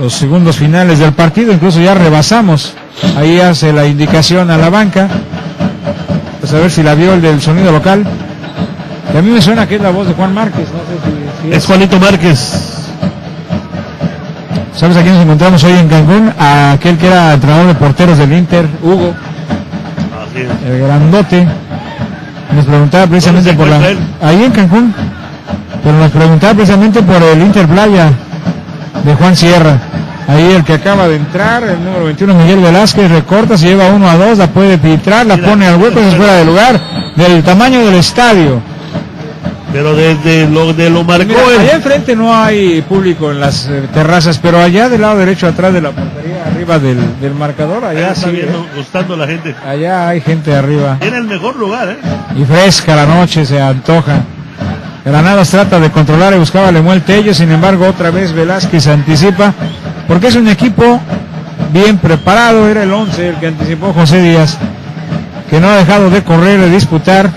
Los segundos finales del partido, incluso ya rebasamos. Ahí hace la indicación a la banca. Pues a ver si la vio el del sonido local. Y a mí me suena que es la voz de Juan Márquez. No sé si, si es... es Juanito Márquez. ¿Sabes a quién nos encontramos hoy en Cancún? A aquel que era entrenador de porteros del Inter, Hugo. Así es. El grandote. Nos preguntaba precisamente por la... Él? Ahí en Cancún. Pero nos preguntaba precisamente por el Inter Playa de Juan Sierra. Ahí el que acaba de entrar, el número veintiuno, Miguel Velázquez, recorta, se lleva uno a dos, la puede pitrar, la pone al hueco, es fuera de lugar, del tamaño del estadio. Pero desde lo de lo marcó. Mira, el... allá enfrente no hay público en las eh, terrazas, pero allá del lado derecho, atrás de la portería, arriba del, del marcador, allá está sí, viendo, eh. gustando la gente. Allá hay gente arriba. Era el mejor lugar, ¿eh? Y fresca la noche, se antoja. Granados trata de controlar y buscaba a Lemuel Tello, sin embargo otra vez Velázquez se anticipa, porque es un equipo bien preparado, era el once el que anticipó José Díaz, que no ha dejado de correr, de disputar.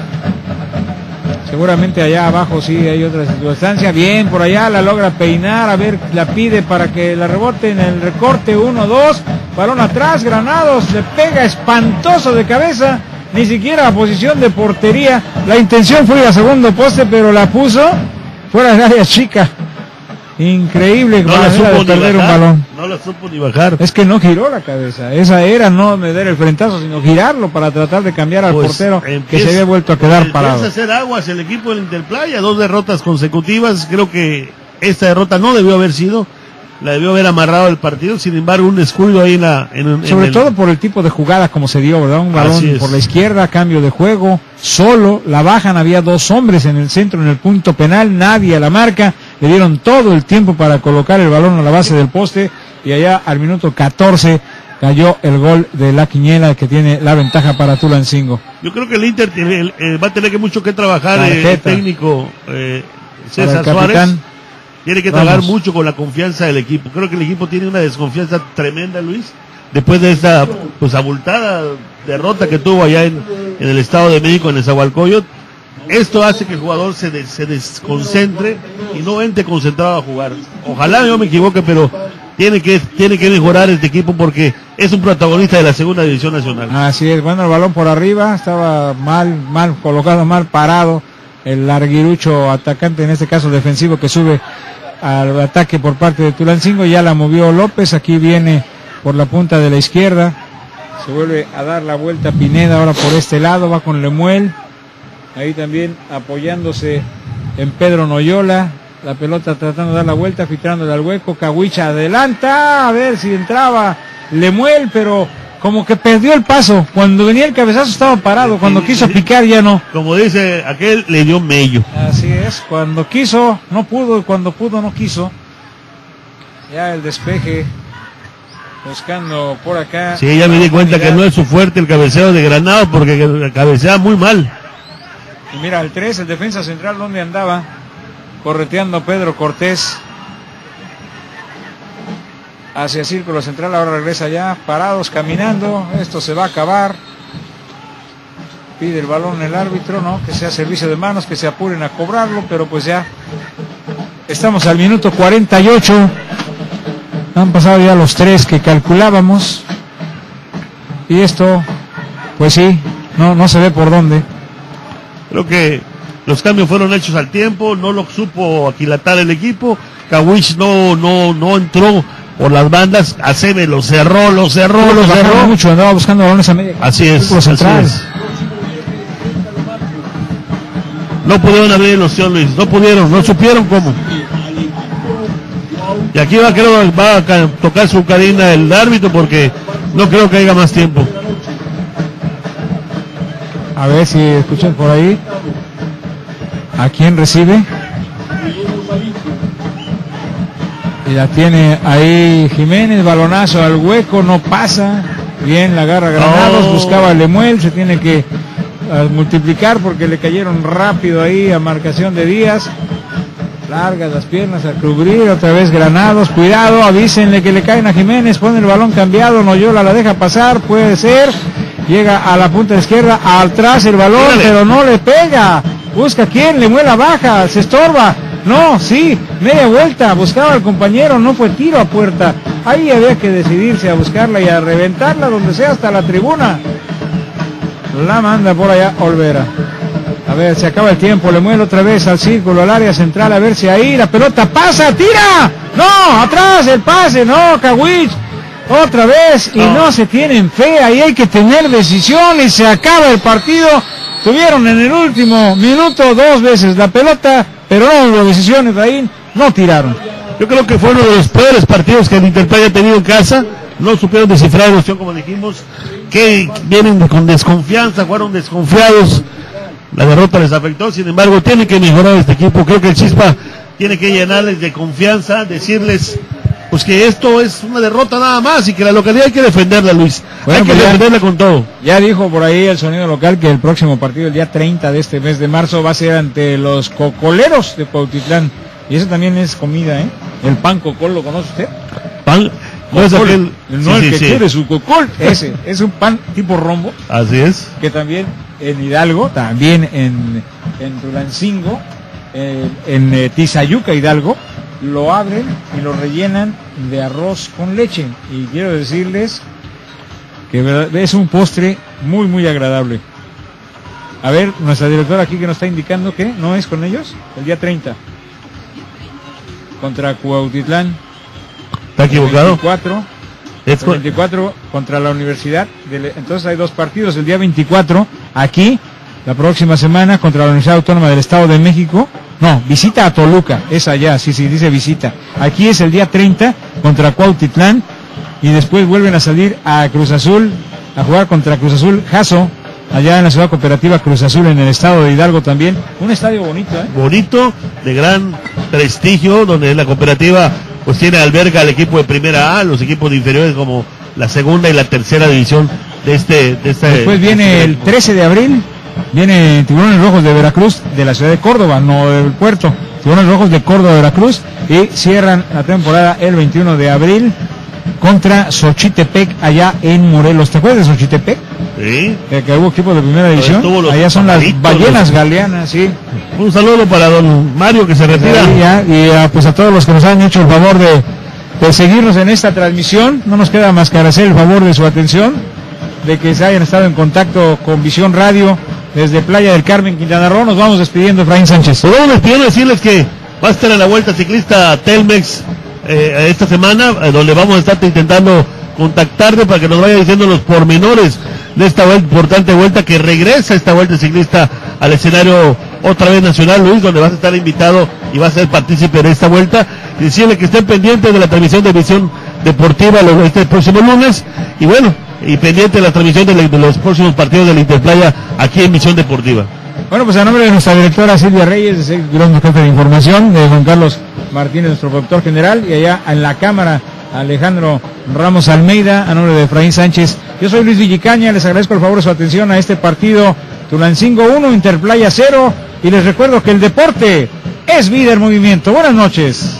Seguramente allá abajo sí hay otra circunstancia, bien por allá la logra peinar, a ver, la pide para que la rebote en el recorte, uno dos, balón atrás, Granados le pega espantoso de cabeza. Ni siquiera a posición de portería. La intención fue ir a segundo poste, pero la puso fuera del área chica. Increíble, no la supo de perder bajar, un balón. No la supo ni bajar. Es que no giró la cabeza. Esa era no meter el frentazo, sino girarlo para tratar de cambiar al pues portero empieza, que se había vuelto a quedar parado. Empieza a hacer aguas el equipo del Interplaya. Dos derrotas consecutivas. Creo que esta derrota no debió haber sido. La debió haber amarrado el partido, sin embargo un descuido ahí en la... En, Sobre en el... todo por el tipo de jugada como se dio, ¿verdad? Un balón por la izquierda, cambio de juego, solo, la bajan, había dos hombres en el centro, en el punto penal, nadie a la marca, le dieron todo el tiempo para colocar el balón a la base del poste, y allá al minuto catorce cayó el gol de La Quiñela, que tiene la ventaja para Tulancingo. Yo creo que el Inter tiene, el, eh, va a tener que mucho que trabajar, eh, el técnico eh, César Suárez. Tiene que trabajar mucho con la confianza del equipo. Creo que el equipo tiene una desconfianza tremenda, Luis, después de esta pues abultada derrota que tuvo allá en, en el Estado de México, en el Nezahualcóyotl. Esto hace que el jugador se, de, se desconcentre y no entre concentrado a jugar. Ojalá yo me equivoque, pero tiene que, tiene que mejorar este equipo porque es un protagonista de la segunda división nacional. Así es, bueno, el balón por arriba, estaba mal, mal colocado, mal parado. El larguirucho atacante, en este caso defensivo, que sube al ataque por parte de Tulancingo, ya la movió López, aquí viene por la punta de la izquierda, se vuelve a dar la vuelta Pineda, ahora por este lado, va con Lemuel, ahí también apoyándose en Pedro Noyola, la pelota tratando de dar la vuelta, filtrándola al hueco, Cahuicha adelanta, a ver si entraba Lemuel, pero como que perdió el paso, cuando venía el cabezazo estaba parado, cuando quiso picar ya no. Como dice aquel, le dio mello. Así es, cuando quiso no pudo, y cuando pudo no quiso. Ya el despeje, buscando por acá. Sí, ya me di cuenta que no es su fuerte el cabeceo de Granado, porque cabecea muy mal. Y mira, el tres, el defensa central, donde andaba, correteando Pedro Cortés. Hacia círculo central, ahora regresa ya, parados, caminando, esto se va a acabar. Pide el balón el árbitro, ¿no? Que sea servicio de manos, que se apuren a cobrarlo, pero pues ya estamos al minuto cuarenta y ocho. Han pasado ya los tres que calculábamos. Y esto, pues sí, no, no se ve por dónde. Creo que Los cambios fueron hechos al tiempo, no lo supo aquilatar el equipo. Kawich no, no, no entró por las bandas. Acebe lo cerró, lo cerró, lo cerró. Mucho, andaba buscando balones a media. Así es, así es. No pudieron abrir los Tío Luis, no pudieron, no supieron cómo. Y aquí va, creo, va a tocar su carina el árbitro porque no creo que haya más tiempo. A ver si escuchan por ahí. ¿A quién recibe? Y la tiene ahí Jiménez, balonazo al hueco, no pasa. Bien, la agarra Granados, no. Buscaba a Lemuel, se tiene que multiplicar porque le cayeron rápido ahí a marcación de Díaz. Largas las piernas a cubrir, otra vez Granados, cuidado, avísenle que le caen a Jiménez, pone el balón cambiado, Noyola la deja pasar, puede ser, llega a la punta izquierda, atrás el balón, ¡Dale! Pero no le pega, busca quién, le muela baja, se estorba, no, sí, media vuelta, buscaba al compañero, no fue tiro a puerta, ahí había que decidirse a buscarla y a reventarla donde sea hasta la tribuna, la manda por allá Olvera. A ver, se acaba el tiempo, le mueve otra vez al círculo, al área central, a ver si ahí la pelota pasa, tira, no, atrás el pase, no, Kawich, otra vez, y no. no se tienen fe, ahí hay que tener decisión y se acaba el partido, tuvieron en el último minuto dos veces la pelota, pero no hubo decisión, Efraín, no tiraron. Yo creo que fue uno de los peores partidos que el Inter Playa ha tenido en casa, no supieron descifrar, como dijimos, que vienen con desconfianza, fueron desconfiados. La derrota les afectó, sin embargo, tiene que mejorar este equipo. Creo que el Chispa tiene que llenarles de confianza, decirles pues que esto es una derrota nada más y que la localidad hay que defenderla, Luis. Bueno, hay que defenderla ya, con todo. Ya dijo por ahí el sonido local que el próximo partido, el día treinta de este mes de marzo, va a ser ante los cocoleros de Cuautitlán. Y eso también es comida, ¿eh? El pan cocol, ¿lo conoce usted? Pan No es aquel... No, sí, el que sí, quiere sí. su cocol. Ese, es un pan tipo rombo. Así es. Que también en Hidalgo, también en, en Tulancingo, eh, en eh, Tizayuca, Hidalgo, lo abren y lo rellenan de arroz con leche. Y quiero decirles que es un postre muy, muy agradable. A ver, nuestra directora aquí que nos está indicando que no es con ellos, el día treinta. Contra Cuautitlán. ¿Está equivocado? veinticuatro, veinticuatro contra la Universidad. De, entonces hay dos partidos. El día veinticuatro, aquí, la próxima semana, contra la Universidad Autónoma del Estado de México. No, visita a Toluca. Es allá, sí, sí, dice visita. Aquí es el día treinta contra Cuautitlán. Y después vuelven a salir a Cruz Azul, a jugar contra Cruz Azul Jaso, allá en la Ciudad Cooperativa Cruz Azul, en el estado de Hidalgo también. Un estadio bonito, ¿eh? Bonito, de gran prestigio, donde la cooperativa pues tiene alberga al equipo de primera A, los equipos de inferiores como la segunda y la tercera división de este... De este Después viene el trece de abril, viene Tiburones Rojos de Veracruz, de la ciudad de Córdoba, no del puerto, Tiburones Rojos de Córdoba, Veracruz, y cierran la temporada el veintiuno de abril contra Xochitepec, allá en Morelos. ¿Te acuerdas de Xochitepec? Sí. Eh, que hubo equipo de primera división, allá son las ballenas los... galeanas, sí. Un saludo para don Mario que se retira. Sí, ya, y a, pues a todos los que nos han hecho el favor de, de seguirnos en esta transmisión, no nos queda más que agradecer el favor de su atención, de que se hayan estado en contacto con Visión Radio desde Playa del Carmen, Quintana Roo. Nos vamos despidiendo, Efraín Sánchez. Nos vamos despidiendo, decirles que va a estar en la Vuelta Ciclista Telmex eh, esta semana, eh, donde vamos a estar intentando contactarle para que nos vaya diciendo los pormenores de esta importante vuelta, que regresa esta Vuelta Ciclista al escenario otra vez nacional, Luis, donde vas a estar invitado y vas a ser partícipe de esta vuelta. Y decirle que estén pendientes de la transmisión de Visión Deportiva este próximo lunes, y bueno, y pendiente de la transmisión de, la, de los próximos partidos de la Interplaya aquí en Visión Deportiva. Bueno, pues a nombre de nuestra directora Silvia Reyes, de nuestro jefe de información, de Juan Carlos Martínez, nuestro productor general, y allá en la cámara Alejandro Ramos Almeida, a nombre de Efraín Sánchez, yo soy Luis Icaña, les agradezco el favor de su atención a este partido Tulancingo uno, Interplaya cero, y les recuerdo que el deporte es vida en movimiento. Buenas noches.